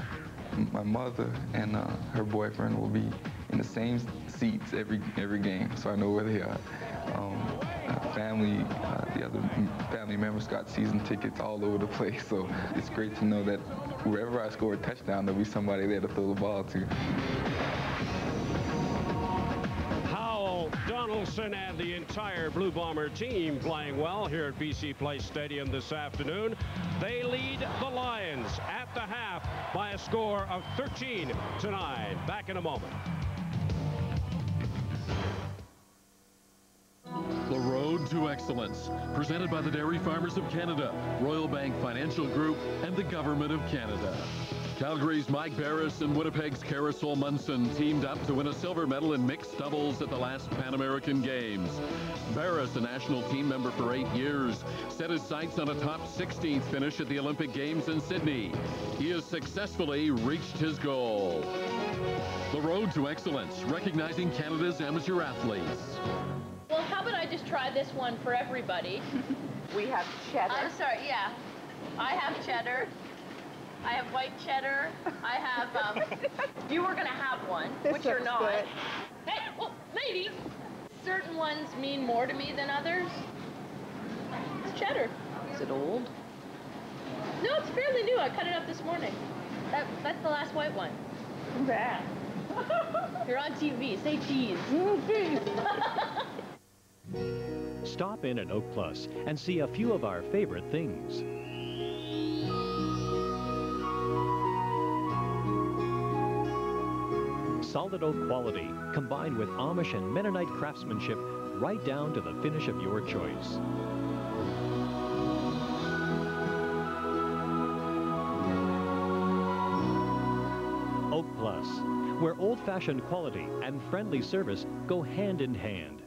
My mother and uh, her boyfriend will be in the same seats every every game, so I know where they are. Um, Uh, family, uh, the other family members got season tickets all over the place, so it's great to know that wherever I score a touchdown, there'll be somebody there to throw the ball to. Howell, Donaldson, and the entire Blue Bomber team playing well here at B C. Place Stadium this afternoon. They lead the Lions at the half by a score of thirteen to nine. Back in a moment. The Road to Excellence, presented by the Dairy Farmers of Canada, Royal Bank Financial Group, and the Government of Canada. Calgary's Mike Barris and Winnipeg's Carousel Munson teamed up to win a silver medal in mixed doubles at the last Pan American Games. Barris, a national team member for eight years, set his sights on a top sixteenth finish at the Olympic Games in Sydney. He has successfully reached his goal. The Road to Excellence, recognizing Canada's amateur athletes. Well, how about I just try this one for everybody? We have cheddar. I'm sorry, yeah. I have cheddar. I have white cheddar. I have, um, you were gonna have one, this which you're not. Good. Hey, well, lady! Certain ones mean more to me than others. It's cheddar. Is it old? No, it's fairly new. I cut it up this morning. That, that's the last white one. Yeah. You're on T V. Say cheese. Cheese. Stop in at Oak Plus and see a few of our favorite things. Solid oak quality combined with Amish and Mennonite craftsmanship right down to the finish of your choice. Oak Plus, where old-fashioned quality and friendly service go hand in hand.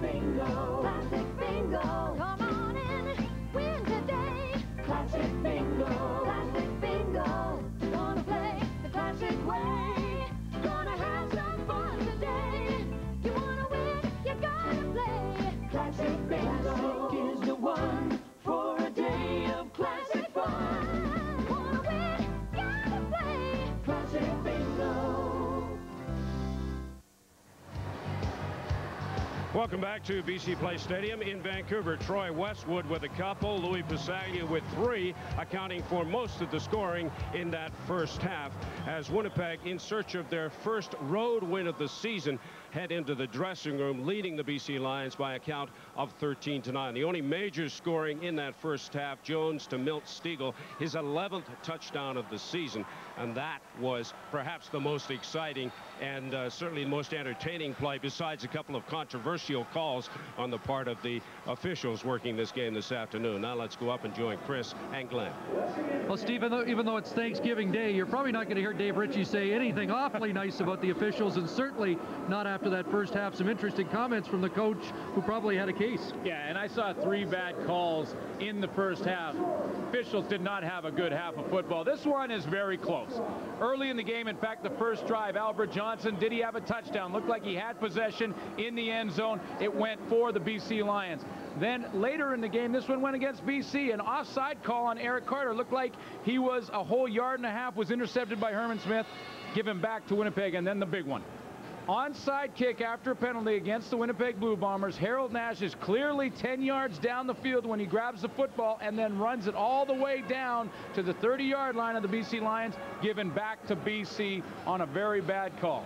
Bingo. Classic Bingo. Come on in, win today. Classic Bingo. Classic Bingo. Gonna play the classic way. Gonna have some fun today. You wanna win, you gotta play. Classic Bingo. Classic is the one for a day of classic fun. Wanna win, gotta play. Classic Bingo. Welcome back to B C. Place Stadium in Vancouver. Troy Westwood with a couple, Louis Passaglia with three, accounting for most of the scoring in that first half, as Winnipeg, in search of their first road win of the season, head into the dressing room, leading the B C. Lions by a count of thirteen to nine. The only major scoring in that first half, Jones to Milt Stegall, his eleventh touchdown of the season. And that was perhaps the most exciting and uh, certainly the most entertaining play, besides a couple of controversial calls on the part of the officials working this game this afternoon. Now let's go up and join Chris and Glenn. Well, Steve, even though it's Thanksgiving Day, you're probably not going to hear Dave Ritchie say anything awfully nice about the officials, and certainly not after that first half. Some interesting comments from the coach, who probably had a case. Yeah, and I saw three bad calls in the first half. Officials did not have a good half of football. This one is very close. Early in the game, in fact, the first drive, Albert Johnson, did he have a touchdown? Looked like he had possession in the end zone. It went for the B C. Lions. Then later in the game, this one went against B C. An offside call on Eric Carter. Looked like he was a whole yard and a half, was intercepted by Herman Smith, given back to Winnipeg, and then the big one. Onside kick after a penalty against the Winnipeg Blue Bombers. Harold Nash is clearly ten yards down the field when he grabs the football and then runs it all the way down to the thirty yard line of the B C. Lions, given back to B C on a very bad call.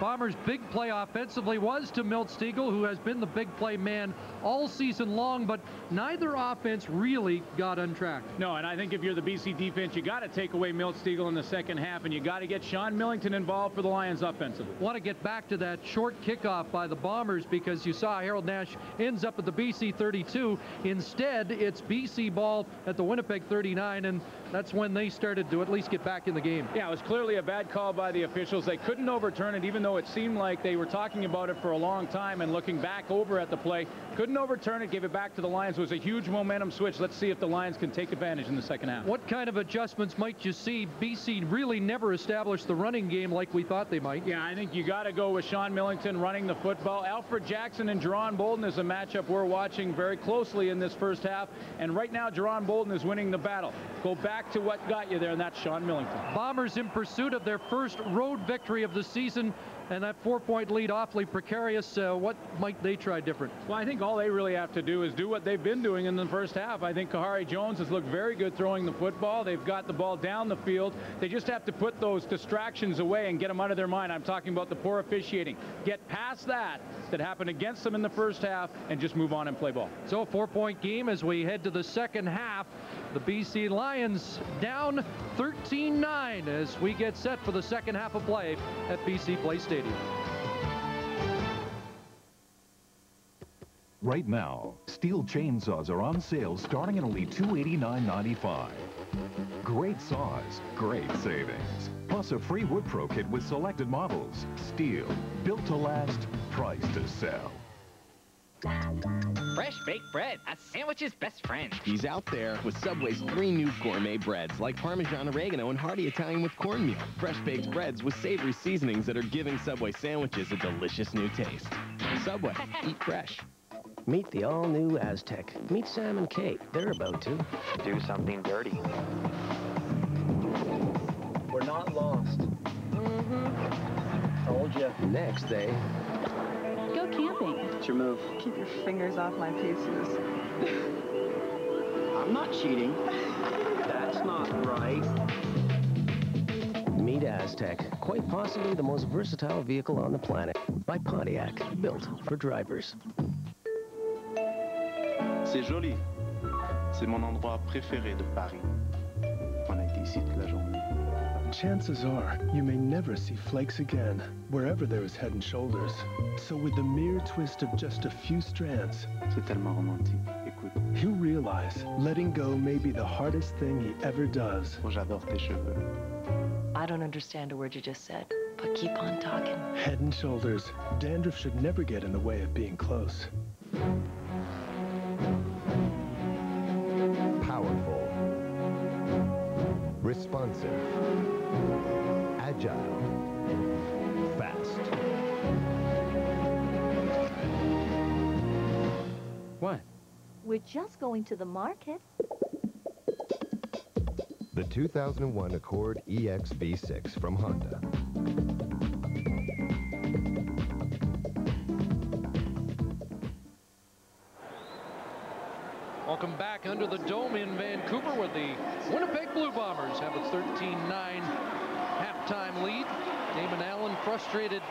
Bombers' big play offensively was to Milt Stegall, who has been the big play man all season long, but neither offense really got untracked. No, and I think if you're the B C defense, you got to take away Milt Stegall in the second half, and you got to get Sean Millington involved for the Lions offensively. Want to get back to that short kickoff by the Bombers, because you saw Harold Nash ends up at the B C thirty-two. Instead, it's B C ball at the Winnipeg thirty-nine, and that's when they started to at least get back in the game. Yeah, it was clearly a bad call by the officials. They couldn't overturn it, even though it seemed like they were talking about it for a long time, and looking back over at the play, couldn't overturn it, gave it back to the Lions. It was a huge momentum switch. Let's see if the Lions can take advantage in the second half. What kind of adjustments might you see? B C really never established the running game like we thought they might. Yeah, I think you got to go with Sean Millington running the football. Alfred Jackson and Jerron Bolden is a matchup we're watching very closely in this first half, and right now Jerron Bolden is winning the battle. Go back to what got you there, and that's Sean Millington. Bombers in pursuit of their first road victory of the season. And that four-point lead, awfully precarious. Uh, what might they try different? Well, I think all they really have to do is do what they've been doing in the first half. I think Khari Jones has looked very good throwing the football. They've got the ball down the field. They just have to put those distractions away and get them out of their mind. I'm talking about the poor officiating. Get past that that happened against them in the first half and just move on and play ball. So a four-point game as we head to the second half. The B C Lions down thirteen nine as we get set for the second half of play at B C Place Stadium. Right now, steel chainsaws are on sale starting at only two eighty-nine ninety-five. Great saws, great savings. Plus a free WoodPro kit with selected models. Steel, built to last, priced to sell. Fresh baked bread, a sandwich's best friend. He's out there with Subway's three new gourmet breads like Parmesan Oregano and hearty Italian with cornmeal. Fresh baked breads with savory seasonings that are giving Subway sandwiches a delicious new taste. Subway, eat fresh. Meet the all-new Aztec. Meet Sam and Kate. They're about to do something dirty. We're not lost. Mm-hmm. Told you. Next day. Go camping. It's your move. Keep your fingers off my pieces. I'm not cheating. That's not right. Meet Aztec, quite possibly the most versatile vehicle on the planet. By Pontiac, built for drivers. C'est joli. C'est mon endroit préféré de Paris. On a été ici toute la journée. Chances are you may never see flakes again wherever there is Head and Shoulders. So with the mere twist of just a few strands, he'll realize letting go may be the hardest thing he ever does. I don't understand a word you just said, but keep on talking. Head and Shoulders. Dandruff should never get in the way of being close. Powerful. Responsive. Agile, fast. What? We're just going to the market. The two thousand one Accord E X V six from Honda. Welcome back under the dome in Vancouver where the Winnipeg Blue Bombers have a thirteen nine halftime lead. Damon Allen frustrated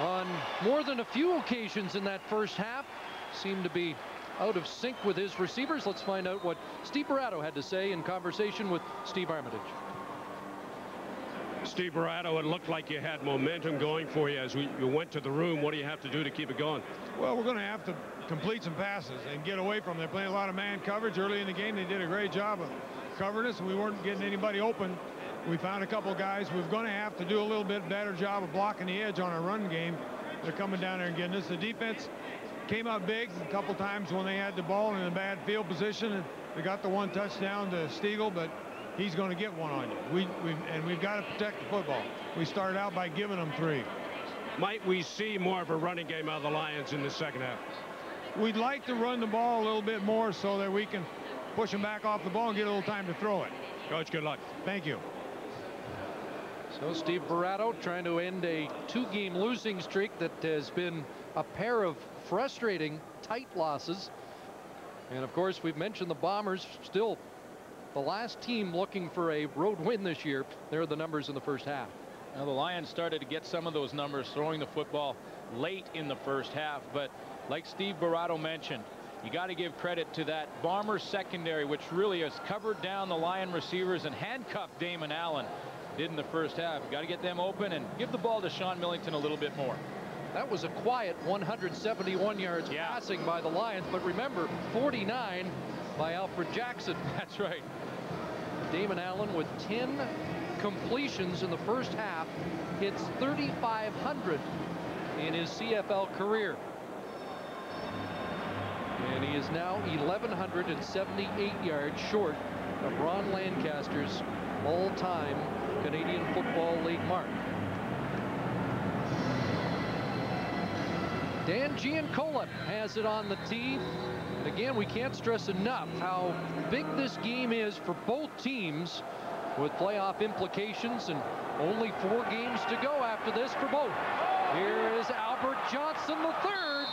on more than a few occasions in that first half. Seemed to be out of sync with his receivers. Let's find out what Steve Barato had to say in conversation with Steve Armitage. Steve Barato, it looked like you had momentum going for you as we, you went to the room. What do you have to do to keep it going? Well, we're going to have to complete some passes and get away from them. They're playing a lot of man coverage early in the game. They did a great job of covering us, and we weren't getting anybody open. We found a couple guys. We're going to have to do a little bit better job of blocking the edge on our run game. They're coming down there and getting us. The defense came out big a couple times when they had the ball in a bad field position, and we got the one touchdown to Stegall, but he's going to get one on you. We we've, and we've got to protect the football. We started out by giving them three. Might we see more of a running game out of the Lions in the second half? We'd like to run the ball a little bit more so that we can push them back off the ball and get a little time to throw it. Coach, good luck. Thank you. So Steve Barato trying to end a two-game losing streak that has been a pair of frustrating tight losses. And of course we've mentioned the Bombers, still the last team looking for a road win this year. There are the numbers in the first half. Now the Lions started to get some of those numbers throwing the football late in the first half, but like Steve Barato mentioned, you got to give credit to that Bomber secondary, which really has covered down the Lion receivers and handcuffed Damon Allen. Did in the first half. Got to get them open and give the ball to Sean Millington a little bit more. That was a quiet one hundred seventy-one yards yeah. passing by the Lions, but remember, forty-nine by Alfred Jackson. That's right. Damon Allen with ten completions in the first half hits thirty-five hundred in his C F L career. And he is now eleven seventy-eight yards short of Ron Lancaster's all-time Canadian Football League mark. Dan Giancola has it on the tee. And again, we can't stress enough how big this game is for both teams with playoff implications, and Only four games to go after this for both. Here is Albert Johnson the third,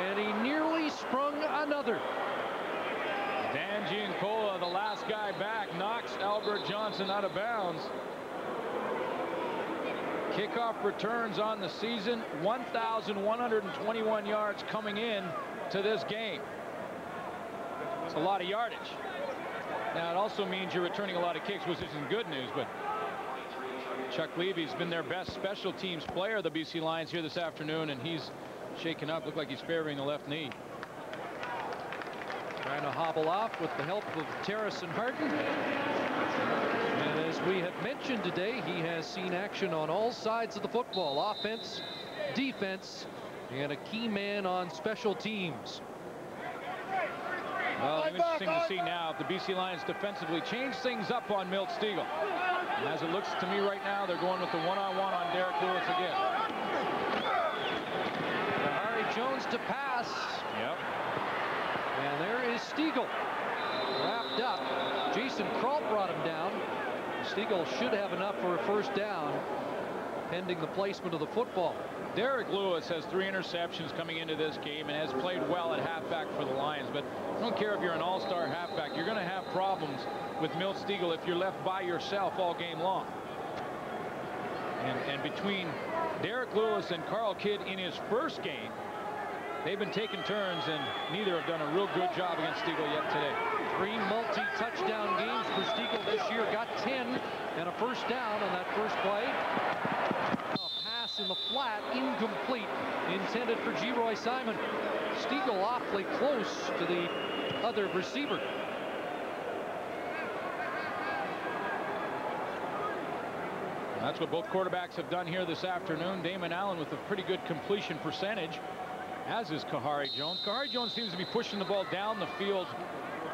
and he nearly sprung another. Dan Giancola, the last guy back, knocks Albert Johnson out of bounds. Kickoff returns on the season, one thousand one hundred twenty-one yards coming in to this game. It's a lot of yardage. Now, it also means you're returning a lot of kicks, which isn't good news, but Chuck Levy's been their best special teams player, the B C Lions, here this afternoon, and he's shaken up. Looked like he's favoring the left knee. Trying to hobble off with the help of Terrace and Harden. And as we had mentioned today, he has seen action on all sides of the football, offense, defense, and a key man on special teams. Well, it's interesting to see now if the B C Lions defensively change things up on Milt Stegall. And as it looks to me right now, they're going with the one-on-one on Derek Lewis again. Khari Jones to pass. Yep. And there is Stegall wrapped up. Jason Kroll brought him down. Stegall should have enough for a first down, pending the placement of the football. Derek Lewis has three interceptions coming into this game and has played well at halfback for the Lions, but I don't care if you're an all-star halfback, you're going to have problems with Milt Stegall if you're left by yourself all game long. And, and between Derek Lewis and Carl Kidd in his first game, they've been taking turns, and neither have done a real good job against Stegall yet today. Three multi-touchdown games for Stegall this year, got ten and a first down on that first play. In the flat, incomplete, intended for Geroy Simon. Stegall awfully close to the other receiver. That's what both quarterbacks have done here this afternoon. Damon Allen with a pretty good completion percentage, as is Khari Jones. Khari Jones seems to be pushing the ball down the field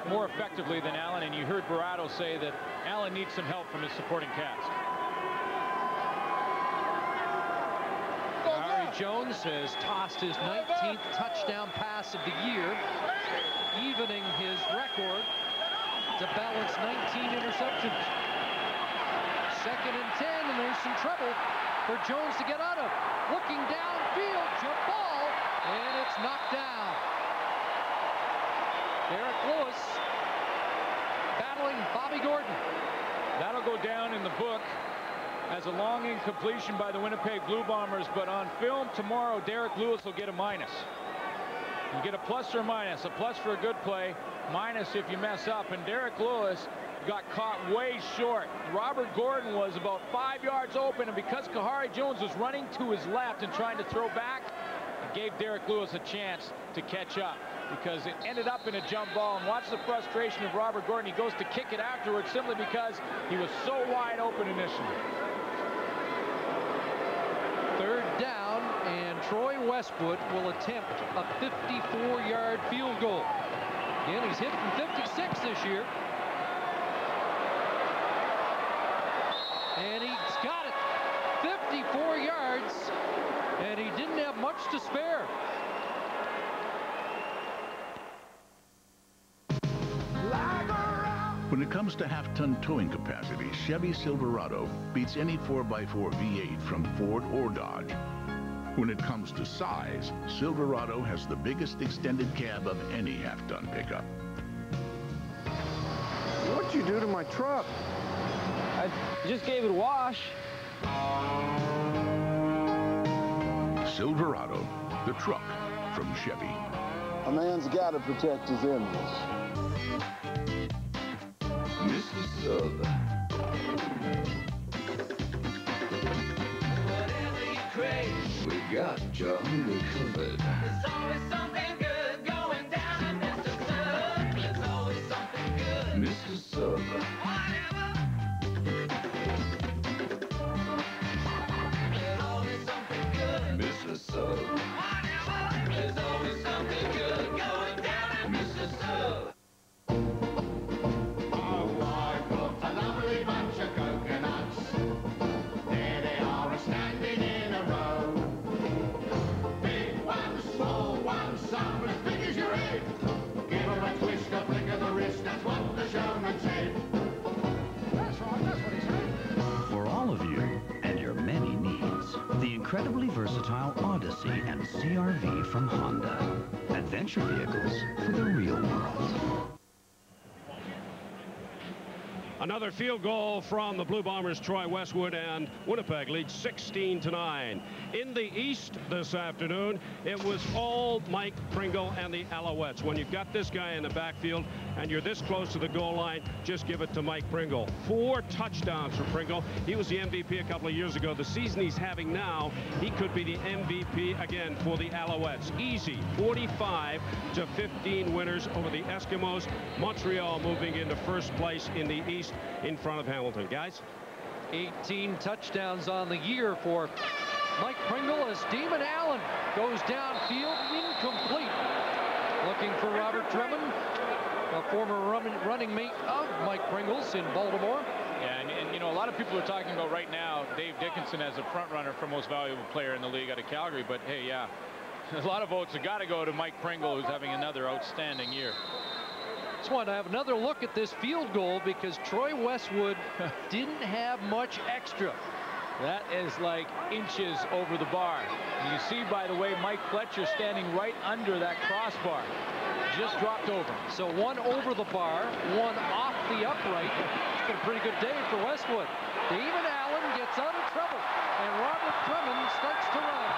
more effectively than Allen, and you heard Barrato say that Allen needs some help from his supporting cast. Jones has tossed his nineteenth touchdown pass of the year, evening his record to balance nineteen interceptions. Second and ten, and there's some trouble for Jones to get out of. Looking downfield, Jabal, and it's knocked down. Derek Lewis battling Bobby Gordon. That'll go down in the book as a long incompletion by the Winnipeg Blue Bombers, but on film tomorrow, Derek Lewis will get a minus. You get a plus or a minus, a plus for a good play, minus if you mess up, and Derek Lewis got caught way short. Robert Gordon was about five yards open, and because Khari Jones was running to his left and trying to throw back, it gave Derek Lewis a chance to catch up, because it ended up in a jump ball. And watch the frustration of Robert Gordon. He goes to kick it afterwards simply because he was so wide open initially. Third down, and Troy Westwood will attempt a fifty-four yard field goal. Again, he's hit from fifty-six this year. And he's got it. fifty-four yards, and he didn't have much to spare. When it comes to half-ton towing capacity, Chevy Silverado beats any four by four V eight from Ford or Dodge. When it comes to size, Silverado has the biggest extended cab of any half-ton pickup. What'd you do to my truck? I just gave it a wash. Silverado, the truck from Chevy. A man's got to protect his animals. Whatever you crave, we got you covered. There's always something good going down in Mister Sub. There's always something good, Mister Sub. Whatever. There's always something good, Mister Sub. Whatever. There's always something good going down in Mister Sub. Stop. incredibly versatile Odyssey and C R V from Honda. Adventure vehicles for the real world. Another field goal from the Blue Bombers. Troy Westwood and Winnipeg lead sixteen to nine. In the East this afternoon, it was all Mike Pringle and the Alouettes. When you've got this guy in the backfield and you're this close to the goal line, just give it to Mike Pringle. Four touchdowns for Pringle. He was the M V P a couple of years ago. The season he's having now, he could be the M V P again for the Alouettes. Easy forty-five to fifteen winners over the Eskimos. Montreal moving into first place in the East, in front of Hamilton. Guys, eighteen touchdowns on the year for Mike Pringle as Damon Allen goes downfield, incomplete. Looking for Robert Drummond, a former run, running mate of Mike Pringle's in Baltimore. Yeah, and, and you know, a lot of people are talking about right now Dave Dickinson as a front runner for most valuable player in the league out of Calgary, but hey, yeah, a lot of votes have got to go to Mike Pringle, who's having another outstanding year. Just want to have another look at this field goal because Troy Westwood didn't have much extra. That is like inches over the bar. You see, by the way, Mike Fletcher standing right under that crossbar. Just dropped over. So one over the bar, one off the upright. It's been a pretty good day for Westwood. Damon Allen gets out of trouble, and Robert Drummond starts to run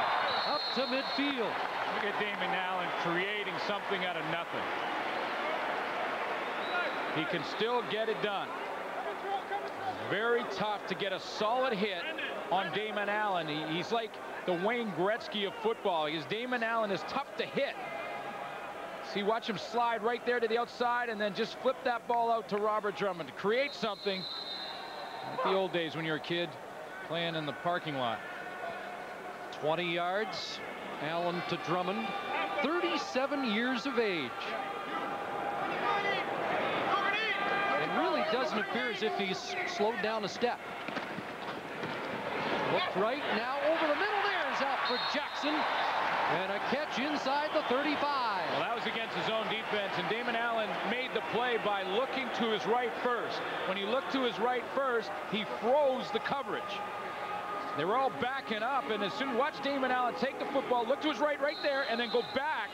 up to midfield. Look at Damon Allen creating something out of nothing. He can still get it done. Very tough to get a solid hit on Damon Allen. He, he's like the Wayne Gretzky of football. His Damon Allen is tough to hit. See, watch him slide right there to the outside and then just flip that ball out to Robert Drummond to create something. Like the old days when you're a kid playing in the parking lot. twenty yards, Allen to Drummond, thirty-seven years of age. Doesn't appear as if he's slowed down a step. Looked right, now over the middle. There's Alfred Jackson, and a catch inside the thirty-five. Well, that was against his own defense, and Damon Allen made the play by looking to his right first. When he looked to his right first, he froze the coverage. They were all backing up, and as soon watch Damon Allen take the football, look to his right right there, and then go back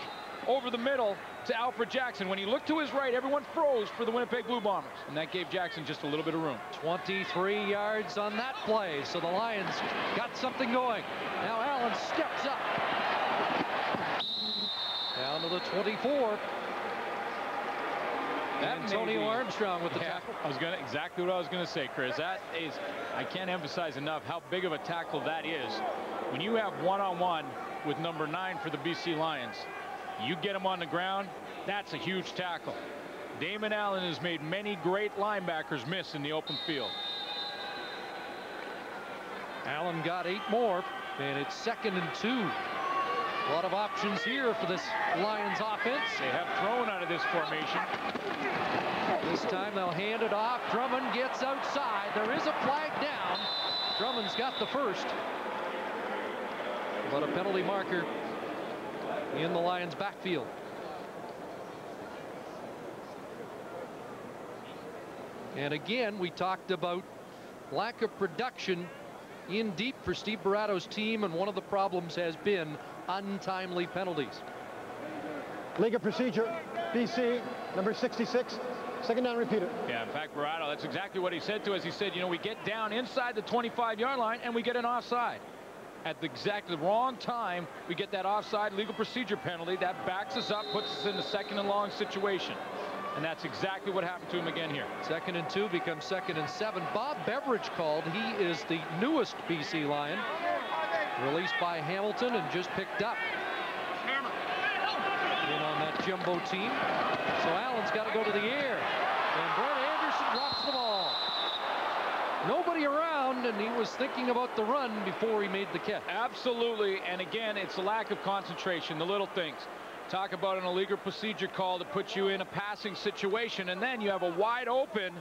over the middle to Alfred Jackson. When he looked to his right, everyone froze for the Winnipeg Blue Bombers, and that gave Jackson just a little bit of room. twenty-three yards on that play, so the Lions got something going. Now Allen steps up. Down to the twenty-four. That Antonio Armstrong with the yeah, tackle. I was gonna exactly what I was gonna say, Chris. That is, I can't emphasize enough how big of a tackle that is. When you have one-on-one with number nine for the B C Lions, you get him on the ground, that's a huge tackle. Damon Allen has made many great linebackers miss in the open field. Allen got eight more, and it's second and two. A lot of options here for this Lions offense. They have thrown out of this formation. This time they'll hand it off. Drummond gets outside. There is a flag down. Drummond's got the first. But a penalty marker in the Lions' backfield. And again, we talked about lack of production in deep for Steve Barato's team, and one of the problems has been untimely penalties. League of procedure, B C, number sixty-six, second down repeater. Yeah, in fact, Barato, that's exactly what he said to us. He said, you know, we get down inside the twenty-five yard line and we get an offside. At the exactly wrong time, we get that offside legal procedure penalty. That backs us up, puts us in a second and long situation. And that's exactly what happened to him again here. Second and two becomes second and seven. Bob Beveridge called. He is the newest B C Lion. Released by Hamilton and just picked up. In on that jumbo team. So Allen's got to go to the air. And Brett Anderson drops the ball. Nobody around, and he was thinking about the run before he made the catch. Absolutely, and again, it's a lack of concentration, the little things. Talk about an illegal procedure call to put you in a passing situation, and then you have a wide open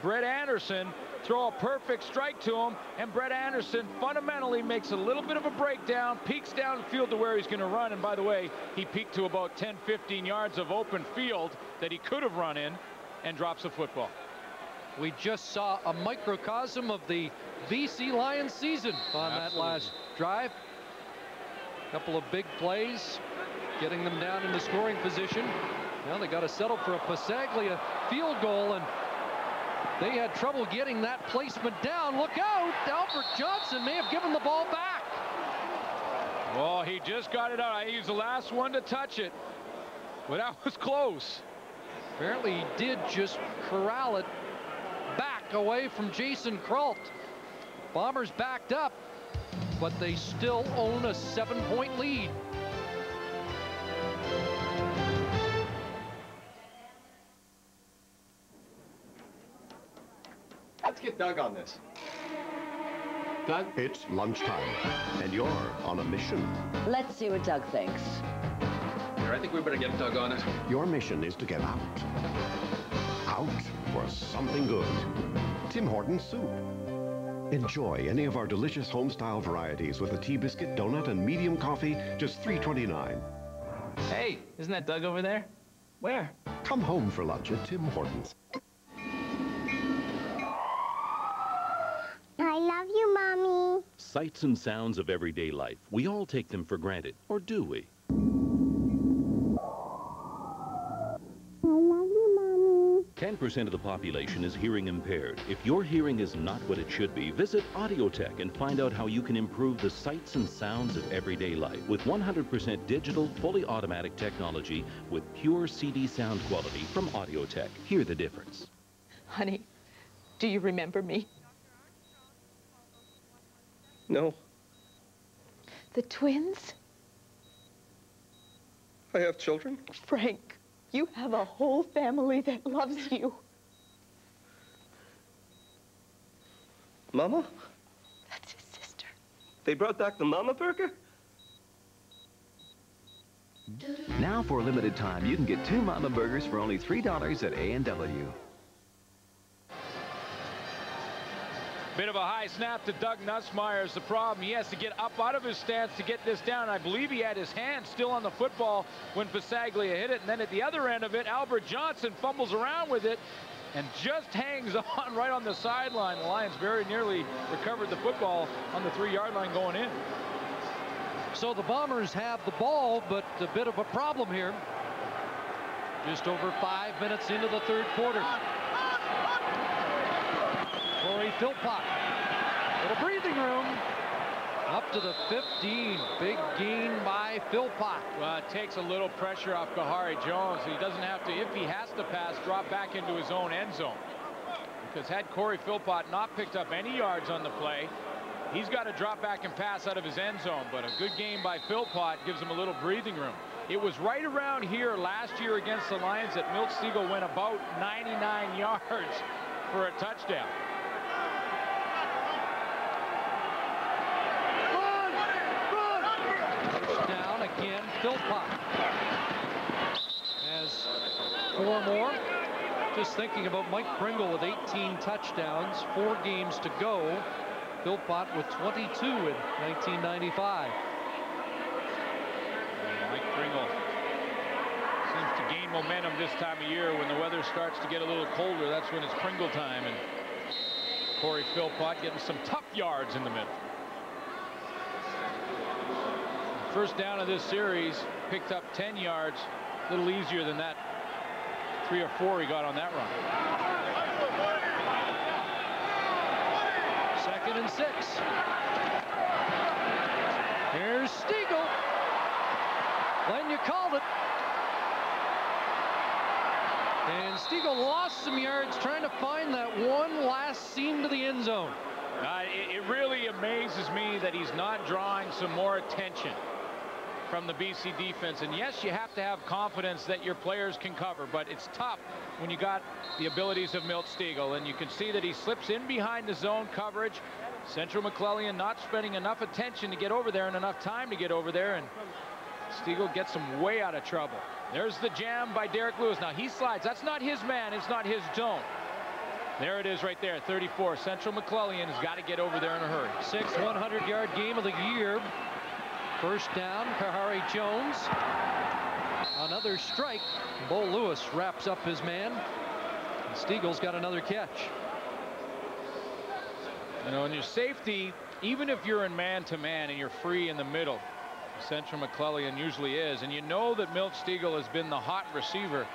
Brett Anderson, throw a perfect strike to him, and Brett Anderson fundamentally makes a little bit of a breakdown, peeks downfield to where he's going to run, and by the way, he peeked to about ten, fifteen yards of open field that he could have run in, and drops the football. We just saw a microcosm of the B C Lions season on Absolutely. That last drive. Couple of big plays, getting them down into scoring position. Now they got to settle for a Passaglia field goal, and they had trouble getting that placement down. Look out! Albert Johnson may have given the ball back. Oh, he just got it out. He was the last one to touch it, but that was close. Apparently he did just corral it back away from Jason Kralt. Bombers backed up, but they still own a seven-point lead. Let's get Doug on this. Doug, it's lunchtime, and you're on a mission. Let's see what Doug thinks. Here, I think we better get Doug on it. Your mission is to get out. Out for something good. Tim Hortons soup. Enjoy any of our delicious home-style varieties with a tea biscuit, donut, and medium coffee, just three twenty-nine. Hey, isn't that Doug over there? Where? Come home for lunch at Tim Hortons. I love you, Mommy. Sights and sounds of everyday life. We all take them for granted, or do we? ten percent of the population is hearing impaired. If your hearing is not what it should be, visit Audiotech and find out how you can improve the sights and sounds of everyday life with one hundred percent digital, fully automatic technology with pure C D sound quality from Audiotech. Hear the difference. Honey, do you remember me? No. The twins? I have children. Frank. You have a whole family that loves you. Mama? That's his sister. They brought back the Mama Burger? Now for a limited time, you can get two Mama Burgers for only three dollars at A and W. Bit of a high snap to Doug Nussmeier is the problem. He has to get up out of his stance to get this down. I believe he had his hand still on the football when Passaglia hit it. And then at the other end of it, Albert Johnson fumbles around with it and just hangs on right on the sideline. The Lions very nearly recovered the football on the three-yard line going in. So the Bombers have the ball, but a bit of a problem here. Just over five minutes into the third quarter. Corey Philpott, little breathing room, up to the fifteen. Big gain by Philpott. Well, it takes a little pressure off Khari Jones. He doesn't have to, if he has to pass, drop back into his own end zone. Because had Corey Philpott not picked up any yards on the play, he's got to drop back and pass out of his end zone. But a good game by Philpott gives him a little breathing room. It was right around here last year against the Lions that Milt Stegall went about ninety-nine yards for a touchdown. Again, Philpott has four more. Just thinking about Mike Pringle with eighteen touchdowns, four games to go. Philpott with twenty-two in nineteen ninety-five. Yeah, Mike Pringle seems to gain momentum this time of year. When the weather starts to get a little colder, that's when it's Pringle time. And Corey Philpott getting some tough yards in the middle. First down of this series, picked up ten yards. A little easier than that three or four he got on that run. Second and six. Here's Stegall. Glenn, you called it. And Stegall lost some yards trying to find that one last seam to the end zone. Uh, it, it really amazes me that he's not drawing some more attention from the B C defense. And yes, you have to have confidence that your players can cover, but it's tough when you got the abilities of Milt Stegall. And you can see that he slips in behind the zone coverage. Central McClellan not spending enough attention to get over there and enough time to get over there, and Stegall gets him way out of trouble. There's the jam by Derek Lewis. Now he slides. That's not his man. It's not his zone. There it is right there, thirty-four. Central McClellan has got to get over there in a hurry. Sixth hundred-yard game of the year. First down, Khari Jones. Another strike. Bo Lewis wraps up his man. And Stegall's got another catch. You know, in your safety, even if you're in man-to-man and you're free in the middle, Central McClellan usually is, and you know that Milt Stegall has been the hot receiver.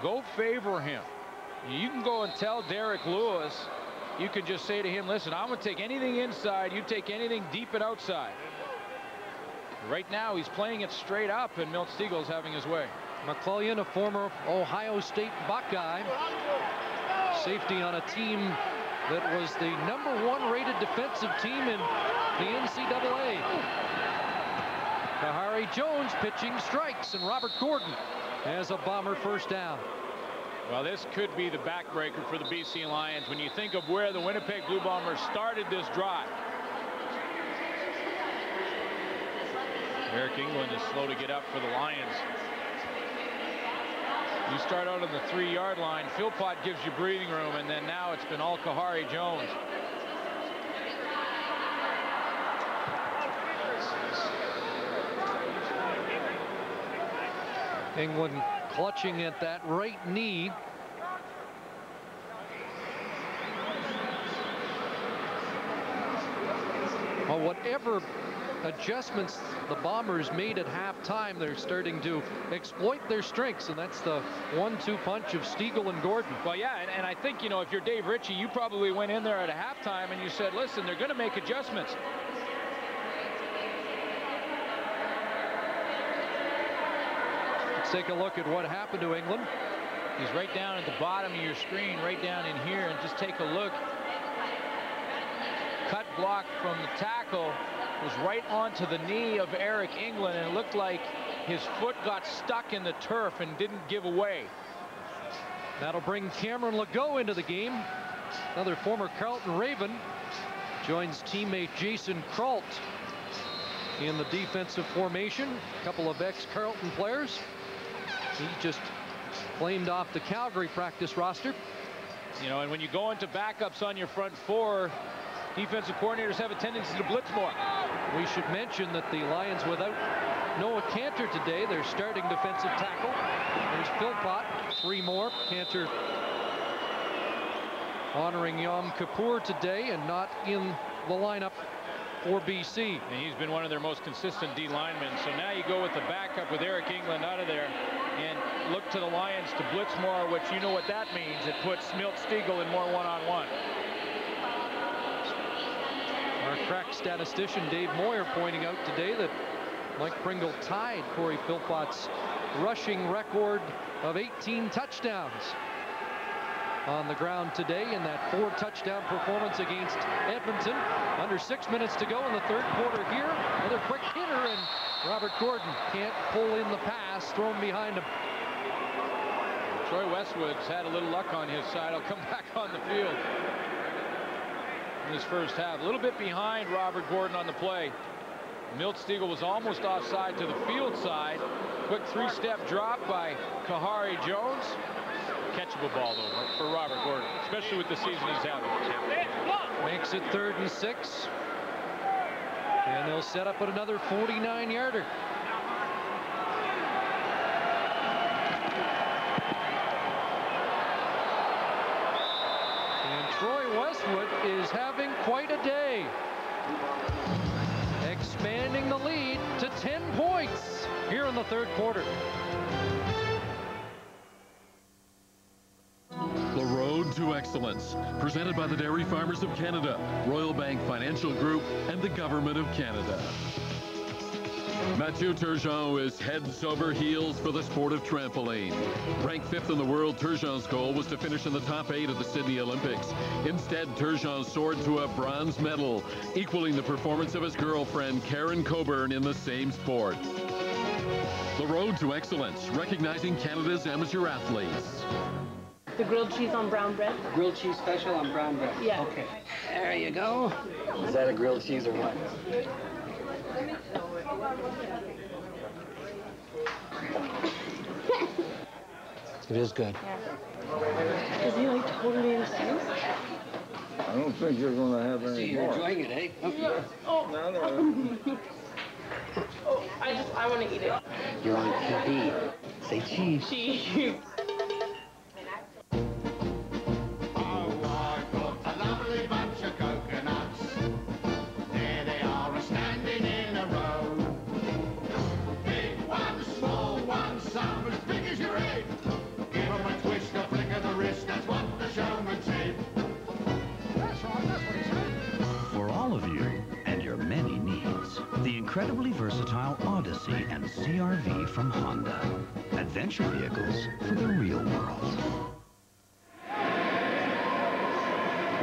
Go favor him. You can go and tell Derek Lewis, you can just say to him, listen, I'm going to take anything inside, you take anything deep and outside. Right now he's playing it straight up, and Milt Stegall's having his way. McClellan, a former Ohio State Buckeye, safety on a team that was the number one rated defensive team in the N C double A. Khari Jones pitching strikes, and Robert Gordon has a Bomber first down. Well, this could be the backbreaker for the B C Lions when you think of where the Winnipeg Blue Bombers started this drive. Eric Englund is slow to get up for the Lions. You start out on the three-yard line. Philpott gives you breathing room, and then now it's been all Khari Jones. Englund clutching at that right knee. Well, whatever adjustments the Bombers made at halftime, they're starting to exploit their strengths, and that's the one two punch of Stegall and Gordon. Well, yeah, and, and I think, you know, if you're Dave Ritchie, you probably went in there at halftime and you said, listen, they're going to make adjustments. Let's take a look at what happened to Englund. He's right down at the bottom of your screen, right down in here, and just take a look. Cut block from the tackle was right onto the knee of Eric Englund, and it looked like his foot got stuck in the turf and didn't give away. That'll bring Cameron Legault into the game. Another former Carlton Raven, joins teammate Jason Kralt in the defensive formation. A couple of ex-Carlton players. He just claimed off the Calgary practice roster. You know, and when you go into backups on your front four, defensive coordinators have a tendency to blitz more. We should mention that the Lions, without Noah Cantor today, their starting defensive tackle. There's Philpott, three more. Cantor honoring Yom Kippur today and not in the lineup for B C. And he's been one of their most consistent D linemen. So now you go with the backup with Eric Englund out of there and look to the Lions to blitz more, which you know what that means. It puts Milt Stegall in more one-on-one. Our crack statistician Dave Moyer pointing out today that Mike Pringle tied Corey Philpott's rushing record of eighteen touchdowns on the ground today in that four touchdown performance against Edmonton. Under six minutes to go in the third quarter here. Another quick hitter, and Robert Gordon can't pull in the pass thrown behind him. Troy Westwood's had a little luck on his side. He'll come back on the field in this first half. A little bit behind Robert Gordon on the play. Milt Stegall was almost offside to the field side. Quick three-step drop by Khari Jones. Catchable ball, though, for Robert Gordon, especially with the season he's having. Makes it third and six. And they'll set up at another forty-nine yarder. Troy Westwood is having quite a day, expanding the lead to ten points here in the third quarter. The Road to Excellence, presented by the Dairy Farmers of Canada, Royal Bank Financial Group, and the Government of Canada. Mathieu Turgeon is heads over heels for the sport of trampoline. Ranked fifth in the world, Turgeon's goal was to finish in the top eight of the Sydney Olympics. Instead, Turgeon soared to a bronze medal, equaling the performance of his girlfriend, Karen Coburn, in the same sport. The Road to Excellence, recognizing Canada's amateur athletes. The grilled cheese on brown bread? Grilled cheese special on brown bread. Yeah. Okay. There you go. Is that a grilled cheese or what? It is good. Yeah. Is he like totally insane? I don't think you're going to have any. So you're more. Enjoying it, eh? Okay. Yeah. Oh. No, no. Oh, I just, I want to eat it. You're on T V. Say cheese. Cheese. incredibly versatile Odyssey and C R V from Honda. Adventure vehicles for the real world.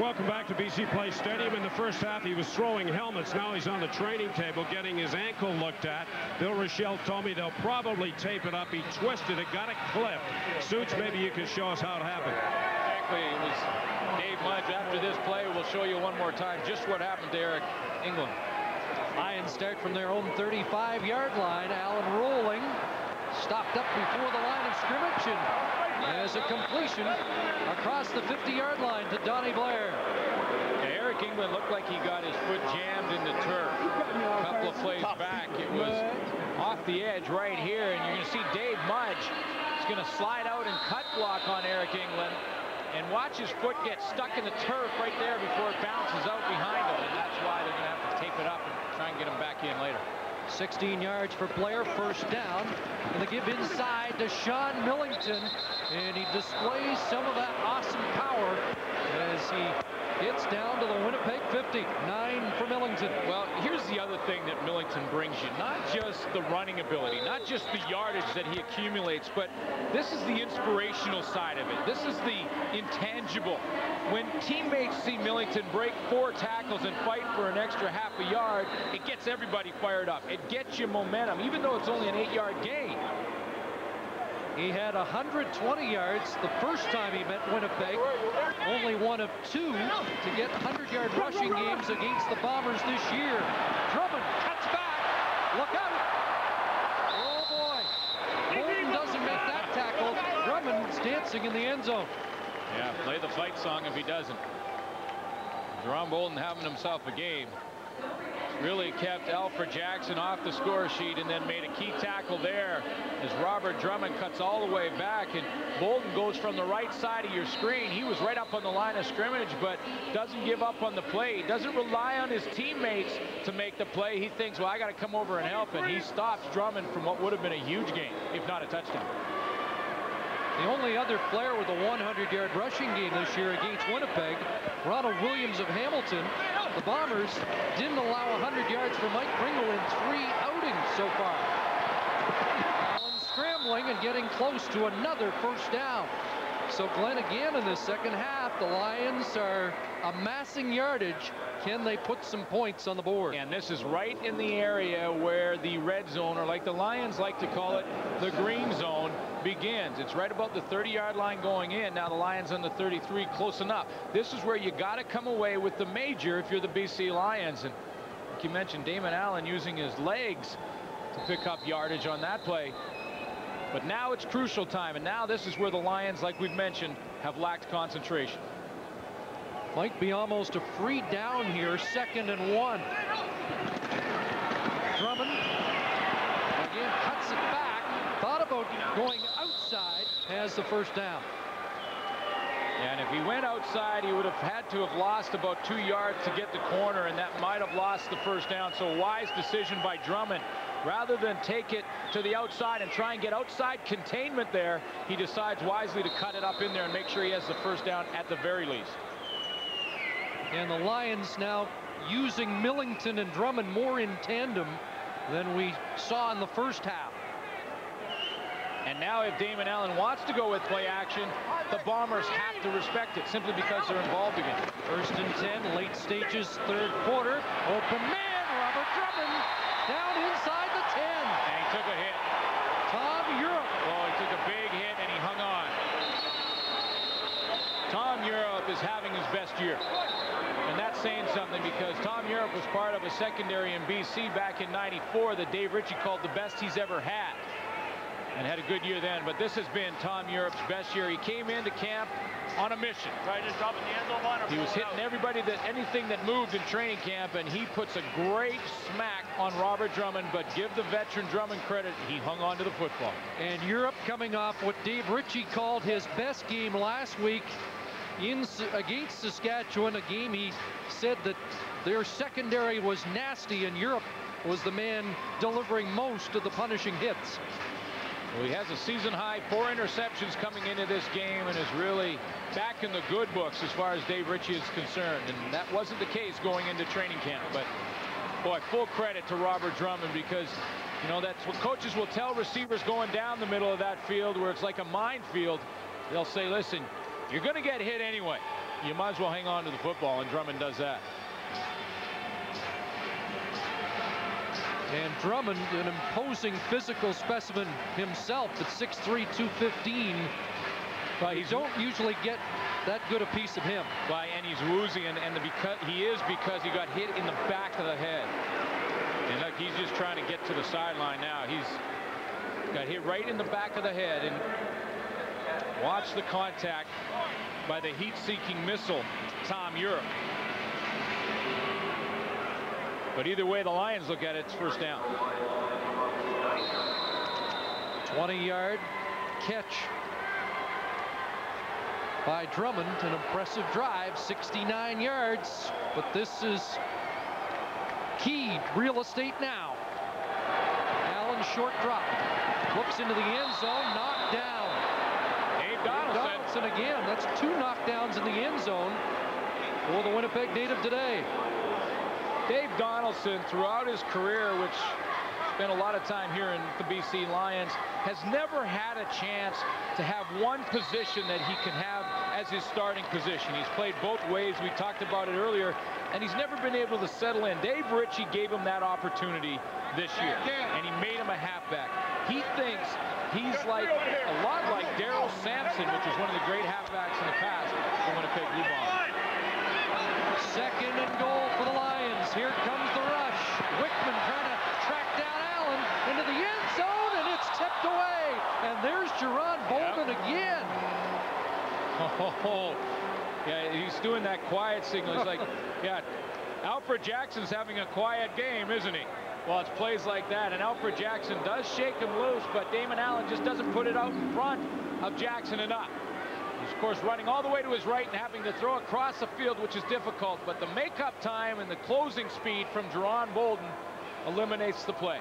Welcome back to B C. Place Stadium. In the first half, he was throwing helmets. Now he's on the training table getting his ankle looked at. Bill Rochelle told me they'll probably tape it up. He twisted it, got it clipped. Suits, maybe you can show us how it happened. Exactly. It was Dave Mudge. After this play, we'll show you one more time just what happened to Eric Englund. Lions start from their own thirty-five yard line. Allen rolling. Stopped up before the line of scrimmage. And there's a completion across the fifty yard line to Donnie Blair. Yeah, Eric Englund looked like he got his foot jammed in the turf. A couple of plays back, it was off the edge right here, and you're going to see Dave Mudge is going to slide out and cut block on Eric Englund, and watch his foot get stuck in the turf right there before it bounces out behind him, and that's why they're going to have to tape it up and try and get him back in later. sixteen yards for Blair, first down. And they give inside to Sean Millington, and he displays some of that awesome power as he gets down to the Winnipeg fifty. Nine for Millington. Well, here's the other thing that Millington brings you. Not just the running ability, not just the yardage that he accumulates, but this is the inspirational side of it. This is the intangible. When teammates see Millington break four tackles and fight for an extra half a yard, it gets everybody fired up. It gets you momentum, even though it's only an eight yard gain. He had one hundred twenty yards the first time he met Winnipeg. Only one of two to get one hundred yard rushing games against the Bombers this year. Drummond cuts back. Look out. Oh, boy. Bolden doesn't make that tackle. Drummond's dancing in the end zone. Yeah, play the fight song if he doesn't. Jerron Bolden having himself a game. Really kept Alfred Jackson off the score sheet, and then made a key tackle there as Robert Drummond cuts all the way back, and Bolden goes from the right side of your screen. He was right up on the line of scrimmage, but doesn't give up on the play. He doesn't rely on his teammates to make the play. He thinks, well, I got to come over and help, and he stops Drummond from what would have been a huge gain, if not a touchdown. The only other player with a one hundred yard rushing game this year against Winnipeg, Ronald Williams of Hamilton. The Bombers didn't allow one hundred yards for Mike Pringle in three outings so far. Allen scrambling and getting close to another first down. So Glenn, again in the second half, the Lions are amassing yardage. Can they put some points on the board? And this is right in the area where the red zone, or like the Lions like to call it, the green zone, begins. It's right about the thirty yard line going in. Now the Lions on the thirty-three, close enough. This is where you got to come away with the major if you're the B C Lions. And like you mentioned, Damon Allen using his legs to pick up yardage on that play. But now it's crucial time, and now this is where the Lions, like we've mentioned, have lacked concentration. Might be almost a free down here, second and one. Drummond again cuts it back. Thought about going outside, has the first down. And if he went outside, he would have had to have lost about two yards to get the corner, and that might have lost the first down. So wise decision by Drummond. Rather than take it to the outside and try and get outside containment there, he decides wisely to cut it up in there and make sure he has the first down at the very least. And the Lions now using Millington and Drummond more in tandem than we saw in the first half. And now if Damon Allen wants to go with play action, the Bombers have to respect it simply because they're involved again. First and ten, late stages, third quarter. Open man, Robert Drummond down inside the ten. And he took a hit. Tom Europe. Oh, he took a big hit and he hung on. Tom Europe is having his best year. And that's saying something, because Tom Europe was part of a secondary in B C back in ninety-four that Dave Ritchie called the best he's ever had. And had a good year then, but this has been Tom Europe's best year. He came into camp on a mission. Right, just dropping the end zone line. He was hitting everybody, that anything that moved in training camp, and he puts a great smack on Robert Drummond. But give the veteran Drummond credit, he hung on to the football. And Europe coming off what Dave Ritchie called his best game last week in against Saskatchewan, a game he said that their secondary was nasty, and Europe was the man delivering most of the punishing hits. Well, he has a season-high four interceptions coming into this game, and is really back in the good books as far as Dave Ritchie is concerned. And that wasn't the case going into training camp, but Boy, full credit to Robert Drummond, because, you know, that's what coaches will tell receivers going down the middle of that field where it's like a minefield. They'll say, listen, you're going to get hit anyway. You might as well hang on to the football, and Drummond does that. And Drummond, an imposing physical specimen himself at six three, two fifteen. But you don't usually get that good a piece of him. By and he's woozy, and, and the because he is because he got hit in the back of the head. And look, he's just trying to get to the sideline now. He's got hit right in the back of the head, and watch the contact by the heat-seeking missile, Tom Europe. But either way, the Lions look at it, it's first down. twenty yard catch by Drummond. An impressive drive, sixty-nine yards. But this is key real estate now. Allen, short drop, looks into the end zone, knocked down. Dave Donaldson. Dave Donaldson again. That's two knockdowns in the end zone for the Winnipeg native today. Dave Donaldson, throughout his career, which spent a lot of time here in the B C. Lions, has never had a chance to have one position that he can have as his starting position. He's played both ways. We talked about it earlier, and he's never been able to settle in. Dave Ritchie gave him that opportunity this year, and he made him a halfback. He thinks he's like a lot like Darryl Sampson, which is one of the great halfbacks in the past for Winnipeg Blue Bombers. Second and goal for the Lions. Here comes the rush. Wickman trying to track down Allen into the end zone, and it's tipped away. And there's Jerron Bolden yep. again. Oh, yeah, he's doing that quiet signal. He's like, yeah, Alfred Jackson's having a quiet game, isn't he? Well, it's plays like that, and Alfred Jackson does shake him loose, but Damon Allen just doesn't put it out in front of Jackson enough. He's, of course, running all the way to his right and having to throw across the field, which is difficult, but the make-up time and the closing speed from Jerron Bolden eliminates the play.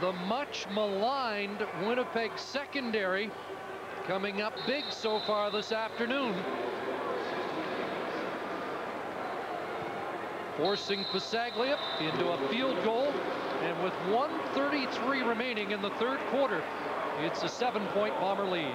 The much-maligned Winnipeg secondary coming up big so far this afternoon, forcing Passaglia into a field goal, and with one thirty-three remaining in the third quarter, it's a seven-point Bomber lead.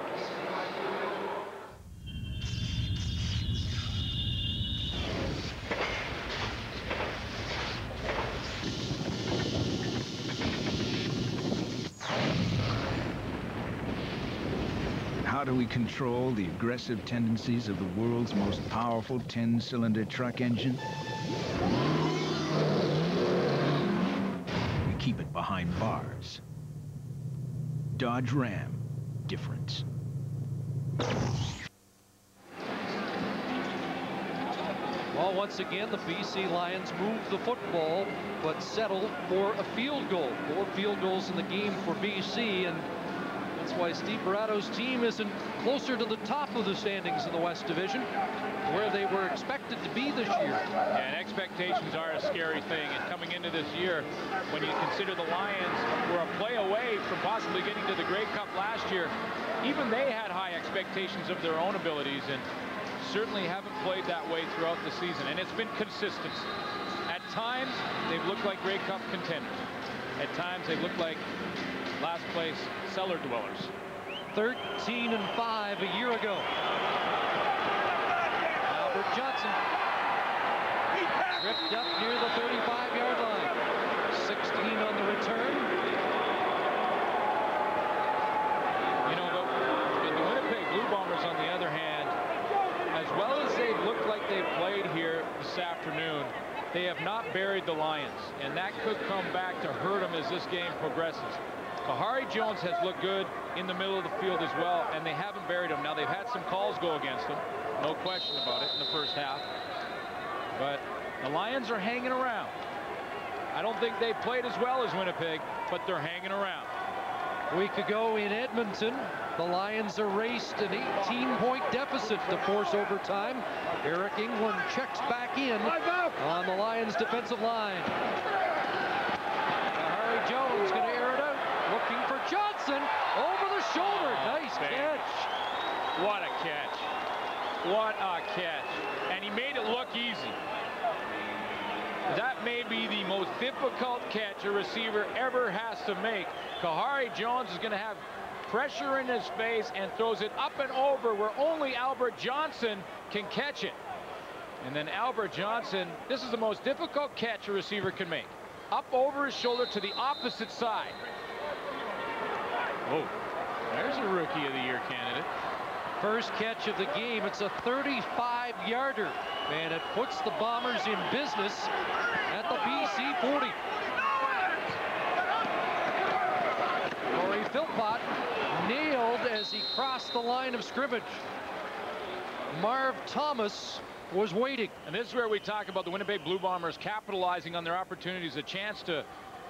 How do we control the aggressive tendencies of the world's most powerful ten cylinder truck engine? We keep it behind bars. Dodge Ram, difference. Well, once again, the B C. Lions move the football, but settle for a field goal. Four field goals in the game for B C, and that's why Steve Barato's team isn't closer to the top of the standings in the West Division, where they were expected to be this year. And expectations are a scary thing. And coming into this year, when you consider the Lions were a play away from possibly getting to the Grey Cup last year, even they had high expectations of their own abilities, and certainly haven't played that way throughout the season. And it's been consistency. At times, they've looked like Grey Cup contenders. At times, they've looked like last place cellar dwellers. thirteen and five a year ago. Albert Johnson ripped up near the thirty-five yard line. sixteen on the return. You know, the, the Winnipeg Blue Bombers, on the other hand, as well as they've looked like they've played here this afternoon, they have not buried the Lions, and that could come back to hurt them as this game progresses. Khari Jones has looked good in the middle of the field as well, and they haven't buried him. Now, they've had some calls go against them, no question about it, in the first half. But the Lions are hanging around. I don't think they played as well as Winnipeg, but they're hanging around. A week ago in Edmonton, the Lions erased an eighteen point deficit to force overtime. Eric Englund checks back in on the Lions' defensive line. Khari Jones going to air it out. Looking for Johnson, over the shoulder. Oh, nice man. Catch. What a catch. What a catch. And he made it look easy. That may be the most difficult catch a receiver ever has to make. Khari Jones is going to have pressure in his face and throws it up and over where only Albert Johnson can catch it. And then Albert Johnson, this is the most difficult catch a receiver can make. Up over his shoulder to the opposite side. Oh, there's a Rookie of the Year candidate. First catch of the game. It's a thirty-five yarder. And it puts the Bombers in business at the B C forty. Corey Philpott nailed as he crossed the line of scrimmage. Marv Thomas was waiting. And this is where we talk about the Winnipeg Blue Bombers capitalizing on their opportunities, a chance to,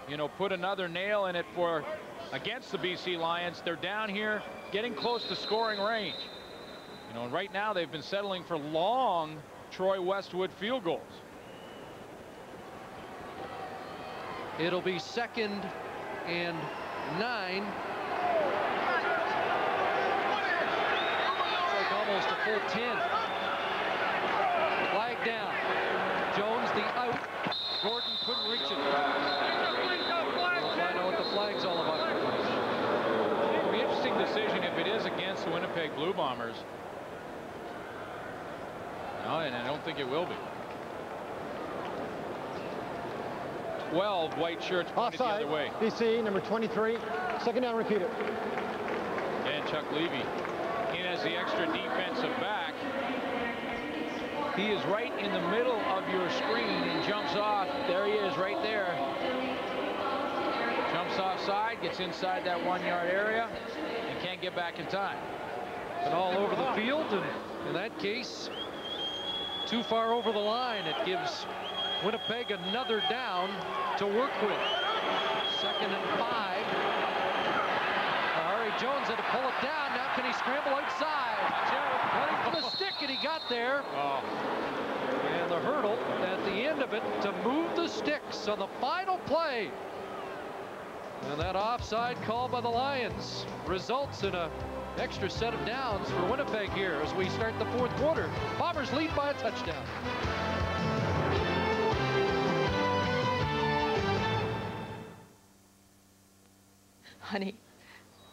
you know, put another nail in it for against the B C Lions. They're down here getting close to scoring range. You know, and right now they've been settling for long Troy Westwood field goals. It'll be second and nine. It's like almost a full ten. Down. Jones the out. Gordon couldn't reach it. We'll find out what the flag's all about. It'll be an interesting decision if it is against the Winnipeg Blue Bombers. No, and I don't think it will be. twelve white shirts pointed the other way. B C, number twenty-three. Second down, repeat it. And Chuck Levy in as the extra defensive back. He is right in the middle of your screen and jumps off. There he is right there. Jumps offside, gets inside that one-yard area, and can't get back in time. But all over the field, and in that case, too far over the line. It gives Winnipeg another down to work with. Second and five. Khari Jones had to pull it down. Now can he scramble outside? Played the stick and he got there. Oh. And the hurdle at the end of it to move the sticks on the final play. And that offside call by the Lions results in an extra set of downs for Winnipeg here as we start the fourth quarter. Bombers lead by a touchdown. Honey,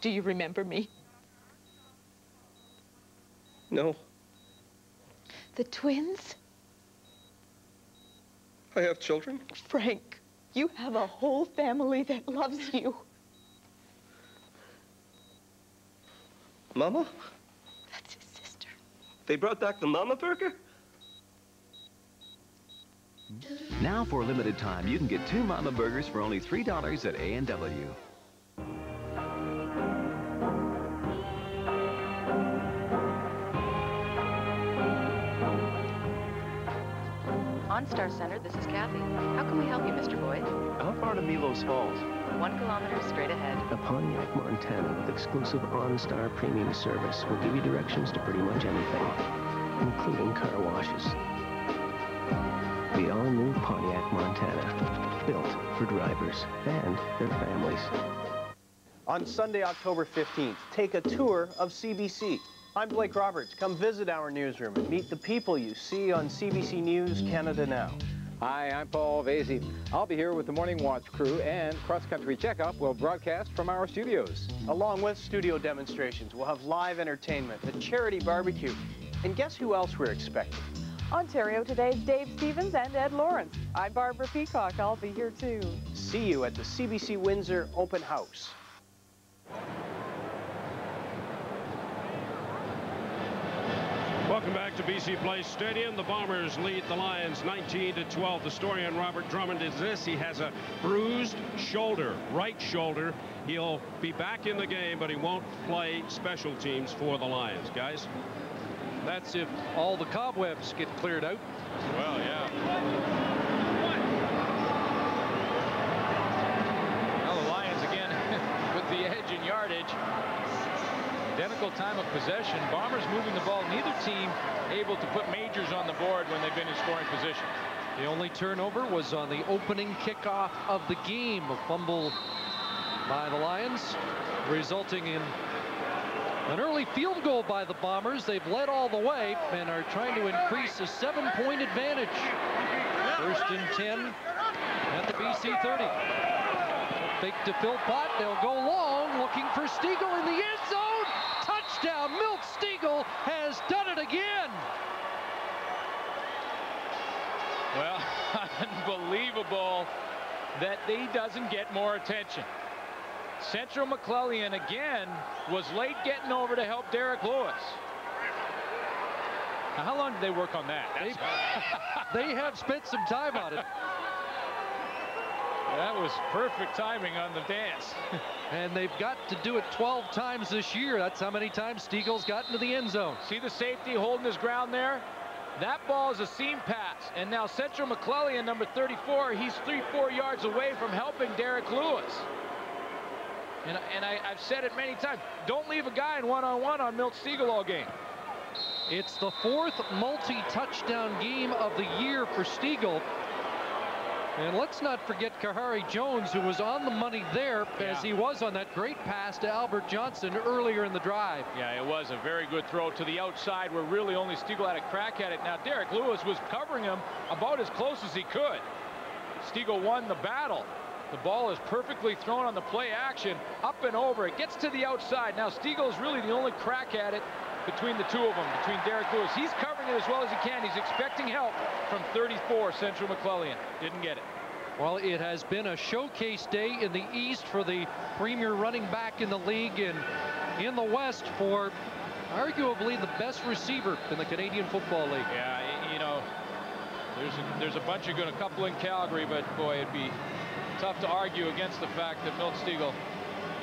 do you remember me? No. The twins? I have children. Frank, you have a whole family that loves you. Mama? That's his sister. They brought back the Mama Burger? Now for a limited time, you can get two Mama Burgers for only three dollars at A and W. OnStar Center, this is Kathy. How can we help you, Mister Boyd? How far to Milos Falls? One kilometer straight ahead. A Pontiac, Montana, with exclusive OnStar Premium service will give you directions to pretty much anything, including car washes. The all-new Pontiac, Montana, built for drivers and their families. On Sunday, October fifteenth, take a tour of C B C. I'm Blake Roberts. Come visit our newsroom and meet the people you see on C B C News Canada Now. Hi, I'm Paul Vasey. I'll be here with the Morning Watch crew, and Cross Country Checkup will broadcast from our studios. Along with studio demonstrations, we'll have live entertainment, a charity barbecue, and guess who else we're expecting? Ontario Today's Dave Stevens and Ed Lawrence. I'm Barbara Peacock. I'll be here too. See you at the C B C Windsor Open House. Welcome back to B C Place Stadium. The Bombers lead the Lions nineteen to twelve. The story on Robert Drummond is this: he has a bruised shoulder, right shoulder. He'll be back in the game, but he won't play special teams for the Lions, guys. That's if all the cobwebs get cleared out. Well, yeah. Well, the Lions again with the edge in yardage. Identical time of possession. Bombers moving the ball. Neither team able to put majors on the board when they've been in scoring position. The only turnover was on the opening kickoff of the game. A fumble by the Lions, resulting in an early field goal by the Bombers. They've led all the way and are trying to increase a seven-point advantage. First and ten at the B C thirty. Fake to Philpott. They'll go long, looking for Stegall in the end zone. Touchdown. Milt Stegall has done it again. Well, unbelievable that he doesn't get more attention. Central McClellan again was late getting over to help Derek Lewis. Now, how long did they work on that? They, they have spent some time on it. That was perfect timing on the dance. And they've got to do it twelve times this year. That's how many times Stegall's got into the end zone. See the safety holding his ground there? That ball is a seam pass. And now Central McClellan, number thirty-four, he's three, four yards away from helping Derek Lewis. And, and I, I've said it many times, don't leave a guy in one-on-one on Milt Stegall all game. It's the fourth multi-touchdown game of the year for Stegall. And let's not forget Khari Jones, who was on the money there, yeah, as he was on that great pass to Albert Johnson earlier in the drive. Yeah, it was a very good throw to the outside where really only Stegall had a crack at it. Now, Derek Lewis was covering him about as close as he could. Stegall won the battle. The ball is perfectly thrown on the play action, up and over. It gets to the outside. Now, Stegall is really the only crack at it between the two of them, between Derek Lewis. He's covering it as well as he can. He's expecting help from thirty-four, Central McClellan. Didn't get it. Well, it has been a showcase day in the East for the premier running back in the league, and in the West for arguably the best receiver in the Canadian Football League. Yeah, you know, there's a, there's a bunch of good, a couple in Calgary, but boy, it'd be tough to argue against the fact that Milt Stegall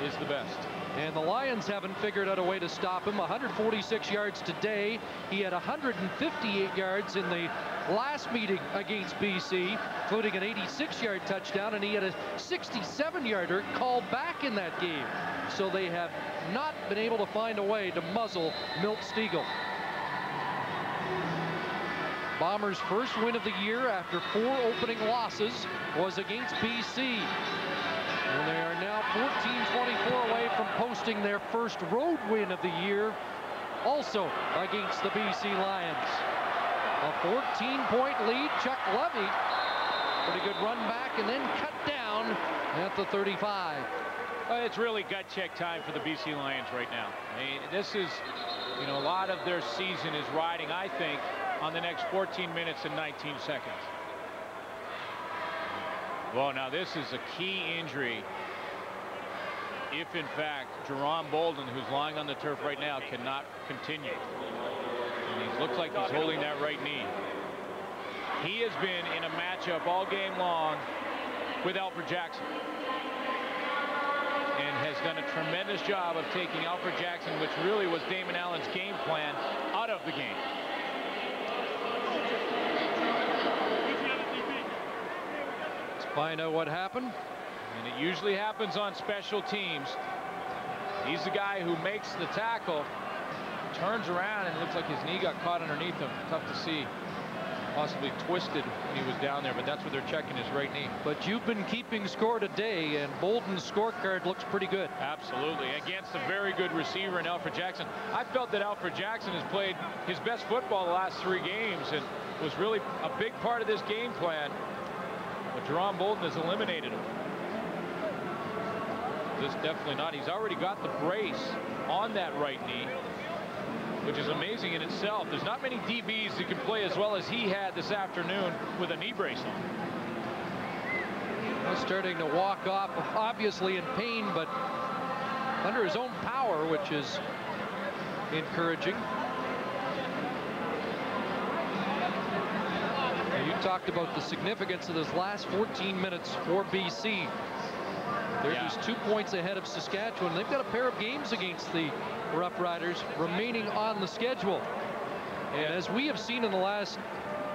is the best. And the Lions haven't figured out a way to stop him. one hundred forty-six yards today. He had one hundred fifty-eight yards in the last meeting against B C, including an eighty-six yard touchdown, and he had a sixty-seven yarder called back in that game. So they have not been able to find a way to muzzle Milt Stegall. Bombers' first win of the year after four opening losses was against B C. And they are now fourteen twenty-four away from posting their first road win of the year, also against the B C Lions. A fourteen point lead. Chuck Levy, pretty good run back, and then cut down at the thirty-five. Well, it's really gut check time for the B C Lions right now. I mean, this is, you know, a lot of their season is riding, I think, on the next fourteen minutes and nineteen seconds. Well, now this is a key injury. If in fact Jerron Bolden, who's lying on the turf right now, cannot continue, and he looks like he's holding that right knee. He has been in a matchup all game long with Alfred Jackson, and has done a tremendous job of taking Alfred Jackson, which really was Damon Allen's game plan, out of the game. Find out what happened. And it usually happens on special teams. He's the guy who makes the tackle, turns around, and it looks like his knee got caught underneath him. Tough to see. Possibly twisted when he was down there, but that's what they're checking, his right knee. But you've been keeping score today, and Bolden's scorecard looks pretty good. Absolutely. Against a very good receiver in Alfred Jackson. I felt that Alfred Jackson has played his best football the last three games and was really a big part of this game plan. But Jerron Bolden has eliminated him. This definitely not. He's already got the brace on that right knee, which is amazing in itself. There's not many D Bs who can play as well as he had this afternoon with a knee brace on. He's starting to walk off, obviously in pain, but under his own power, which is encouraging. Talked about the significance of this last fourteen minutes for B C. They're yeah. just two points ahead of Saskatchewan. They've got a pair of games against the Rough Riders remaining on the schedule. Yeah. And as we have seen in the last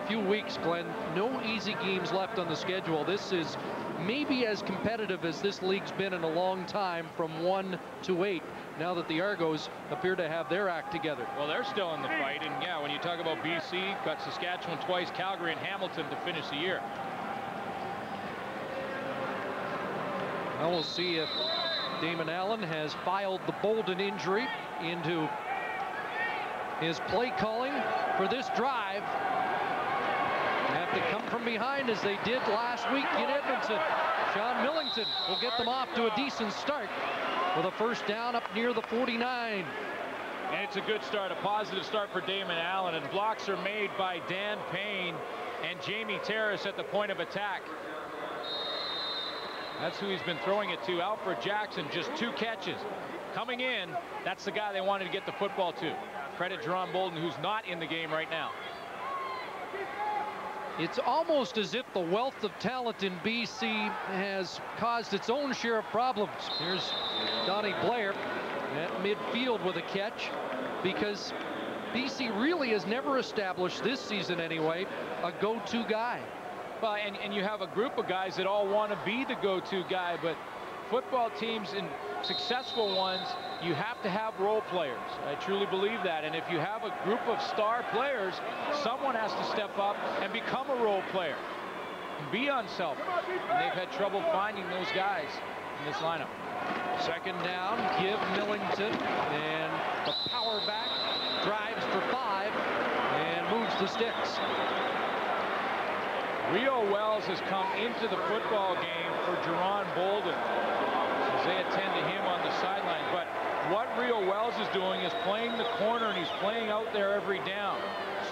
few weeks, Glenn, no easy games left on the schedule. This is maybe as competitive as this league's been in a long time, from one to eight, now that the Argos appear to have their act together. Well, they're still in the fight, and yeah, when you talk about B C, got Saskatchewan twice, Calgary and Hamilton to finish the year. Now we'll see if Damon Allen has filed the Bolden injury into his play calling for this drive. Have to come from behind as they did last week in Edmonton. Sean Millington will get them off to a decent start with a first down up near the forty-nine. And it's a good start, a positive start for Damon Allen, and blocks are made by Dan Payne and Jamie Terrace at the point of attack. That's who he's been throwing it to. Alfred Jackson, just two catches. Coming in, that's the guy they wanted to get the football to. Credit Jerron Bolden, who's not in the game right now. It's almost as if the wealth of talent in B C has caused its own share of problems. Here's Donnie Blair at midfield with a catch, because B C really has never established this season anyway a go-to guy. Well, and, and you have a group of guys that all want to be the go-to guy, but football teams and successful ones, you have to have role players. I truly believe that. And if you have a group of star players, someone has to step up and become a role player and be unselfish. And they've had trouble finding those guys in this lineup. Second down, give Millington, and the power back drives for five and moves the sticks. Rio Wells has come into the football game for Jerron Bolden as they attend to him on the sideline. But what Rio Wells is doing is playing the corner, and he's playing out there every down.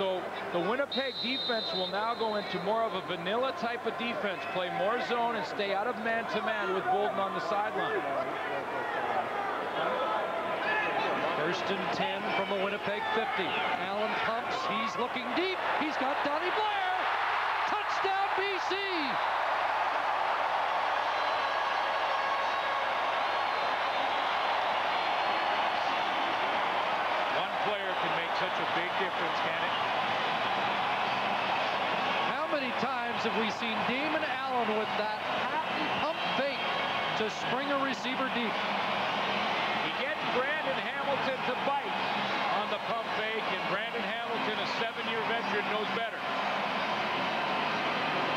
So the Winnipeg defense will now go into more of a vanilla type of defense, play more zone and stay out of man-to-man with Bolden on the sideline. First and ten from the Winnipeg fifty. Allen pumps, he's looking deep, he's got Donnie Blair. Touchdown B C! Such a big difference, can it? How many times have we seen Damon Allen with that patent pump fake to spring a receiver deep? He gets Brandon Hamilton to bite on the pump fake, and Brandon Hamilton, a seven-year veteran, knows better.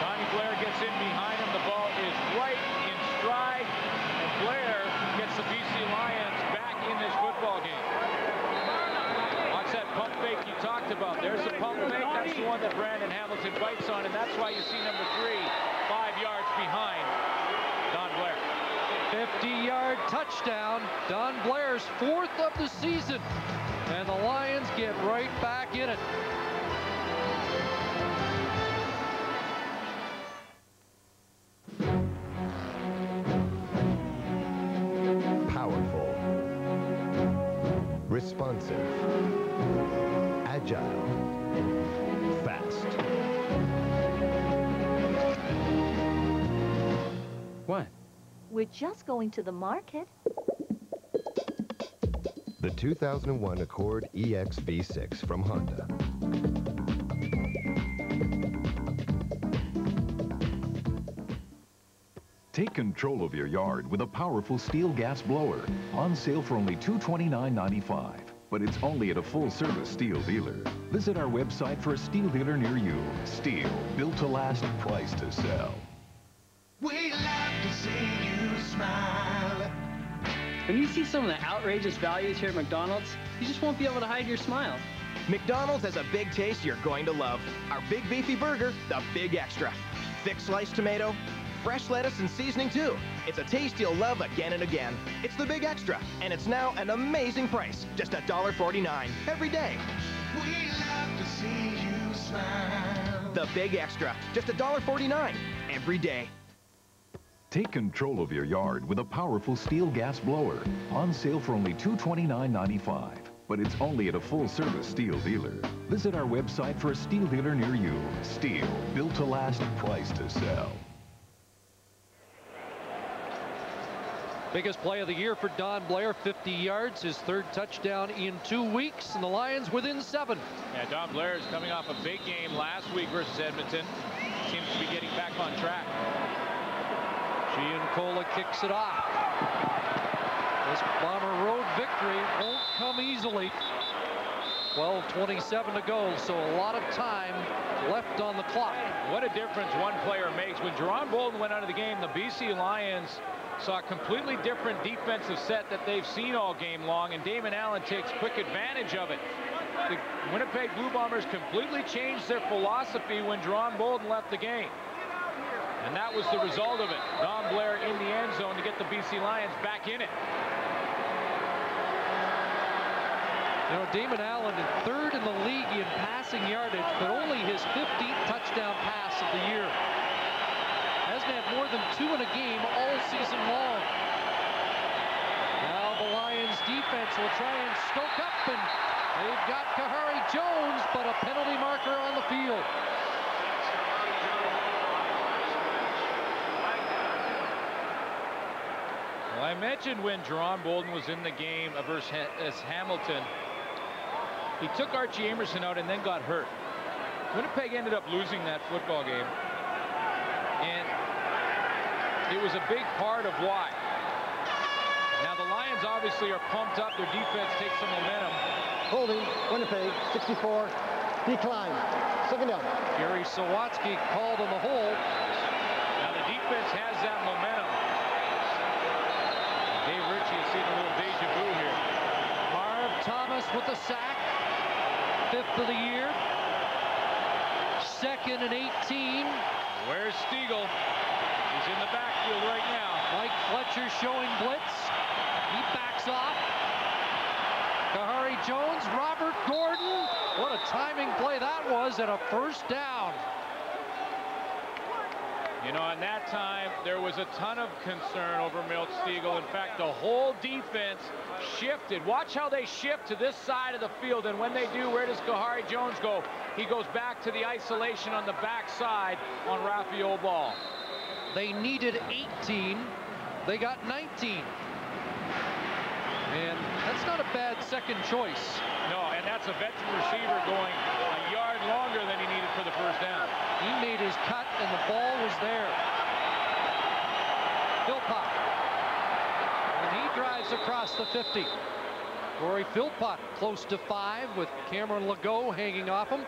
Donnie Blair gets in behind him. The ball is right in stride, and Blair gets the B C Lions back in this football game. Pump fake you talked about. There's the pump fake. That's the one that Brandon Hamilton bites on, and that's why you see number three five yards behind Don Blair. fifty-yard touchdown. Don Blair's fourth of the season, and the Lions get right back in it. Powerful. Responsive. Agile, fast. What? We're just going to the market. The two thousand one Accord E X V six from Honda. Take control of your yard with a powerful steel gas blower. On sale for only two hundred twenty-nine ninety-five. But it's only at a full-service steel dealer. Visit our website for a steel dealer near you. Steel, built to last, priced to sell. We love to see you smile. When you see some of the outrageous values here at McDonald's, you just won't be able to hide your smile. McDonald's has a big taste you're going to love. Our big beefy burger, the Big Extra. Thick sliced tomato, fresh lettuce and seasoning too. It's a taste you'll love again and again. It's the Big Extra, and it's now an amazing price. Just one forty-nine every day. We love to see you smile. The Big Extra, just one forty-nine every day. Take control of your yard with a powerful steel gas blower. On sale for only two hundred twenty-nine ninety-five. But it's only at a full-service steel dealer. Visit our website for a steel dealer near you. Steel, built to last, priced to sell. Biggest play of the year for Don Blair, fifty yards, his third touchdown in two weeks, and the Lions within seven. Yeah, Don Blair is coming off a big game last week versus Edmonton. Seems to be getting back on track. Giancola kicks it off. This Bomber Road victory won't come easily. twelve twenty-seven to go, so a lot of time left on the clock. What a difference one player makes. When Jerron Bolden went out of the game, the B C Lions saw a completely different defensive set that they've seen all game long, and Damon Allen takes quick advantage of it. The Winnipeg Blue Bombers completely changed their philosophy when Jerron Bolden left the game. And that was the result of it. Don Blair in the end zone to get the B C Lions back in it. You know, Damon Allen, third in the league in passing yardage, but only his fifteenth touchdown pass of the year. Hasn't had more than two in a game all season long. Now the Lions defense will try and stoke up, and they've got Khari Jones, but a penalty marker on the field. Well, I mentioned when Jerron Bolden was in the game versus Hamilton, he took Archie Amerson out and then got hurt. Winnipeg ended up losing that football game. And it was a big part of why. Now the Lions obviously are pumped up. Their defense takes some momentum. Holding Winnipeg, sixty-four, decline. Second down. Gary Sawatsky called on the hold. Now the defense has that momentum. Dave Ritchie has seen a little deja vu here. Marv Thomas with a sack. Fifth of the year. Second and eighteen. Where's Stegall? He's in the backfield right now. Mike Fletcher showing blitz. He backs off. Khari Jones, Robert Gordon. What a timing play that was, and a first down. You know, in that time, there was a ton of concern over Milt Stegall. In fact, the whole defense shifted. Watch how they shift to this side of the field, and when they do, where does Khari Jones go? He goes back to the isolation on the backside on Raphael Ball. They needed eighteen. They got nineteen. And that's not a bad second choice. No, and that's a veteran receiver going a yard longer than he needed for the first down. He made his cut, and the ball was there. Philpott. And he drives across the fifty. Corey Philpott close to five with Cameron Legault hanging off him.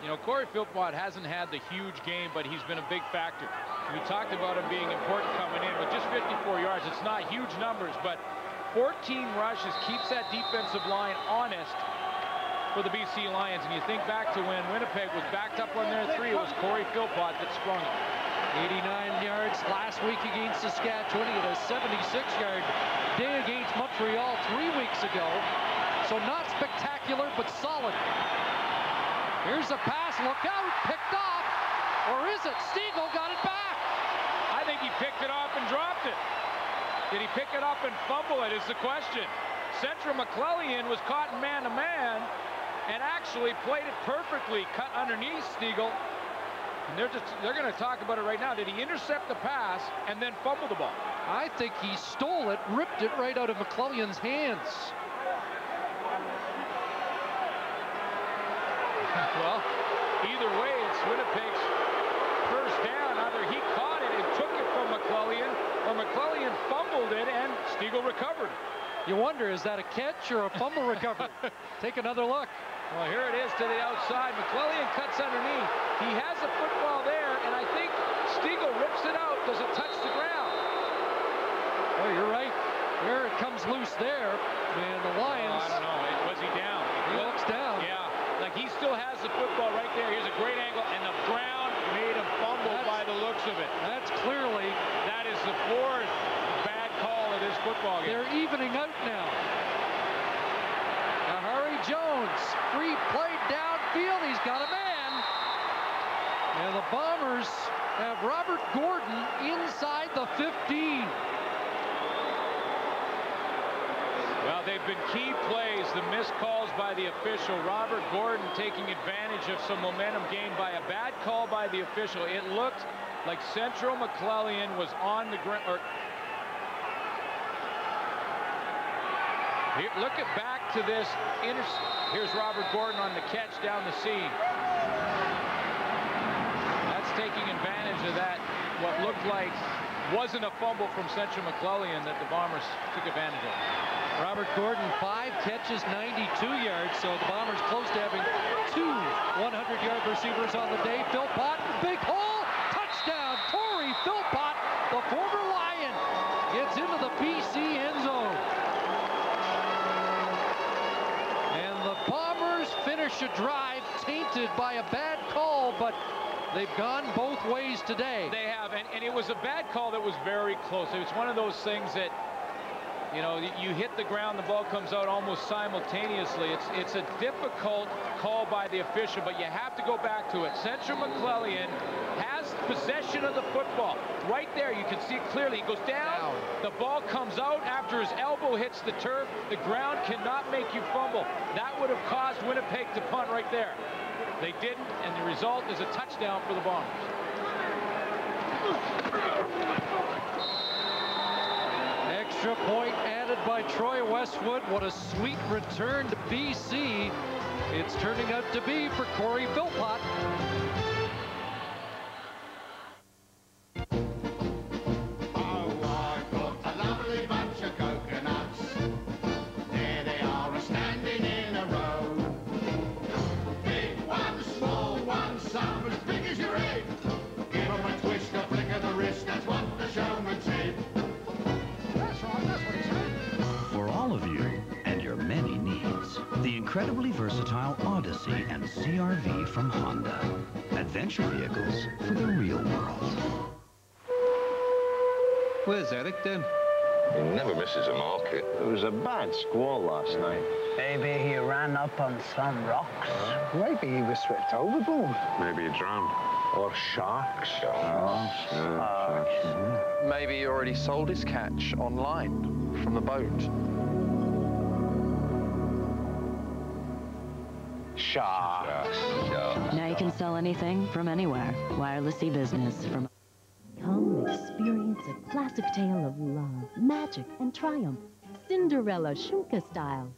You know, Corey Philpott hasn't had the huge game, but he's been a big factor. We talked about him being important coming in, with just fifty-four yards. It's not huge numbers, but fourteen rushes keeps that defensive line honest for the B C Lions. And you think back to when Winnipeg was backed up on their three, it was Corey Philpott that sprung it. eighty-nine yards last week against Saskatchewan. He had a seventy-six yard day against Montreal three weeks ago. So not spectacular, but solid. Here's a pass. Look out. Picked off. Or is it? Stegall got it back. I think he picked it off and dropped it. Did he pick it up and fumble it is the question. Central McClellan was caught man-to-man and actually played it perfectly, cut underneath Stegall. And they're just they're going to talk about it right now. Did he intercept the pass and then fumble the ball? I think he stole it, ripped it right out of McClellan's hands. Well, either way, it's Winnipeg's first down. Either he caught it and took it from McClellan, or McClellan fumbled it and Stegall recovered. You wonder, is that a catch or a fumble recovery? Take another look. Well, here it is to the outside. McClellan cuts underneath. He has the football there, and I think Stegall rips it out. Does it touch the ground? Oh, you're right. There it comes loose there, and the Lions. Oh, I don't know. Was he down? He looks down. Yeah. Like, he still has the football right there. Here's a great angle, and the ground made a fumble that's, by the looks of it. That's clearly. That is the fourth bad call of this football game. They're evening out now. Now, Khari Jones, free play downfield. He's got a man. And the Bombers have Robert Gordon inside the fifteen. Well, they've been key plays, the missed calls by the official. Robert Gordon taking advantage of some momentum gained by a bad call by the official. It looked like Central McClellan was on the ground. Here, look at back to this. Here's Robert Gordon on the catch down the seam. That's taking advantage of that, what looked like wasn't a fumble from Central McClellan that the Bombers took advantage of. Robert Gordon, five catches, ninety-two yards, so the Bombers close to having two hundred yard receivers on the day. Philpott, big hole, touchdown, Corey Philpott, the former Lion, gets into the B C end zone. And the Bombers finish a drive tainted by a bad call, but They've gone both ways today. They have, and, and it was a bad call that was very close. It was one of those things that, you know, you hit the ground, the ball comes out almost simultaneously. It's it's a difficult call by the official, but you have to go back to it. Central McClellan has possession of the football. Right there, you can see it clearly. He goes down, the ball comes out after his elbow hits the turf. The ground cannot make you fumble. That would have caused Winnipeg to punt right there. They didn't, and the result is a touchdown for the Bombers. Extra point added by Troy Westwood. What a sweet return to B C it's turning out to be for Corey Philpott. Incredibly versatile Odyssey and C R V from Honda. Adventure vehicles for the real world. Where's Eric then? He never misses a market. It was a bad squall last night. Maybe he ran up on some rocks. Maybe he was swept overboard. Maybe he drowned. Or sharks. Sharks. Oh, sharks. sharks. sharks. Mm-hmm. Maybe he already sold his catch online from the boat. Sharks. Sharks. Now you can sell anything from anywhere. Wireless e-business from... Come experience a classic tale of love, magic, and triumph. Cinderella Shumka style.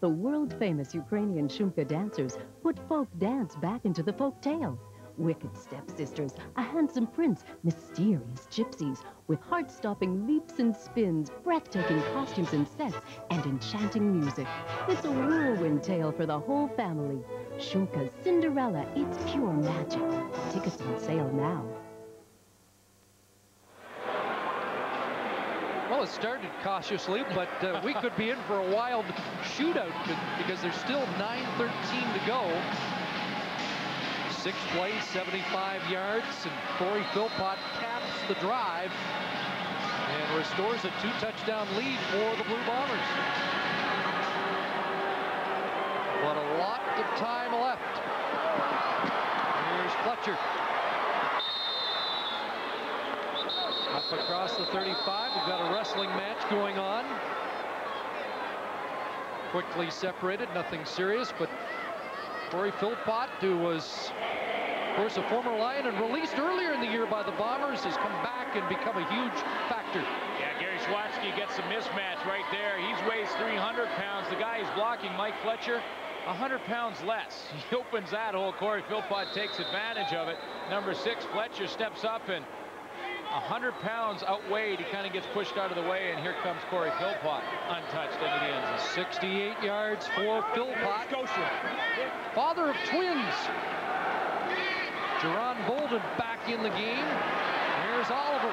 The world-famous Ukrainian Shumka dancers put folk dance back into the folk tale. Wicked stepsisters, a handsome prince, mysterious gypsies, with heart-stopping leaps and spins, breathtaking costumes and sets, and enchanting music. It's a whirlwind tale for the whole family. Shumka's Cinderella, it's pure magic. Tickets on sale now. Well, it started cautiously, but uh, we could be in for a wild shootout because there's still nine thirteen to go. Six plays, seventy-five yards, and Corey Philpott caps the drive and restores a two-touchdown lead for the Blue Bombers. But a lot of time left. Here's Fletcher. Up across the thirty-five, we've got a wrestling match going on. Quickly separated, nothing serious, but Corey Philpott, who was, of course, a former Lion and released earlier in the year by the Bombers, has come back and become a huge factor. Yeah, Gary Schwatsky gets a mismatch right there. He's weighs three hundred pounds. The guy he's blocking, Mike Fletcher, one hundred pounds less. He opens that hole. Corey Philpott takes advantage of it. Number six, Fletcher, steps up, and one hundred pounds outweighed. He kind of gets pushed out of the way, and here comes Corey Philpott, untouched into the end zone. sixty-eight yards for Philpott. Father of twins. Jerron Bolden back in the game. Here's Oliver.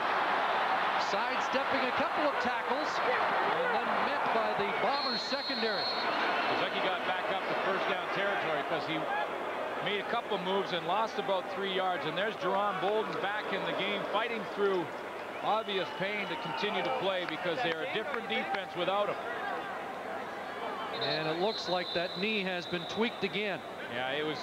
Sidestepping a couple of tackles, and then met by the Bombers secondary. Kentucky got back up to first down territory because he made a couple moves and lost about three yards, and there's Jerron Bolden back in the game, fighting through obvious pain to continue to play because they're a different defense without him. And it looks like that knee has been tweaked again. Yeah, it was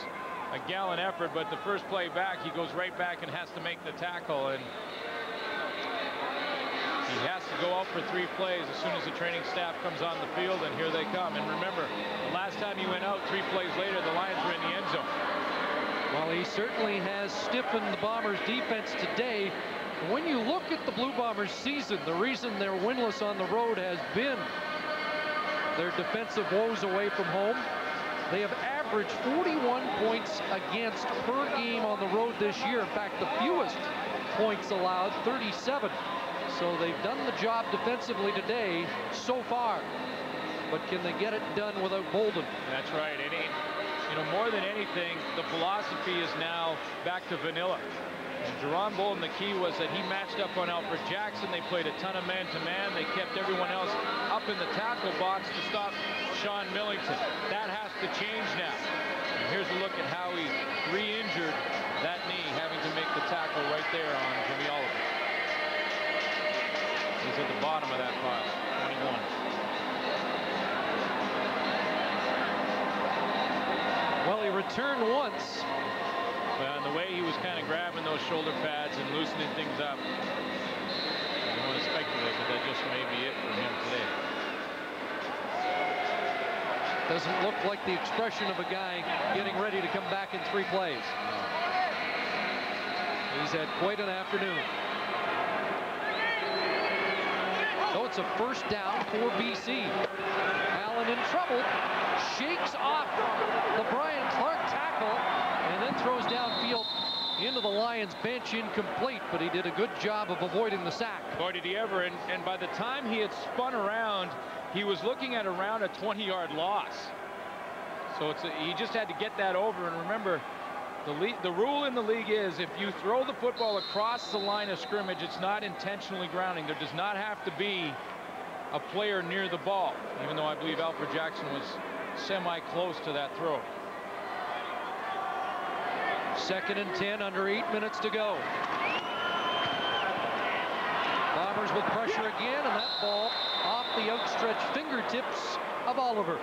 a gallant effort, but the first play back, he goes right back and has to make the tackle, and he has to go out for three plays as soon as the training staff comes on the field, and here they come. And remember, the last time he went out, three plays later, the Lions were in the end zone. Well, he certainly has stiffened the Bombers' defense today. When you look at the Blue Bombers' season, the reason they're winless on the road has been their defensive woes away from home. They have averaged forty-one points against per game on the road this year. In fact, the fewest points allowed, thirty-seven. So they've done the job defensively today so far, but can they get it done without Bolden? That's right. And he, you know, more than anything, the philosophy is now back to vanilla. And Jerron Bolden, the key was that he matched up on Alfred Jackson. They played a ton of man-to-man. They kept everyone else up in the tackle box to stop Sean Millington. That has to change now. And here's a look at how he re-injured that knee, having to make the tackle right there on Jimmy Oliver. He's at the bottom of that pile, twenty-one. Well, he returned once. And the way he was kind of grabbing those shoulder pads and loosening things up, I don't want to speculate, but that just may be it for him today. Doesn't look like the expression of a guy getting ready to come back in three plays. He's had quite an afternoon. So it's a first down for B C. Allen in trouble, shakes off the Brian Clark tackle, and then throws downfield into the Lions bench, incomplete, but he did a good job of avoiding the sack. Boy, did he ever, and, and by the time he had spun around, he was looking at around a twenty-yard loss. So it's a, he just had to get that over, and remember, the, le the rule in the league is if you throw the football across the line of scrimmage, it's not intentionally grounding. There does not have to be a player near the ball, even though I believe Alfred Jackson was semi-close to that throw. Second and ten, under eight minutes to go. Bombers with pressure again, and that ball off the outstretched fingertips of Oliver.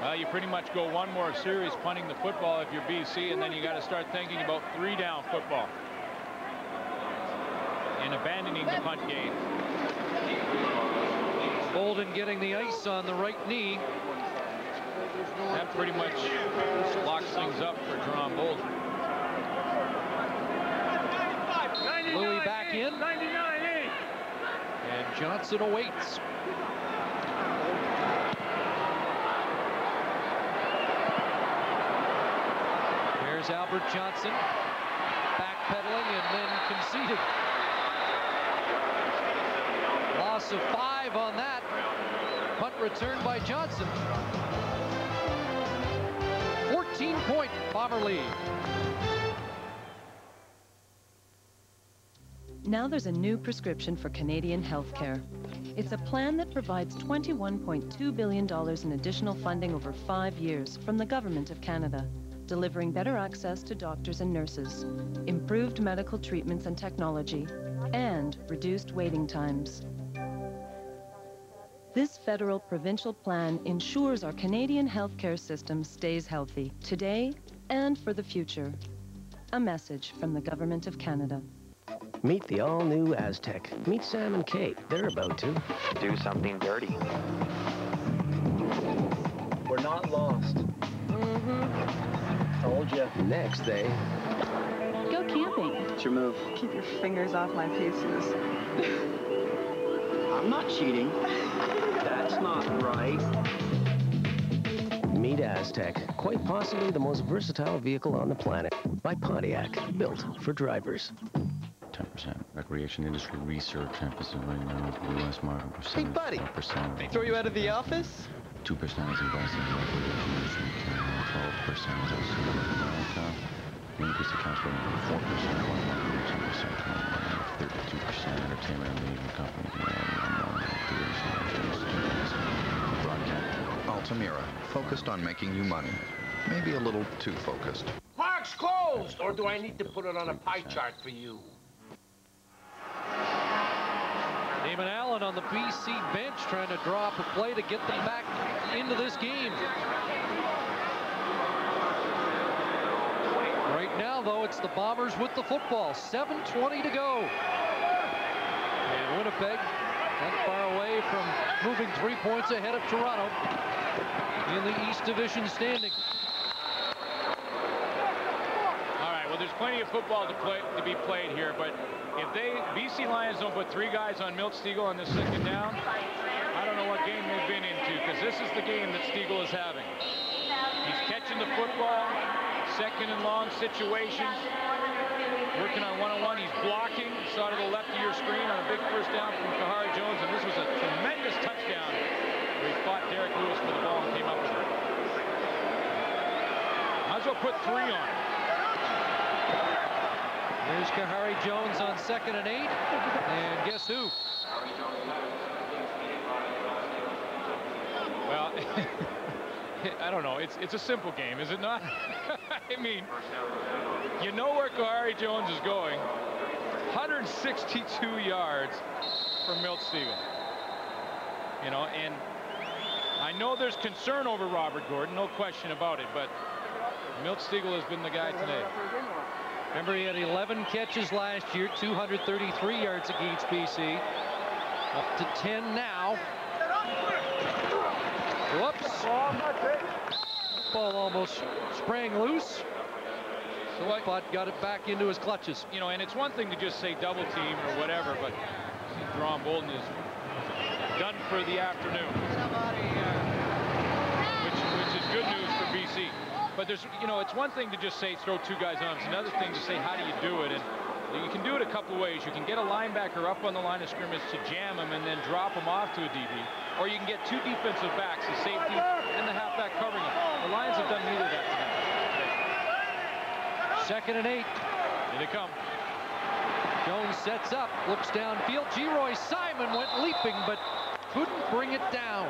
Well, you pretty much go one more series punting the football if you're B C, and then you got to start thinking about three down football and abandoning the punt game. Bolden getting the ice on the right knee. That pretty much locks things up for Jerron Bolden. Louis back in. And Johnson awaits. Here's Albert Johnson backpedaling and then conceded. Loss of five on that. Punt returned by Johnson. fourteen point Bomber lead. Now there's a new prescription for Canadian health care. It's a plan that provides twenty-one point two billion dollars in additional funding over five years from the Government of Canada, delivering better access to doctors and nurses, improved medical treatments and technology, and reduced waiting times. This federal provincial plan ensures our Canadian healthcare system stays healthy today and for the future. A message from the Government of Canada. Meet the all-new Aztec. Meet Sam and Kate. They're about to do something dirty. We're not lost. Mm-hmm. Told you. Next day. Go camping. It's your move. Keep your fingers off my pieces. I'm not cheating. That's not right. Meet Aztec, quite possibly the most versatile vehicle on the planet, by Pontiac, built for drivers. ten percent recreation industry research emphasis right now for the U S market. Percent, hey, buddy. Percent, they throw you out of the office? two percent is invested in recreation industry. twelve percent is also in America. The increase accounts for four percent, one percent, thirty-two percent entertainment and media company. Altamira, focused on making you money. Maybe a little too focused. Park's closed! Or do I need to put it on a pie chart for you? Damon Allen on the B C bench trying to draw up a play to get them back into this game. Right now, though, it's the Bombers with the football. seven twenty to go. And Winnipeg, not far away from moving three points ahead of Toronto in the East Division standing. All right, well, there's plenty of football to play to be played here, but if they B C Lions don't put three guys on Milt Stegall on this second down, I don't know what game they've been into, because this is the game that Stegall is having. He's catching the football, second and long situations, working on one-on-one. He's blocking. Saw to the left of your screen on a big first down from Khari Jones, and this was a tremendous touchdown where he fought Derek Lewis for the ball and came up with it. Might as well put three on him. Here's Khari Jones on second and eight, and guess who? Well, I don't know. It's it's a simple game, is it not? I mean, you know where Khari Jones is going. one hundred sixty-two yards from Milt Stegall. You know, and I know there's concern over Robert Gordon, no question about it, but Milt Stegall has been the guy today. Remember, he had eleven catches last year, two hundred thirty-three yards against B C. Up to ten now. Whoops. Ball almost sprang loose. So like, but got it back into his clutches. You know, and it's one thing to just say double team or whatever, but Jerron Bolden is done for the afternoon. Which, which is good news for B C. But there's, you know, it's one thing to just say throw two guys on. It's another thing to say, how do you do it? And you can do it a couple ways. You can get a linebacker up on the line of scrimmage to jam him and then drop him off to a D B. Or you can get two defensive backs, the safety and the halfback covering him. The Lions have done neither of that tonight. Second and eight. Here they come. Jones sets up, looks downfield. Geroy Simon went leaping, but couldn't bring it down.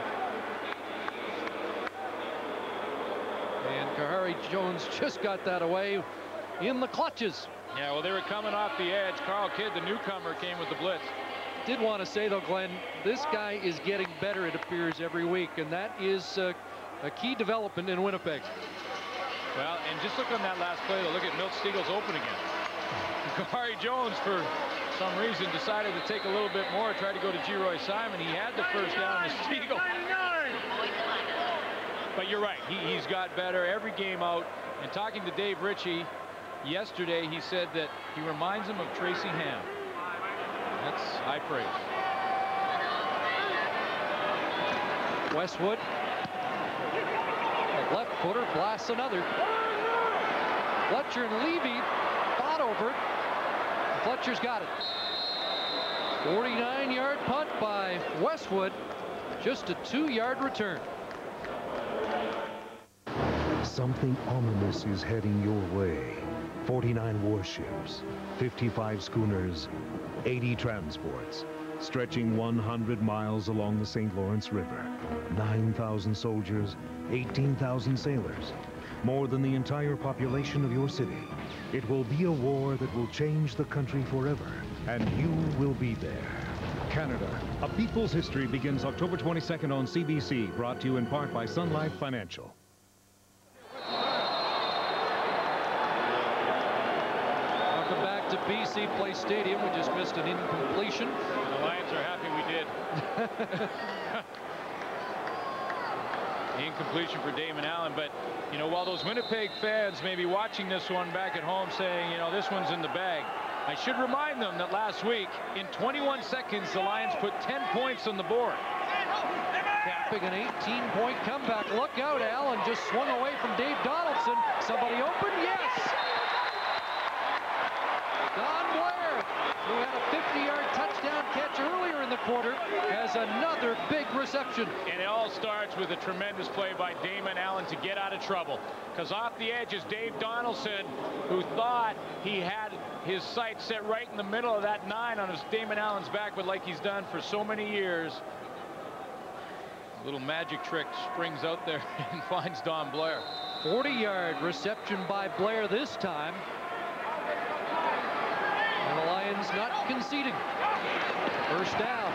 And Khari Jones just got that away in the clutches. Yeah, well, they were coming off the edge. Carl Kidd, the newcomer, came with the blitz. Did want to say, though, Glenn, this guy is getting better, it appears, every week, and that is uh, a key development in Winnipeg. Well, and just look on that last play, though. Look at Milt Stegall's open again. Khari Jones, for some reason, decided to take a little bit more, tried to go to Geroy Simon. He had the first down to Stegall. But you're right, he, he's got better every game out. And talking to Dave Ritchie yesterday, he said that he reminds him of Tracy Ham. That's high praise. Westwood. The left footer blasts another. Fletcher and Levy fought over it. Fletcher's got it. forty-nine yard punt by Westwood. Just a two yard return. Something ominous is heading your way. forty-nine warships, fifty-five schooners, eighty transports, stretching one hundred miles along the Saint Lawrence River. nine thousand soldiers, eighteen thousand sailors, more than the entire population of your city. It will be a war that will change the country forever, and you will be there. Canada, a people's history, begins October twenty-second on C B C, brought to you in part by Sun Life Financial. To B C Place Stadium. We just missed an incompletion. The Lions are happy we did. Incompletion for Damon Allen. But, you know, while those Winnipeg fans may be watching this one back at home saying, you know, this one's in the bag, I should remind them that last week, in twenty-one seconds, the Lions put ten points on the board. Capping an eighteen point comeback. Look out, Allen just swung away from Dave Donaldson. Somebody open, yes! Don Blair, who had a fifty yard touchdown catch earlier in the quarter, has another big reception. And it all starts with a tremendous play by Damon Allen to get out of trouble. Because off the edge is Dave Donaldson, who thought he had his sights set right in the middle of that nine on his Damon Allen's back, but like he's done for so many years, a little magic trick springs out there and finds Don Blair. forty yard reception by Blair this time. Not conceding. First down.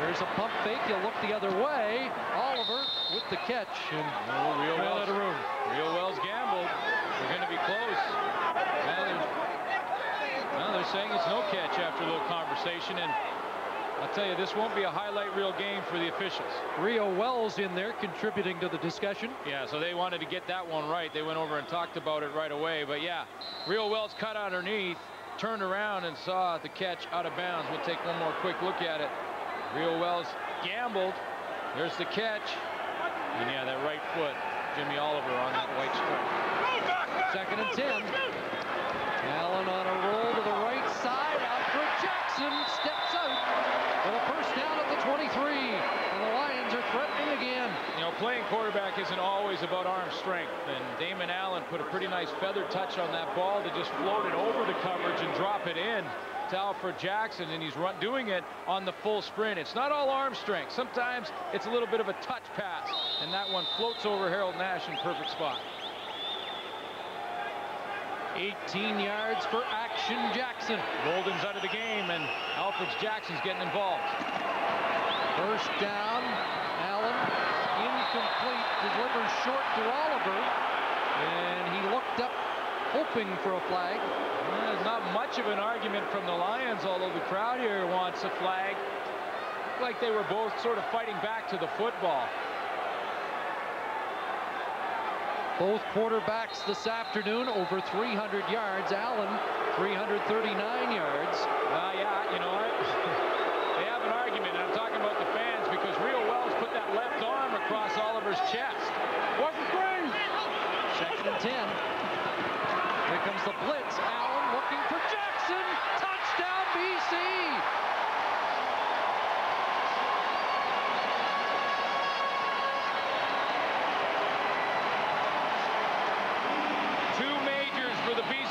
There's a pump fake. You look the other way. Oliver with the catch. And oh, Rio Wells out of room. Rio Wells gambled. They're going to be close. Now they're, now they're saying it's no catch after a little conversation. And I'll tell you, this won't be a highlight reel game for the officials. Rio Wells in there contributing to the discussion. Yeah, so they wanted to get that one right. They went over and talked about it right away. But yeah, Rio Wells cut underneath, turned around and saw the catch out of bounds. We'll take one more quick look at it. Rio Wells gambled. There's the catch. And yeah, that right foot, Jimmy Oliver on that white stripe. Second and ten. Allen on a roll to the right side. Alfred Jackson steps out for the first down at the twenty-three. And the Lions are threatening again. You know, playing quarterback isn't always about arm strength. And Damon Allen put a pretty nice feather touch on that ball to just float it over the coverage and drop it in. to Alfred Jackson, and he's run, doing it on the full sprint. It's not all arm strength. Sometimes it's a little bit of a touch pass, and that one floats over Harold Nash in perfect spot. eighteen yards for Action Jackson. Bolden's out of the game, and Alfred Jackson's getting involved. First down, Allen, incomplete, delivers short to Oliver, and he looked up hoping for a flag. There's not much of an argument from the Lions, although the crowd here wants a flag. Looked like they were both sort of fighting back to the football. Both quarterbacks this afternoon over three hundred yards. Allen, three hundred thirty-nine yards. Uh, yeah, you know what? They have an argument, and I'm talking about the fans, because Rio Wells put that left arm across Oliver's chest. Wasn't free! Second and ten. Here comes the blitz. Allen looking for Jackson. Touchdown, B C!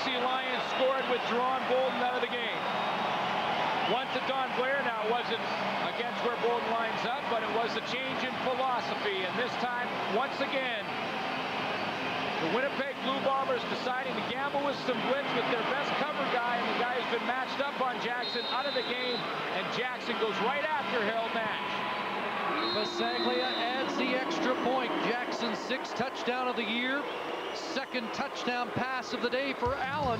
Lions scored with Jerron Bolden out of the game. Once at Don Blair. Now, it wasn't against where Bolden lines up, but it was a change in philosophy. And this time, once again, the Winnipeg Blue Bombers deciding to gamble with some blitz with their best cover guy, and the guy who's been matched up on Jackson out of the game, and Jackson goes right after Harold Nash. Passaglia adds the extra point. Jackson's sixth touchdown of the year. Second touchdown pass of the day for Allen,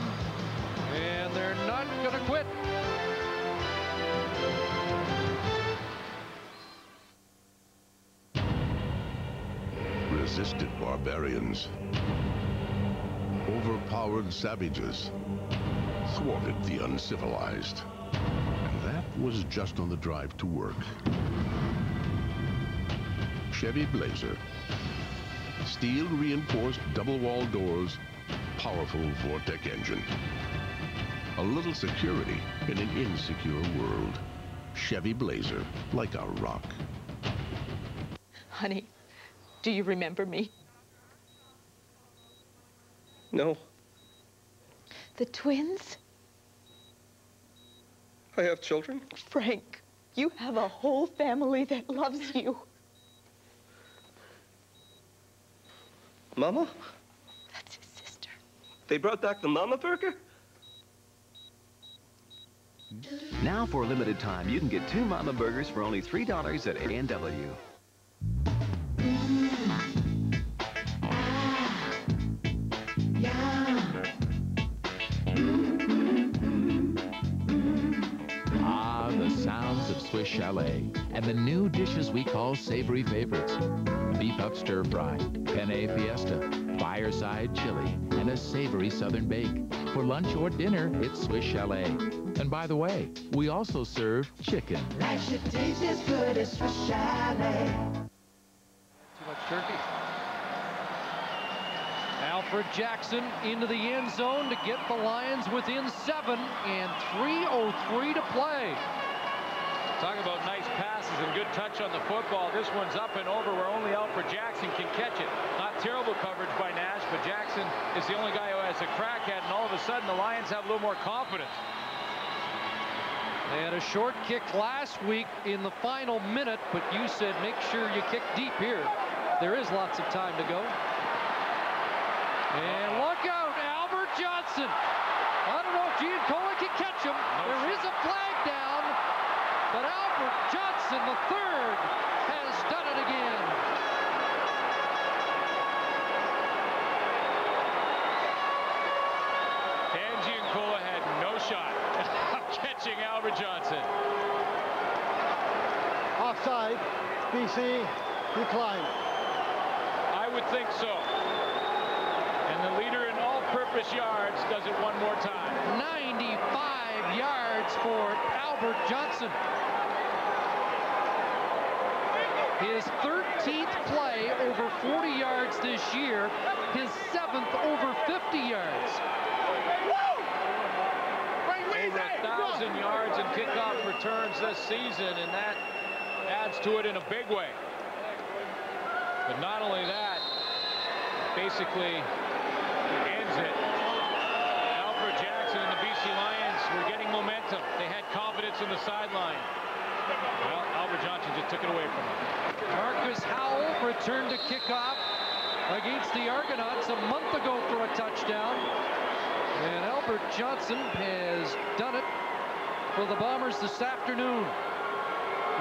and they're not going to quit. Resisted barbarians, overpowered savages, thwarted the uncivilized. And that was just on the drive to work. Chevy Blazer. Steel-reinforced double-wall doors, powerful Vortec engine. A little security in an insecure world. Chevy Blazer, like a rock. Honey, do you remember me? No. The twins? I have children. Frank, you have a whole family that loves you. Mama? That's his sister. They brought back the Mama Burger? Now for a limited time, you can get two Mama Burgers for only three dollars at A and W. Ah, the sounds of Swiss Chalet and the new dishes we call savory favorites. Beef up stir fry, penne fiesta, fireside chili, and a savory southern bake. For lunch or dinner, it's Swiss Chalet. And by the way, we also serve chicken. That should taste as good as Swiss Chalet. Too much turkey. Alfred Jackson into the end zone to get the Lions within seven, and three oh three to play. Talking about nice passes and good touch on the football. This one's up and over where only Alfred Jackson can catch it. Not terrible coverage by Nash, but Jackson is the only guy who has a crack at it, and all of a sudden the Lions have a little more confidence. They had a short kick last week in the final minute, but you said make sure you kick deep here. There is lots of time to go. And look out, Albert Johnson. I don't know if Giancola can catch him. There is a flag down. But Albert Johnson the third has done it again. And Giancola had no shot of catching Albert Johnson. Offside, B C declined. I would think so. And the leader in all-purpose yards does it one more time. ninety-five. Yards for Albert Johnson. His thirteenth play over forty yards this year, his seventh over fifty yards. Over a thousand yards in kickoff returns this season, and that adds to it in a big way. But not only that, basically ends it. Alfred Jackson and the B C Lions were getting momentum. They had confidence in the sideline. Well, Albert Johnson just took it away from him. Marcus Howell returned to kickoff against the Argonauts a month ago for a touchdown. And Albert Johnson has done it for the Bombers this afternoon.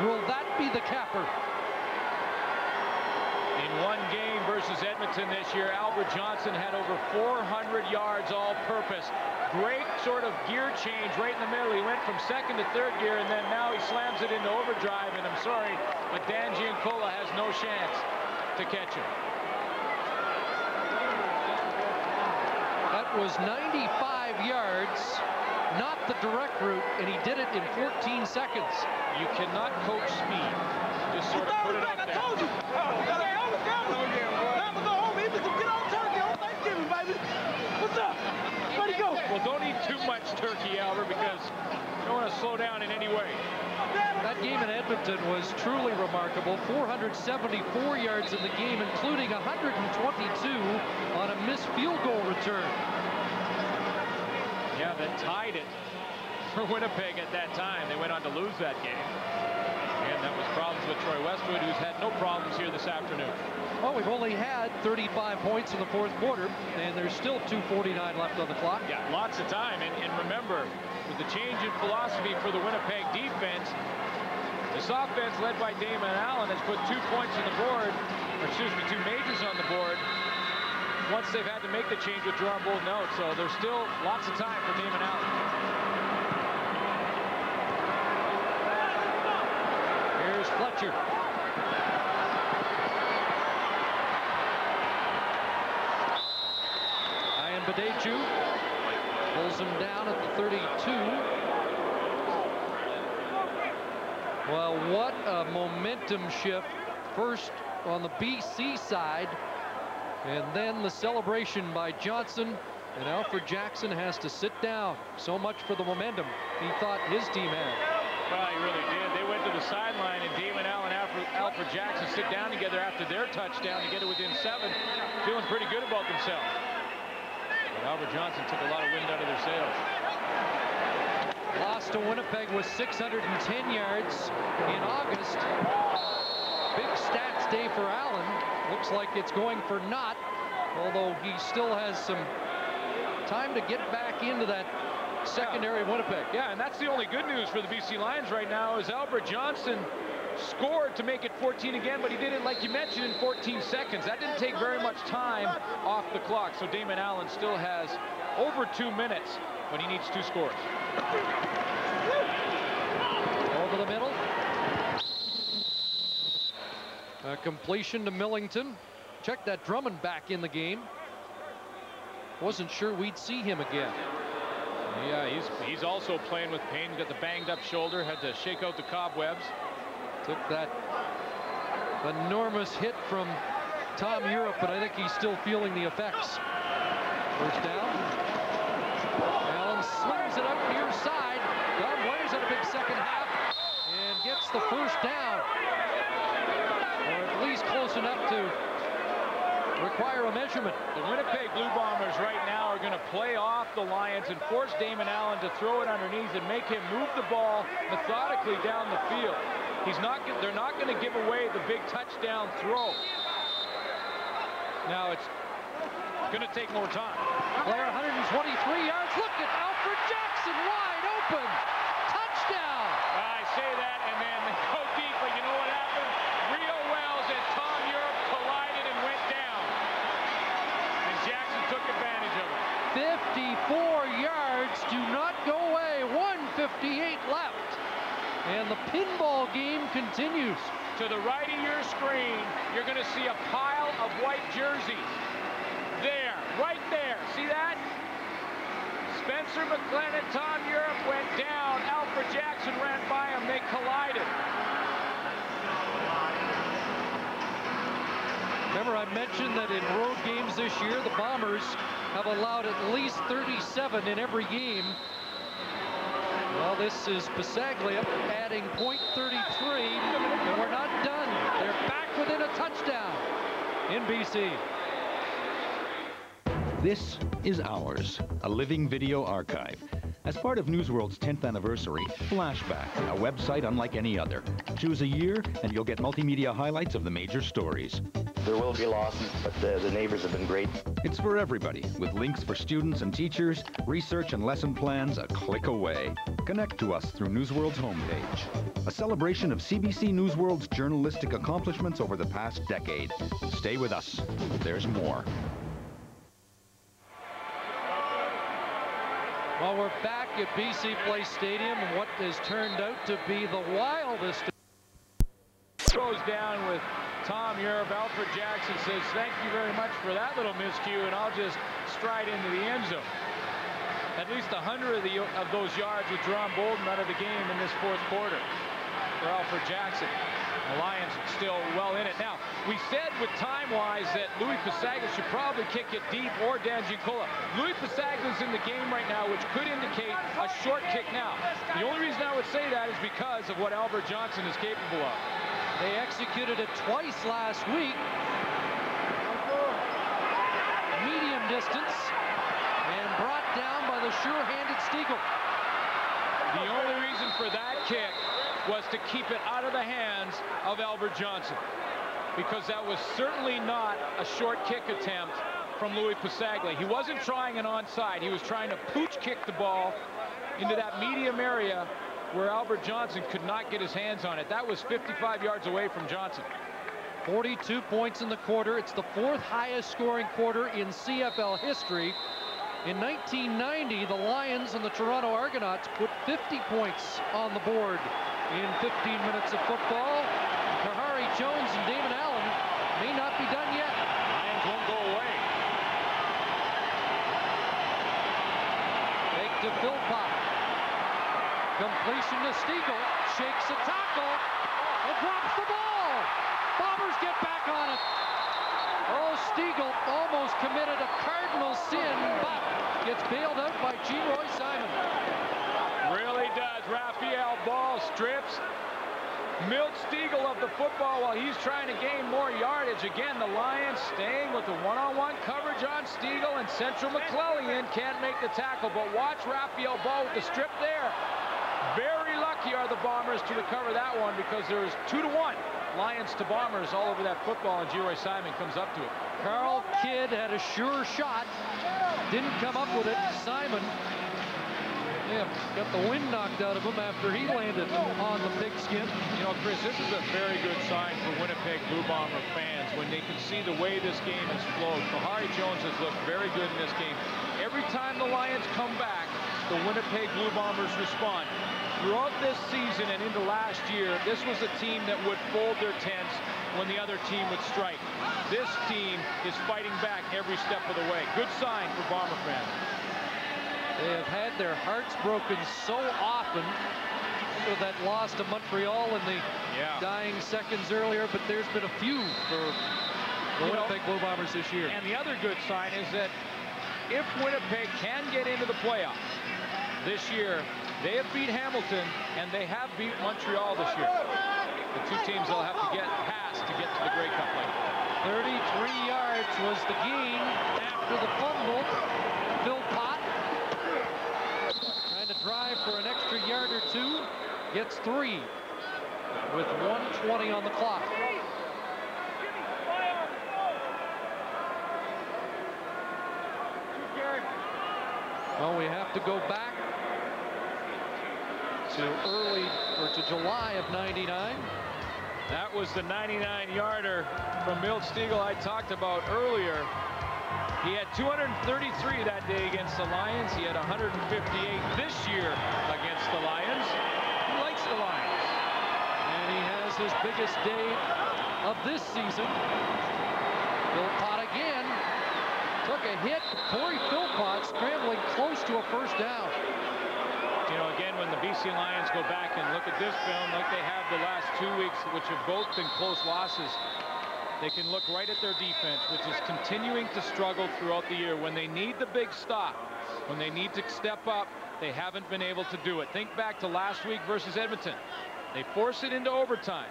Will that be the capper? In one game versus Edmonton this year, Albert Johnson had over four hundred yards all-purpose. Great sort of gear change right in the middle. He went from second to third gear, and then now he slams it into overdrive, and I'm sorry, but Dan Giancola has no chance to catch him. That was ninety-five yards, not the direct route, and he did it in fourteen seconds. You cannot coach speed. Just sort of put it out there. I told you. Well, don't eat too much turkey, Albert, because you don't want to slow down in any way. That game in Edmonton was truly remarkable. four hundred seventy-four yards in the game, including one hundred twenty-two on a missed field goal return. Yeah, that tied it for Winnipeg at that time. They went on to lose that game. And that was problems with Troy Westwood, who's had no problems here this afternoon. Well, we've only had thirty-five points in the fourth quarter, and there's still two forty-nine left on the clock. Yeah, lots of time. And, and remember, with the change in philosophy for the Winnipeg defense, this offense led by Damon Allen has put two points on the board, or excuse me, two majors on the board, once they've had to make the change with Jerron Bolden out. So there's still lots of time for Damon Allen. Here's Fletcher. Badeju pulls him down at the thirty-two. Well, what a momentum shift. First on the B C side, and then the celebration by Johnson, and Alfred Jackson has to sit down. So much for the momentum he thought his team had. Well, he really did. They went to the sideline, and Damon Allen and Alfred Jackson sit down together after their touchdown to get it within seven, feeling pretty good about themselves. Albert Johnson took a lot of wind out of their sails. Lost to Winnipeg with six hundred ten yards in August. Big stats day for Allen. Looks like it's going for naught, although he still has some time to get back into that secondary of Winnipeg. Yeah, and that's the only good news for the B C Lions right now is Albert Johnson scored to make it fourteen again, but he did it, like you mentioned, in fourteen seconds. That didn't take very much time off the clock, so Damon Allen still has over two minutes when he needs two scores. Over the middle. A completion to Millington. Check that Drummond back in the game. Wasn't sure we'd see him again. Yeah, he's, he's also playing with pain. Got the banged up shoulder, had to shake out the cobwebs. Took that enormous hit from Tom Europe, but I think he's still feeling the effects. First down. Allen slings it up near side. Don Blair's in a big second half and gets the first down. Or at least close enough to require a measurement. The Winnipeg Blue Bombers right now are going to play off the Lions and force Damon Allen to throw it underneath and make him move the ball methodically down the field. He's not, they're not going to give away the big touchdown throw. Now it's going to take more time. Blair, one hundred twenty-three yards. Look at Alfred Jackson wide open. Touchdown. I say that, and then they go deep, but you know what happened? Rio Wells and Tom Europe collided and went down. And Jackson took advantage of it. fifty-four yards do not go away. one fifty-eight left. And the pinball game continues. To the right of your screen, you're going to see a pile of white jerseys. There, right there. See that? Spencer McLennan, Tom Europe went down. Alfred Jackson ran by him. They collided. Remember, I mentioned that in road games this year, the Bombers have allowed at least thirty-seven in every game. Well, this is Passaglia adding point thirty-three, and we're not done. They're back within a touchdown in B C. This is ours, a living video archive. As part of Newsworld's tenth anniversary, Flashback, a website unlike any other. Choose a year and you'll get multimedia highlights of the major stories. There will be losses, but the, the neighbors have been great. It's for everybody, with links for students and teachers, research and lesson plans a click away. Connect to us through Newsworld's homepage. A celebration of C B C Newsworld's journalistic accomplishments over the past decade. Stay with us. There's more. Well, we're back at B C. Place Stadium, and what has turned out to be the wildest. Goes down with Tom Europe. Alfred Jackson says, thank you very much for that little miscue, and I'll just stride into the end zone. At least one hundred of, the, of those yards with Jerron Bolden out of the game in this fourth quarter for Alfred Jackson. The Lions still well in it. Now, we said with time-wise that Louis Passaglia should probably kick it deep, or Danjikula. Louis Passaglia's in the game right now, which could indicate a short kick now. The only reason I would say that is because of what Albert Johnson is capable of. They executed it twice last week. Medium distance, and brought down by the sure-handed Stegall. The only reason for that kick was to keep it out of the hands of Albert Johnson, because that was certainly not a short kick attempt from Louis Passaglia. He wasn't trying an onside. He was trying to pooch kick the ball into that medium area where Albert Johnson could not get his hands on it. That was fifty-five yards away from Johnson. forty-two points in the quarter. It's the fourth highest scoring quarter in C F L history. In nineteen ninety, the Lions and the Toronto Argonauts put fifty points on the board in fifteen minutes of football. Khari Jones and Damon Allen may not be done yet. Lions won't go away. Fake to Philpott. Completion to Stegall. Shakes a tackle and drops the ball. Bombers get back on it. Oh, Stegall almost committed a cardinal sin, but gets bailed out by Geroy Simon. Really does. Raphael Ball strips Milt Stegall of the football while he's trying to gain more yardage. Again, the Lions staying with the one-on-one coverage on Stegall, and Central McClellan can't make the tackle, but watch Raphael Ball with the strip there. Very lucky are the Bombers to recover that one, because there's two to one Lions to Bombers all over that football, and Geroy Simon comes up to it. Carl Kidd had a sure shot, didn't come up with it. Simon, yeah, got the wind knocked out of him after he landed on the pigskin. You know, Chris, this is a very good sign for Winnipeg Blue Bomber fans when they can see the way this game has flowed. Khari Jones has looked very good in this game. Every time the Lions come back, the Winnipeg Blue Bombers respond. Throughout this season and into last year, this was a team that would fold their tents when the other team would strike. This team is fighting back every step of the way. Good sign for Bomber fans. They have had their hearts broken so often. Remember that loss to Montreal in the yeah. dying seconds earlier, but there's been a few for the Winnipeg Blue Bombers this year. And the other good sign is that if Winnipeg can get into the playoffs this year, they have beat Hamilton and they have beat Montreal this year. The two teams will have to get past to get to the Grey Cup later. thirty-three yards was the gain after the fumble. Philpott drive for an extra yard or two, gets three with one twenty on the clock. Well, we have to go back to early or to July of ninety-nine. That was the ninety-nine yarder from Milt Stegall I talked about earlier. He had two hundred thirty-three that day against the Lions. He had one hundred fifty-eight this year against the Lions. He likes the Lions. And he has his biggest day of this season. Philpott again took a hit. Corey Philpott scrambling close to a first down. You know, again, when the B C Lions go back and look at this film like they have the last two weeks, which have both been close losses, they can look right at their defense, which is continuing to struggle throughout the year. When they need the big stop, when they need to step up, they haven't been able to do it. Think back to last week versus Edmonton. They force it into overtime.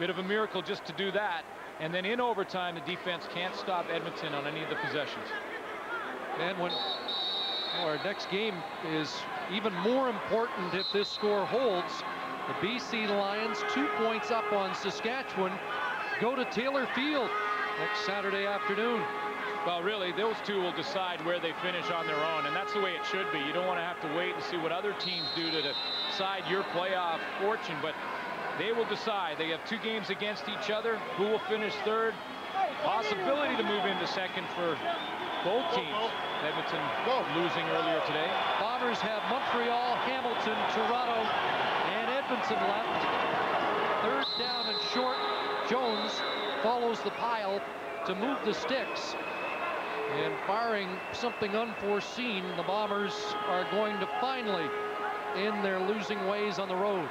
Bit of a miracle just to do that. And then in overtime, the defense can't stop Edmonton on any of the possessions. And when well, our next game is even more important if this score holds. The B C Lions, two points up on Saskatchewan, go to Taylor Field next Saturday afternoon. Well, really, those two will decide where they finish on their own, and that's the way it should be. You don't want to have to wait and see what other teams do to decide your playoff fortune, but they will decide. They have two games against each other. Who will finish third? Possibility to move into second for both teams. Edmonton losing earlier today. Bombers have Montreal, Hamilton, Toronto, and Edmonton left. Third down and short. Jones follows the pile to move the sticks. And barring something unforeseen, the Bombers are going to finally end their losing ways on the road.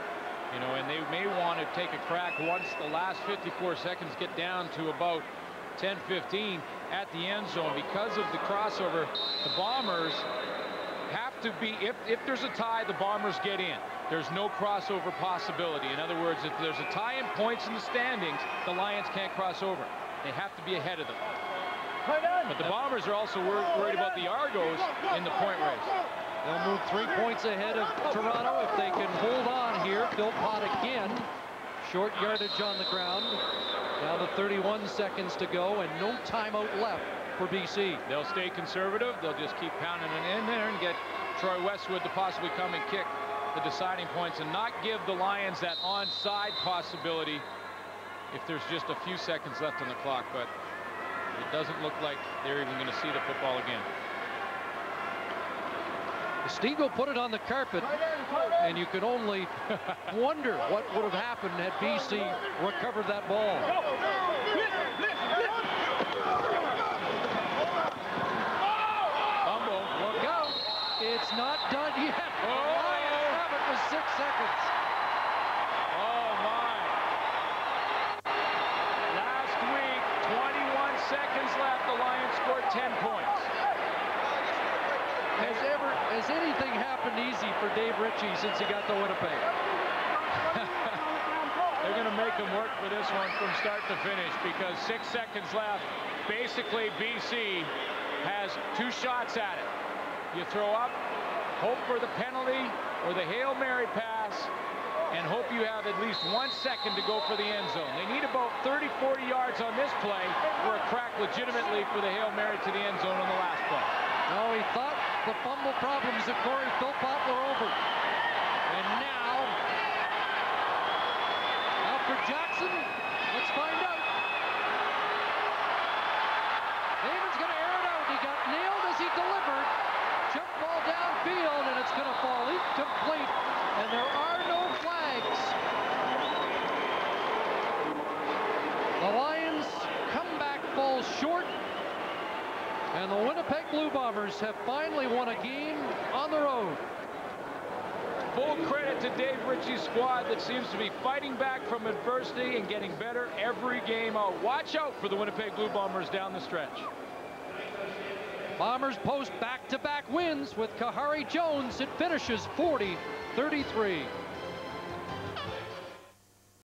You know, and they may want to take a crack once the last fifty-four seconds get down to about ten fifteen at the end zone. Because of the crossover, the Bombers have to be, if, if there's a tie, the Bombers get in. There's no crossover possibility. In other words, if there's a tie in points in the standings, the Lions can't cross over. They have to be ahead of them. But the Bombers are also wor worried about the Argos in the point race. They'll move three points ahead of Toronto if they can hold on here. Philpott again. Short yardage on the ground. Now the thirty-one seconds to go and no timeout left for B C. They'll stay conservative. They'll just keep pounding it in there and get Troy Westwood to possibly come and kick the deciding points and not give the Lions that onside possibility if there's just a few seconds left on the clock. But it doesn't look like they're even going to see the football again. Stegall put it on the carpet, and you can only wonder what would have happened had B C recovered that ball. Bumble, look out. It's not done yet. Oh. The Lions have it for six seconds. Seconds left, the Lions scored ten points. Has ever has anything happened easy for Dave Ritchie since he got to Winnipeg? They're going to make him work for this one from start to finish because six seconds left. Basically, B C has two shots at it. You throw up, hope for the penalty or the Hail Mary pass, and hope you have at least one second to go for the end zone. They need about thirty, forty yards on this play for a crack legitimately for the Hail Mary to the end zone on the last play. No, he thought the fumble problems of Corey Philpott were over. And now, Alfred Jackson, let's find out. Damon's going to air it out. He got nailed as he delivered. Jump ball downfield, and it's going to fall incomplete. And there are no flags. The Lions comeback falls short, and the Winnipeg Blue Bombers have finally won a game on the road. Full credit to Dave Ritchie's squad that seems to be fighting back from adversity and getting better every game out. Watch out for the Winnipeg Blue Bombers down the stretch. Bombers post back-to-back wins with Khari Jones. It finishes forty thirty-three.